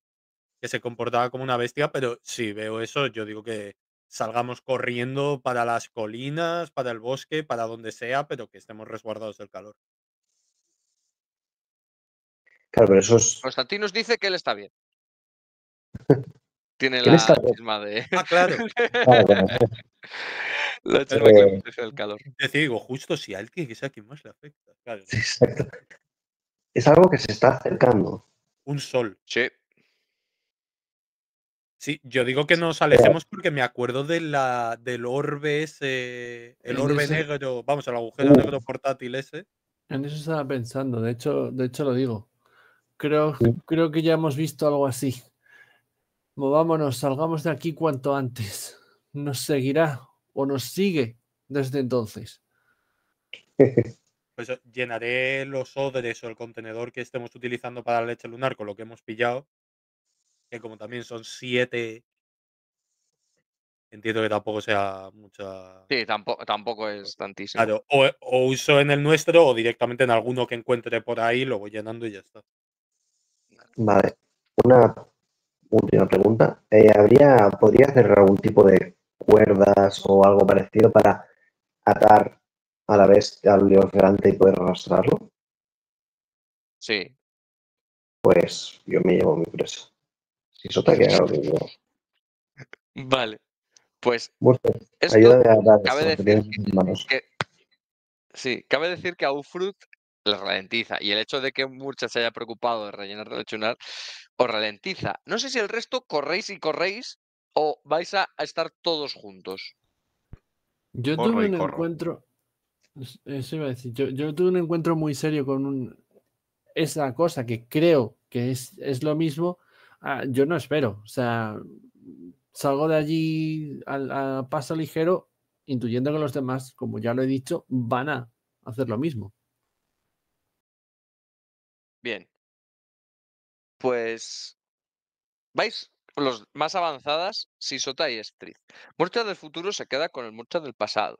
que se comportaba como una bestia, pero si veo eso, yo digo que salgamos corriendo para las colinas, para el bosque, para donde sea, pero que estemos resguardados del calor. Claro, pero eso es... Constantinus dice que él está bien. Tiene la misma de... Ah, claro. claro, claro. La chisma que es el calor. Te digo, justo si alguien que sea quien más le afecta. Claro. Exacto. Es algo que se está acercando. Un sol. Sí. Sí, yo digo que nos alejemos porque me acuerdo de la, del orbe ese... El orbe ese? negro... Vamos, el agujero uh. negro portátil ese. En eso estaba pensando. De hecho, de hecho lo digo. Creo, uh. creo que ya hemos visto algo así. Movámonos, salgamos de aquí cuanto antes. Nos seguirá o nos sigue desde entonces. Pues llenaré los odres o el contenedor que estemos utilizando para la leche lunar con lo que hemos pillado. Que como también son siete... Entiendo que tampoco sea mucha... Sí, tampoco, tampoco es tantísimo. Claro, o, o uso en el nuestro o directamente en alguno que encuentre por ahí, lo voy llenando y ya está. Vale, una... Última pregunta. Eh, ¿habría, ¿Podría hacer algún tipo de cuerdas o algo parecido para atar a la bestia al leocerante y poder arrastrarlo? Sí. Pues yo me llevo mi presa. Si eso te queda lo que yo. Vale. Pues esto, ayúdame a atar cabe esto, decir que, manos. Que, sí, cabe decir que a Ufrut la ralentiza. Y el hecho de que Murchad se haya preocupado de rellenar de lechunar os ralentiza. No sé si el resto corréis y corréis o vais a estar todos juntos. Yo tuve un encuentro Eso iba a decir. Yo, yo tuve un encuentro muy serio con un... esa cosa que creo que es, es lo mismo. Ah, yo no espero. O sea, salgo de allí a, a paso ligero, intuyendo que los demás, como ya lo he dicho, van a hacer lo mismo. Bien. Pues... ¿Vais? Los más avanzadas, Sisota y Estrid. Murchad del futuro se queda con el Murchad del pasado.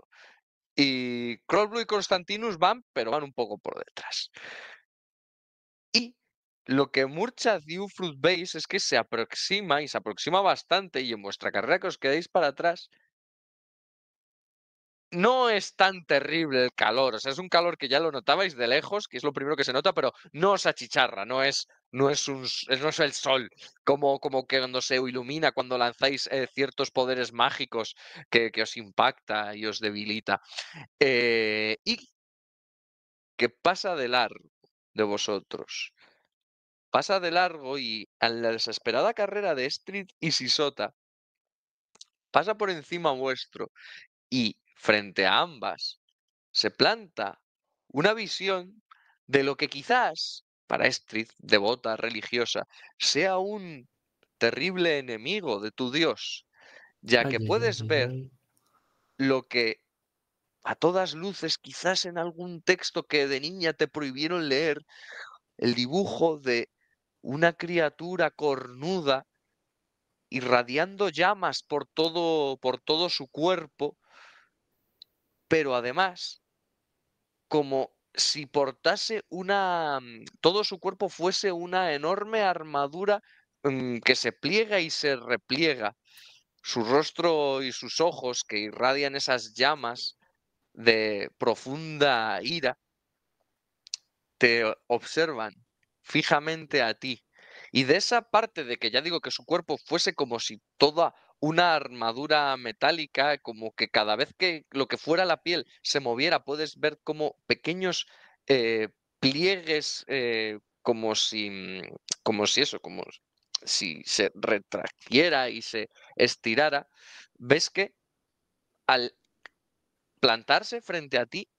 Y Kroglu y Constantinus van, pero van un poco por detrás. Y lo que Murchad y Ufrut veis es que se aproxima, y se aproxima bastante, y en vuestra carrera que os quedáis para atrás, no es tan terrible el calor. O sea, es un calor que ya lo notabais de lejos, que es lo primero que se nota, pero no os achicharra, no es... No es, un, no es el sol, como, como que cuando se ilumina, cuando lanzáis eh, ciertos poderes mágicos que, que os impacta y os debilita. Eh, y que pasa de largo de vosotros. Pasa de largo y a la desesperada carrera de Estrid y Sisota pasa por encima vuestro y frente a ambas se planta una visión de lo que quizás... para Estrid, devota, religiosa, sea un terrible enemigo de tu Dios, ya que puedes ver lo que a todas luces, quizás en algún texto que de niña te prohibieron leer, el dibujo de una criatura cornuda irradiando llamas por todo, por todo su cuerpo, pero además, como... si portase una... todo su cuerpo fuese una enorme armadura que se pliega y se repliega. Su rostro y sus ojos que irradian esas llamas de profunda ira te observan fijamente a ti. Y de esa parte de que ya digo que su cuerpo fuese como si toda una armadura metálica, como que cada vez que lo que fuera la piel se moviera, puedes ver como pequeños eh, pliegues, eh, como si, como si eso, como si se retractiera y se estirara. Ves que al plantarse frente a ti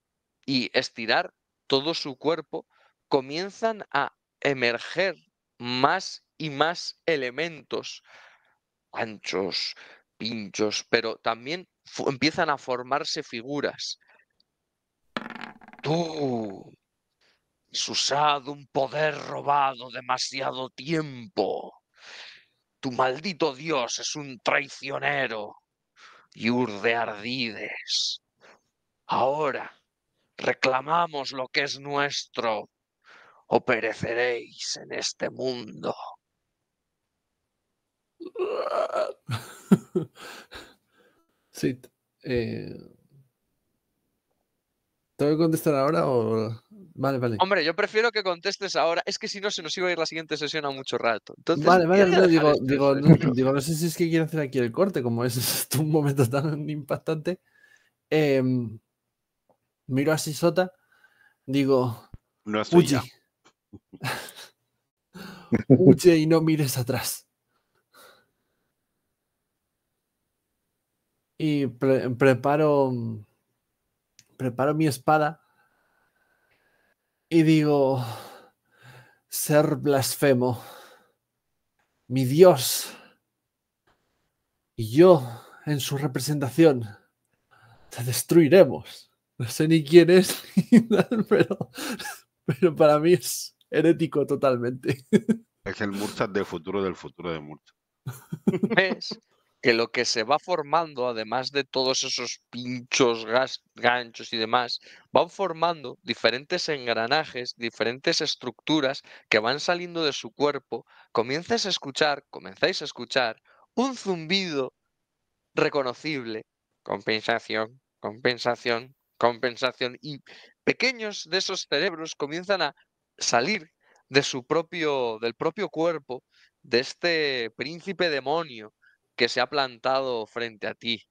y estirar todo su cuerpo, comienzan a emerger más y más elementos, anchos, pinchos, pero también empiezan a formarse figuras. Tú has usado un poder robado demasiado tiempo. Tu maldito Dios es un traicionero y urde ardides. Ahora reclamamos lo que es nuestro o pereceréis en este mundo. Sí, eh... ¿tengo que contestar ahora o...? Vale, vale. Hombre, yo prefiero que contestes ahora. Es que si no, se nos iba a ir la siguiente sesión a mucho rato. Entonces, vale, vale, no, digo, digo, no, digo, no sé si es que quiero hacer aquí el corte, como es, es un momento tan impactante. Eh, miro a Sisota, digo... No es tuya. Huye y no mires atrás. Y pre preparo preparo mi espada y digo: ser blasfemo, mi Dios y yo en su representación te destruiremos. No sé ni quién es, pero, pero para mí es herético totalmente. Es el Murchad del futuro del futuro de Murchad. ¿Ves? Que lo que se va formando, además de todos esos pinchos, gas, ganchos y demás, van formando diferentes engranajes, diferentes estructuras que van saliendo de su cuerpo. Comienzas a escuchar, comenzáis a escuchar un zumbido reconocible. Compensación, compensación, compensación. Y pequeños de esos cerebros comienzan a salir de su propio, del propio cuerpo de este príncipe demonio que se ha plantado frente a ti.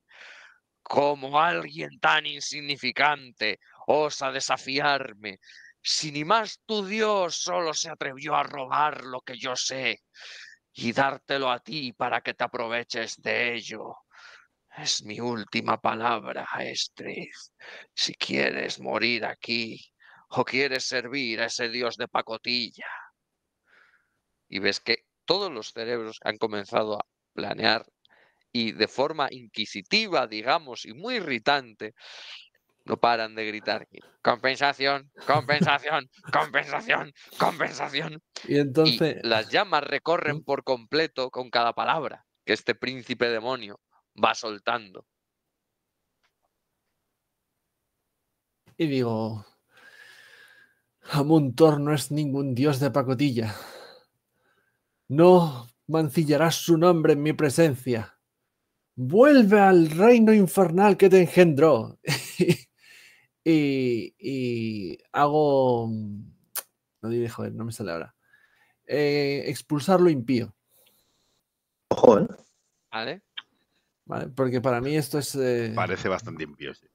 Como alguien tan insignificante osa desafiarme. Si ni más tu Dios solo se atrevió a robar lo que yo sé y dártelo a ti para que te aproveches de ello. Es mi última palabra, Estrid. Si quieres morir aquí o quieres servir a ese dios de pacotilla. Y ves que todos los cerebros han comenzado a planear y de forma inquisitiva, digamos, y muy irritante, no paran de gritar. Compensación, compensación, compensación, compensación. Y entonces y las llamas recorren por completo con cada palabra que este príncipe demonio va soltando. Y digo, Amuntor no es ningún dios de pacotilla. No mancillarás su nombre en mi presencia. Vuelve al reino infernal que te engendró. y, y hago... No diré, joder, no me sale ahora. Eh, expulsar lo impío. Ojo, ¿eh? Vale. Vale, porque para mí esto es... Eh... Parece bastante impío, sí.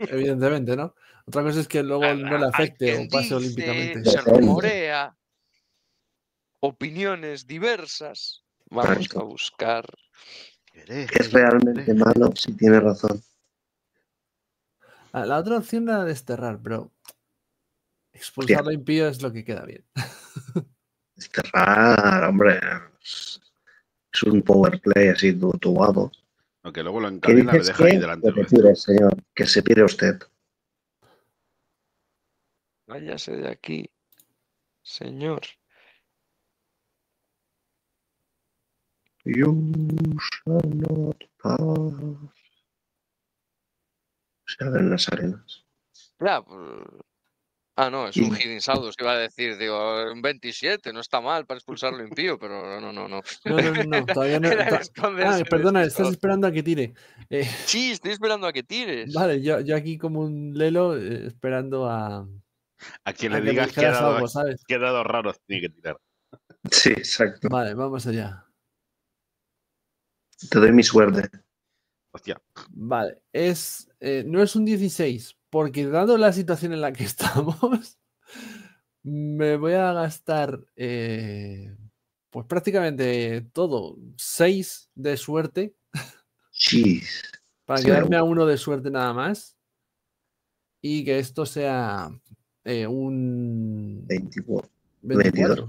Evidentemente, ¿no? Otra cosa es que luego no le afecte o pase olímpicamente. Se rumorea opiniones diversas. Vamos a buscar. Es realmente malo si tiene razón. La otra opción era desterrar, pero expulsar lo impío es lo que queda bien. Desterrar, hombre. Es un power play así tubado. Aunque luego lo encadena, le deja ahí delante. Que se pire, señor, que se pire usted. Váyase de aquí, señor. You shall not pass. Se abren las arenas. Ya, ah, no, es un Hidden Shadows que iba a decir, digo, un veintisiete, no está mal para expulsarlo impío, pero no, no, no. No, no, no, todavía no. Ah, perdona, estás esperando a que tire. Eh, sí, estoy esperando a que tires. Vale, yo, yo aquí como un lelo eh, esperando a... A quien le digas que ha dado, algo, ¿sabes? Que ha dado raro, tiene que tirar. Sí, exacto. Vale, vamos allá. Te doy mi suerte. Hostia. Vale, es, eh, no es un dieciséis, porque dado la situación en la que estamos, me voy a gastar eh, pues prácticamente todo, seis de suerte. Jeez. Para sí, quedarme a uno de suerte nada más. Y que esto sea eh, un... veinticuatro. veinticuatro.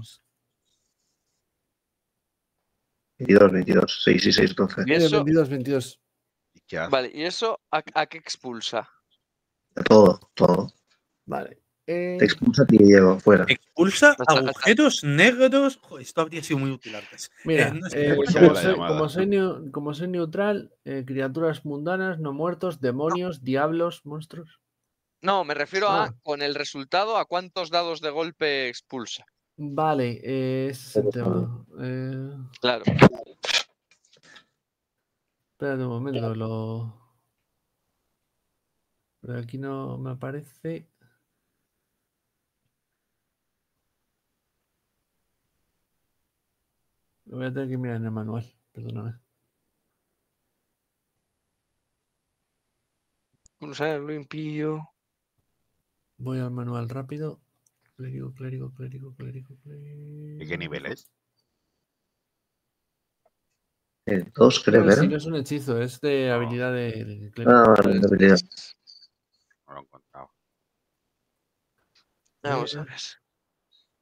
veintidós, veintidós, seis y seis, doce. ¿Y eso? veintidós, veintidós. Vale, ¿y eso a, a qué expulsa? A todo, todo. Vale. Eh... Te expulsa a ti, Diego, fuera. Expulsa agujeros negros. Joder, esto habría sido muy útil antes. Mira, eh, no eh, como, soy, como, soy, como soy neutral, eh, criaturas mundanas, no muertos, demonios, no. diablos, monstruos. No, me refiero ah. a, con el resultado, a cuántos dados de golpe expulsa. Vale, eh, ese es el tema. Eh... Claro. Espérate un momento, lo... Pero aquí no me aparece. Lo voy a tener que mirar en el manual, perdóname. Lo impío. Voy al manual rápido. Clérigo, clérigo, clérigo, clérigo, clérigo. ¿De qué nivel es? El dos, creo, ¿verdad? Sí, no es un hechizo, es de no. habilidad de, de clérigo. Ah, vale, de habilidad. No lo he encontrado. Vamos a ver.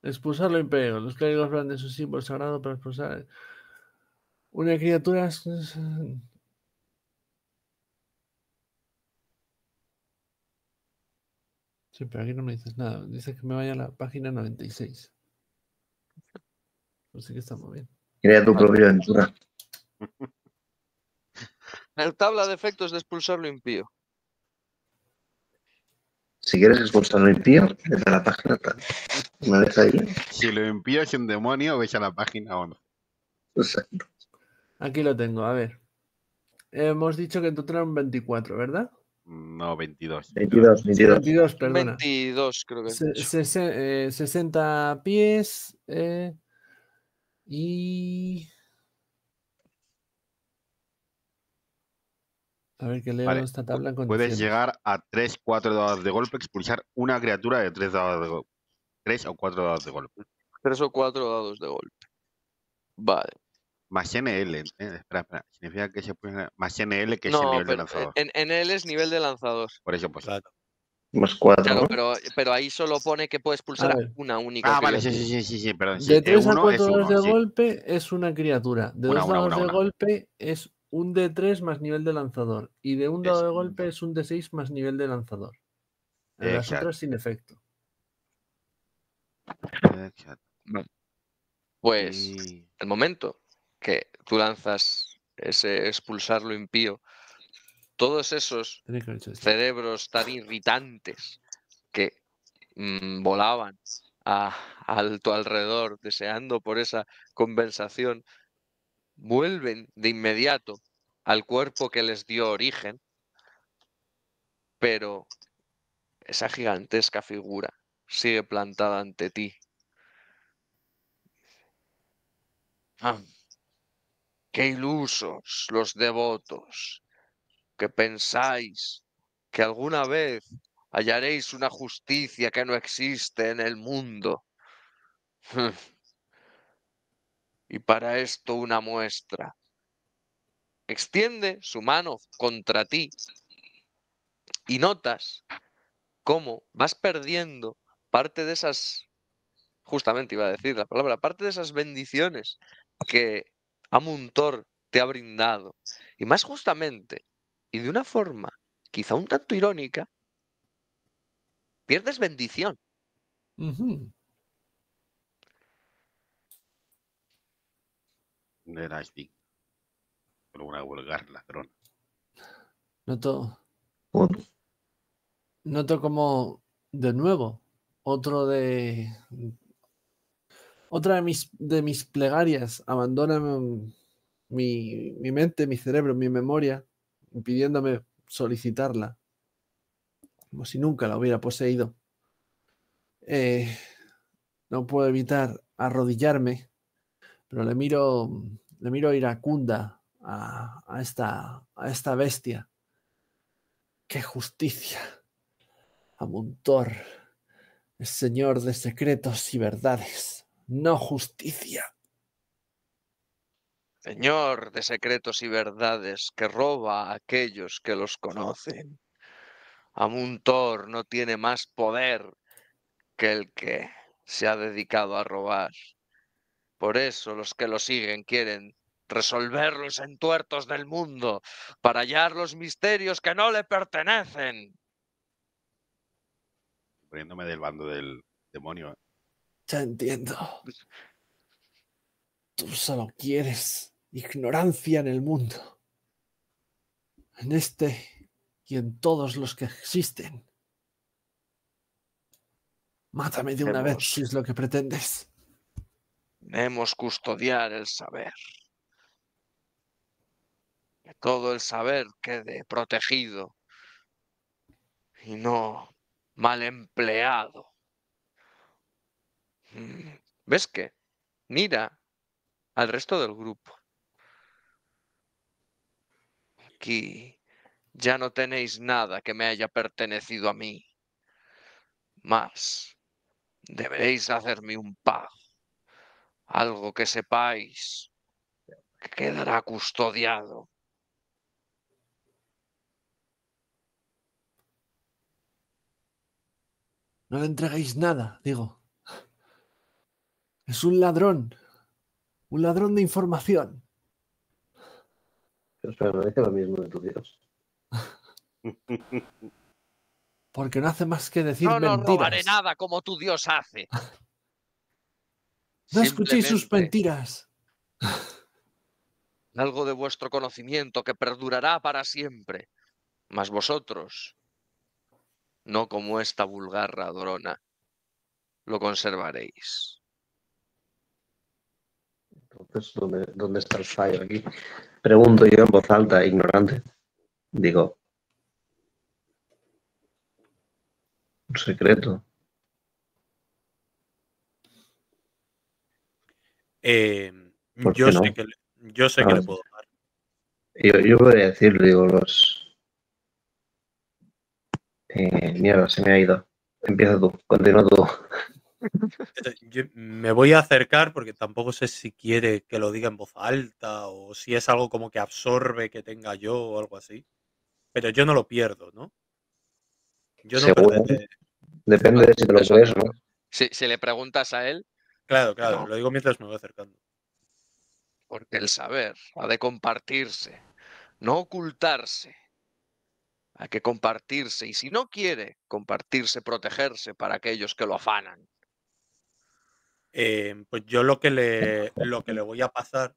Expulsar lo impío. Los clérigos hablan de su símbolo sagrado para expulsar una criatura. Sí, pero aquí no me dices nada. Dices que me vaya a la página noventa y seis. Así que estamos bien. Crea tu propia aventura. El tabla de efectos de expulsar lo impío. Si quieres expulsar lo impío, vete a la página. Una vez ahí. Si lo impío es un demonio, ves a la página o no. Exacto. Aquí lo tengo, a ver. Hemos dicho que en total eran veinticuatro, ¿verdad? No, veintidós. veintidós, veintidós. veintidós, perdona. veintidós, creo que se, se, eh, sesenta pies eh, y... A ver qué leo vale. esta tabla. Con Puedes llegar a tres, cuatro dados de golpe, expulsar una criatura de tres dados de golpe. tres o cuatro dados de golpe. tres o cuatro dados de golpe. Vale. Más N L, eh, espera, espera, significa que se puede... Más N L que es no, el nivel de lanzador. En N L es nivel de lanzador. Por eso, pues. Claro. Más cuatro. Claro, ¿no? pero, pero ahí solo pone que puedes pulsar a una única. Ah, vale, sí, sí, sí, sí, perdón. Sí. De tres a cuatro dados de sí. golpe es una criatura. De dos dados de una. golpe es un D tres más nivel de lanzador. Y de un dado es... de golpe es un D seis más nivel de lanzador. En las otras sin efecto. Exacto. Pues, y... el momento que tú lanzas ese expulsar lo impío, todos esos cerebros tan irritantes que mmm, volaban a, a tu alrededor deseando por esa compensación, vuelven de inmediato al cuerpo que les dio origen, pero esa gigantesca figura sigue plantada ante ti. Ah, ¡qué ilusos los devotos! Que pensáis que alguna vez hallaréis una justicia que no existe en el mundo. Y para esto una muestra. Extiende su mano contra ti y notas cómo vas perdiendo parte de esas, justamente iba a decir la palabra, parte de esas bendiciones que Amuntor te ha brindado. Y más justamente... y de una forma, quizá un tanto irónica, pierdes bendición. Uh-huh. De la Estrid. Por una vulgar ladrona. Noto... ¿Por? Noto como, de nuevo, otro de... Otra de mis, de mis plegarias abandona mi, mi mente, mi cerebro, mi memoria, impidiéndome solicitarla, como si nunca la hubiera poseído. Eh, no puedo evitar arrodillarme, pero le miro, le miro iracunda a, a, esta, a esta bestia. ¡Qué justicia! Amuntor, el señor de secretos y verdades. ¡No justicia! Señor de secretos y verdades que roba a aquellos que los conocen. Amuntor no tiene más poder que el que se ha dedicado a robar. Por eso los que lo siguen quieren resolver los entuertos del mundo para hallar los misterios que no le pertenecen. Poniéndome del bando del demonio. ¿eh? Ya entiendo. Tú solo quieres... ignorancia en el mundo. En este y en todos los que existen. Mátame de una vez si es lo que pretendes. Debemos custodiar el saber. Que todo el saber quede protegido y no mal empleado. ¿Ves qué? Mira al resto del grupo. Aquí ya no tenéis nada que me haya pertenecido a mí. Más, deberéis hacerme un pago. Algo que sepáis que quedará custodiado. No le entreguéis nada, digo. Es un ladrón. Un ladrón de información. Pero espera, no dice lo mismo de tu Dios. Porque no hace más que decir mentiras. No, no robaré nada como tu Dios hace. No escuchéis sus mentiras. Algo de vuestro conocimiento que perdurará para siempre. Mas vosotros, no como esta vulgar ladrona, lo conservaréis. Entonces, ¿dónde, ¿dónde está el fallo aquí? Pregunto yo en voz alta, ignorante. Digo, un secreto. Eh, yo, sé no? que, yo sé ah, que le puedo dar. Yo, yo podría decir, digo, los... Eh, mierda, se me ha ido. Empieza tú, continúa tú. Yo me voy a acercar porque tampoco sé si quiere que lo diga en voz alta o si es algo como que absorbe que tenga yo o algo así. Pero yo no lo pierdo, ¿no? Yo no Seguro. Perderé. Depende no, de si te lo sabes o no. Si, si le preguntas a él... Claro, claro. No. Lo digo mientras me voy acercando. Porque el saber ha de compartirse, no ocultarse. Hay que compartirse. Y si no quiere compartirse, protegerse para aquellos que lo afanan. Eh, pues yo lo que, le, lo que le voy a pasar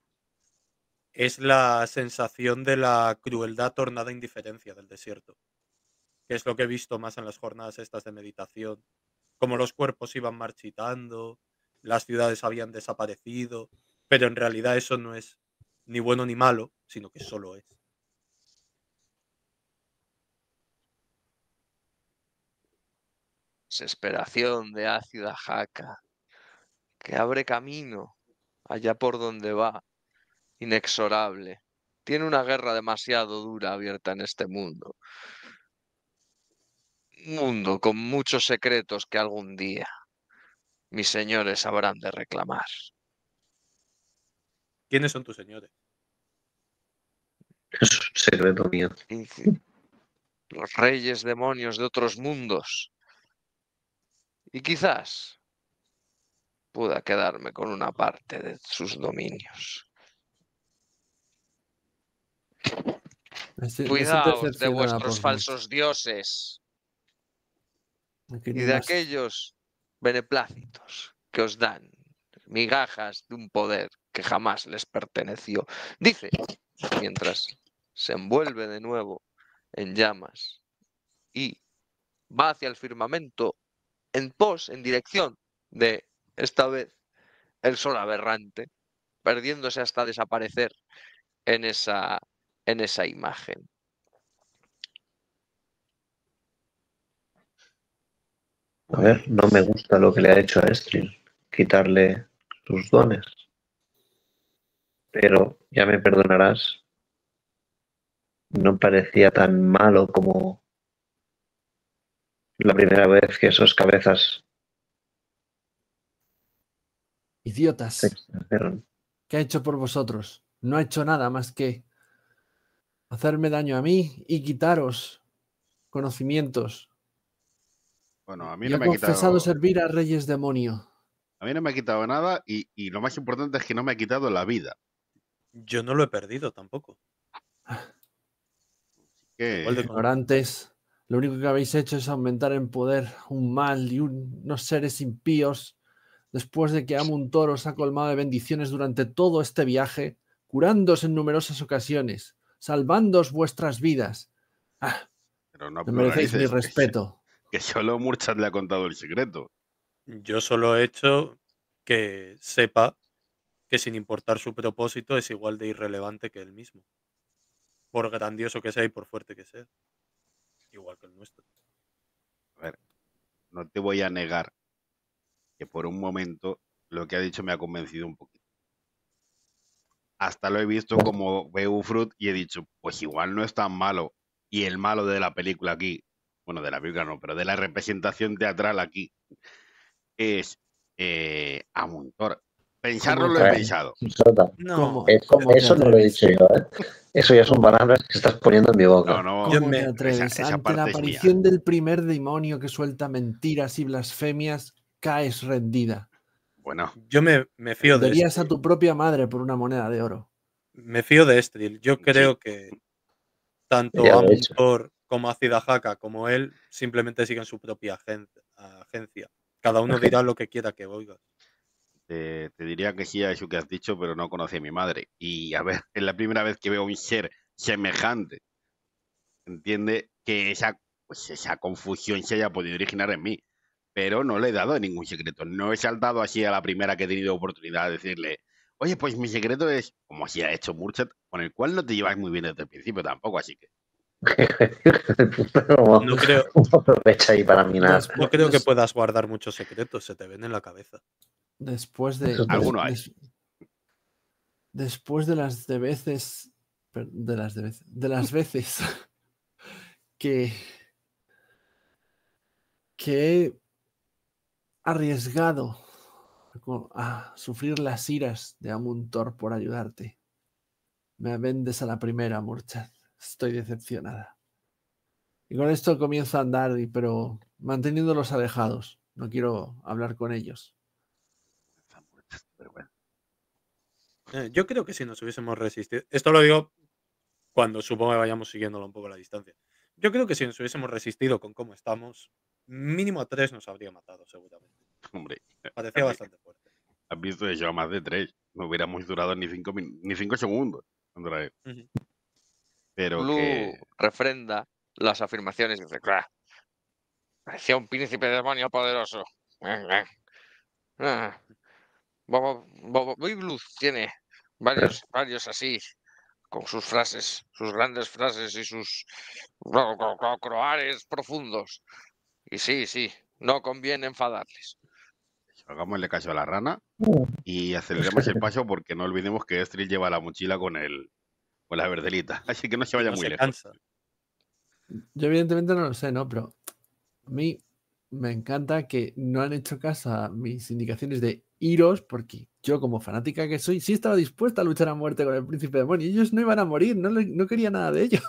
es la sensación de la crueldad tornada indiferencia del desierto, que es lo que he visto más en las jornadas estas de meditación, como los cuerpos iban marchitando, las ciudades habían desaparecido, pero en realidad eso no es ni bueno ni malo, sino que solo es. Desesperación de Zidahaka, que abre camino allá por donde va, inexorable. Tiene una guerra demasiado dura abierta en este mundo. Un mundo con muchos secretos que algún día mis señores habrán de reclamar. ¿Quiénes son tus señores? Es un secreto mío. Los reyes demonios de otros mundos. Y quizás... pueda quedarme con una parte de sus dominios. Este, Cuidaos de vuestros falsos dioses y de más. Aquellos beneplácitos que os dan migajas de un poder que jamás les perteneció. Dice, mientras se envuelve de nuevo en llamas y va hacia el firmamento en pos, en dirección de... esta vez el sol aberrante, perdiéndose hasta desaparecer en esa, en esa imagen. A ver, no me gusta lo que le ha hecho a Estrid, quitarle sus dones. Pero, ya me perdonarás, no parecía tan malo como la primera vez que esos cabezas... idiotas. ¿Qué ha hecho por vosotros? No ha hecho nada más que hacerme daño a mí y quitaros conocimientos. Bueno, a mí no me ha quitado. He confesado servir a reyes demonio. A mí no me ha quitado nada y, y lo más importante es que no me ha quitado la vida. Yo no lo he perdido tampoco. ¿Qué? Ignorantes, lo único que habéis hecho es aumentar en poder un mal y un, unos seres impíos. Después de que Amuntor os ha colmado de bendiciones durante todo este viaje, curándoos en numerosas ocasiones, salvándoos vuestras vidas. Ah, pero no, no merecéis mi respeto. Que solo Murchad le ha contado el secreto. Yo solo he hecho que sepa que sin importar su propósito es igual de irrelevante que él mismo. Por grandioso que sea y por fuerte que sea. Igual que el nuestro. A ver, no te voy a negar que por un momento lo que ha dicho me ha convencido un poquito. Hasta lo he visto como veo Ufrut y he dicho, pues igual no es tan malo. Y el malo de la película aquí, bueno, de la película no, pero de la representación teatral aquí, es eh, Amuntor. Pensarlo lo he pensado. No. Es como, eso no lo he dicho yo, ¿eh? Eso ya son palabras que estás poniendo en mi boca. No, no. Me atreves, esa, esa ante la aparición del primer demonio que suelta mentiras y blasfemias, caes rendida. Bueno, yo me, me fío de Estrid. Venderías a tu propia madre por una moneda de oro. Me fío de Estrid. Yo creo sí. que tanto Amuntor como Zidahaka como él simplemente siguen su propia agen agencia. Cada uno dirá lo que quiera que oiga. Eh, te diría que sí a eso que has dicho, pero no conocí a mi madre. Y a ver, es la primera vez que veo un ser semejante. Entiende que esa, pues esa confusión se haya podido originar en mí. Pero no le he dado ningún secreto. No he saltado así a la primera que he tenido oportunidad de decirle, oye, pues mi secreto es, como así ha hecho Murchad, con el cual no te lleváis muy bien desde el principio tampoco, así que... no creo... ahí para minar. No creo que puedas guardar muchos secretos, se te ven en la cabeza. Después de... Alguno hay. Después de las de veces... De las de veces... De las veces que... que... arriesgado a sufrir las iras de Amuntor por ayudarte. Me vendes a la primera, Murchad. Estoy decepcionada. Y con esto comienzo a andar, pero manteniéndolos alejados. No quiero hablar con ellos. Pero bueno. eh, yo creo que si nos hubiésemos resistido... Esto lo digo cuando supongo que vayamos siguiéndolo un poco a la distancia. Yo creo que si nos hubiésemos resistido con cómo estamos, mínimo a tres nos habría matado, seguramente. Hombre, parecía bastante fuerte. Has visto que lleva más de tres. No hubiéramos durado ni cinco, ni cinco segundos. André. Uh-huh. Pero Blue que... refrenda las afirmaciones y dice, claro, parecía un príncipe demonio poderoso. Bobo, Bobo, Boy Blue tiene varios, varios así, con sus frases, sus grandes frases y sus cro cro cro croares profundos. Y sí, sí, no conviene enfadarles. Hagámosle caso a la rana y aceleremos el paso porque no olvidemos que Estrid lleva la mochila con el con la verdelita, así que no se vaya no muy se lejos. Cansa. Yo evidentemente no lo sé, ¿no? Pero a mí me encanta que no han hecho caso a mis indicaciones de iros porque yo, como fanática que soy, sí estaba dispuesta a luchar a muerte con el príncipe demonio. Ellos no iban a morir, no, le, no quería nada de ello.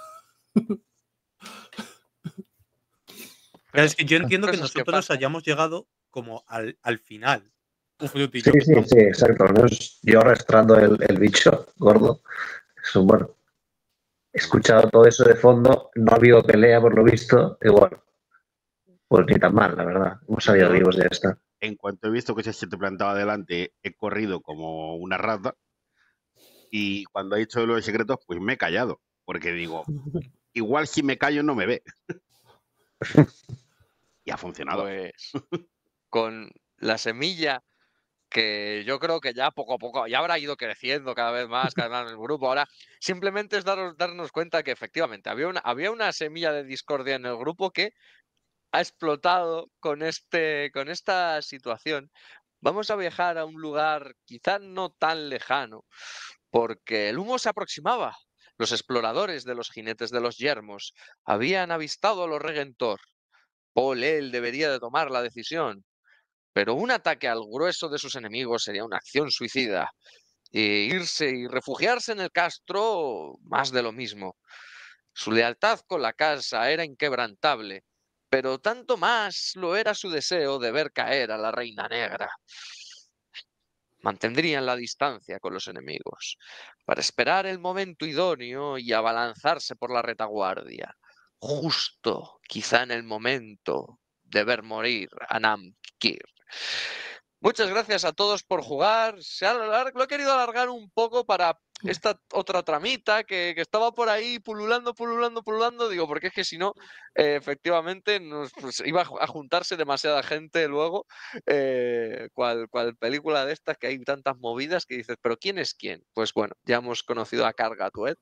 Pero es que yo entiendo que nosotros hayamos llegado como al, al final. Ufrut y yo, sí, sí, sí, exacto. Yo arrastrando el, el bicho gordo. Eso, bueno, he escuchado todo eso de fondo. No ha habido pelea, por lo visto. Igual. Pues ni tan mal, la verdad. Hemos salido vivos de esta. En cuanto he visto que se te plantaba adelante, he corrido como una rata. Y cuando ha dicho lo de secretos, pues me he callado. Porque digo, igual si me callo no me ve. Y ha funcionado. Pues, con la semilla que yo creo que ya poco a poco ya habrá ido creciendo cada vez más, cada vez más en el grupo. Ahora simplemente es daros, darnos cuenta que efectivamente había una, había una semilla de discordia en el grupo que ha explotado con, este, con esta situación. Vamos a viajar a un lugar quizá no tan lejano porque el humo se aproximaba. Los exploradores de los jinetes de los yermos habían avistado a los Regentor. Paul, él, debería de tomar la decisión. Pero un ataque al grueso de sus enemigos sería una acción suicida. E irse y refugiarse en el castro, más de lo mismo. Su lealtad con la casa era inquebrantable, pero tanto más lo era su deseo de ver caer a la Reina Negra. Mantendrían la distancia con los enemigos para esperar el momento idóneo y abalanzarse por la retaguardia, justo quizá en el momento de ver morir a Namkir. Muchas gracias a todos por jugar. Se ha alarg... Lo he querido alargar un poco para esta otra tramita que, que estaba por ahí pululando, pululando, pululando. Digo, porque es que si no, eh, efectivamente, nos, pues, iba a juntarse demasiada gente luego. Eh, cual, cual película de estas que hay tantas movidas que dices, ¿pero quién es quién? Pues bueno, ya hemos conocido a Cargatuet,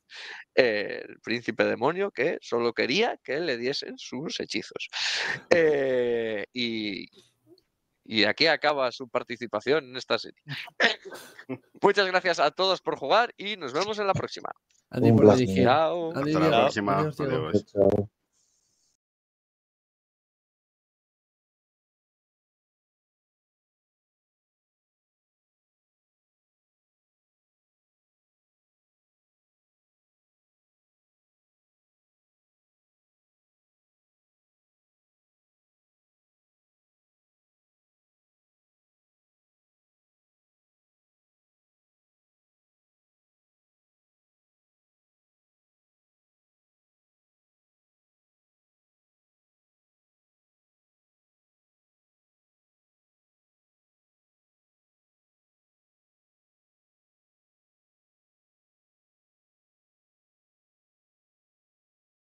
eh, el príncipe demonio, que solo quería que le diesen sus hechizos. Eh, y... Y aquí acaba su participación en esta serie. Muchas gracias a todos por jugar y nos vemos en la próxima. Adiós. Hasta la próxima. Adiós. Adiós.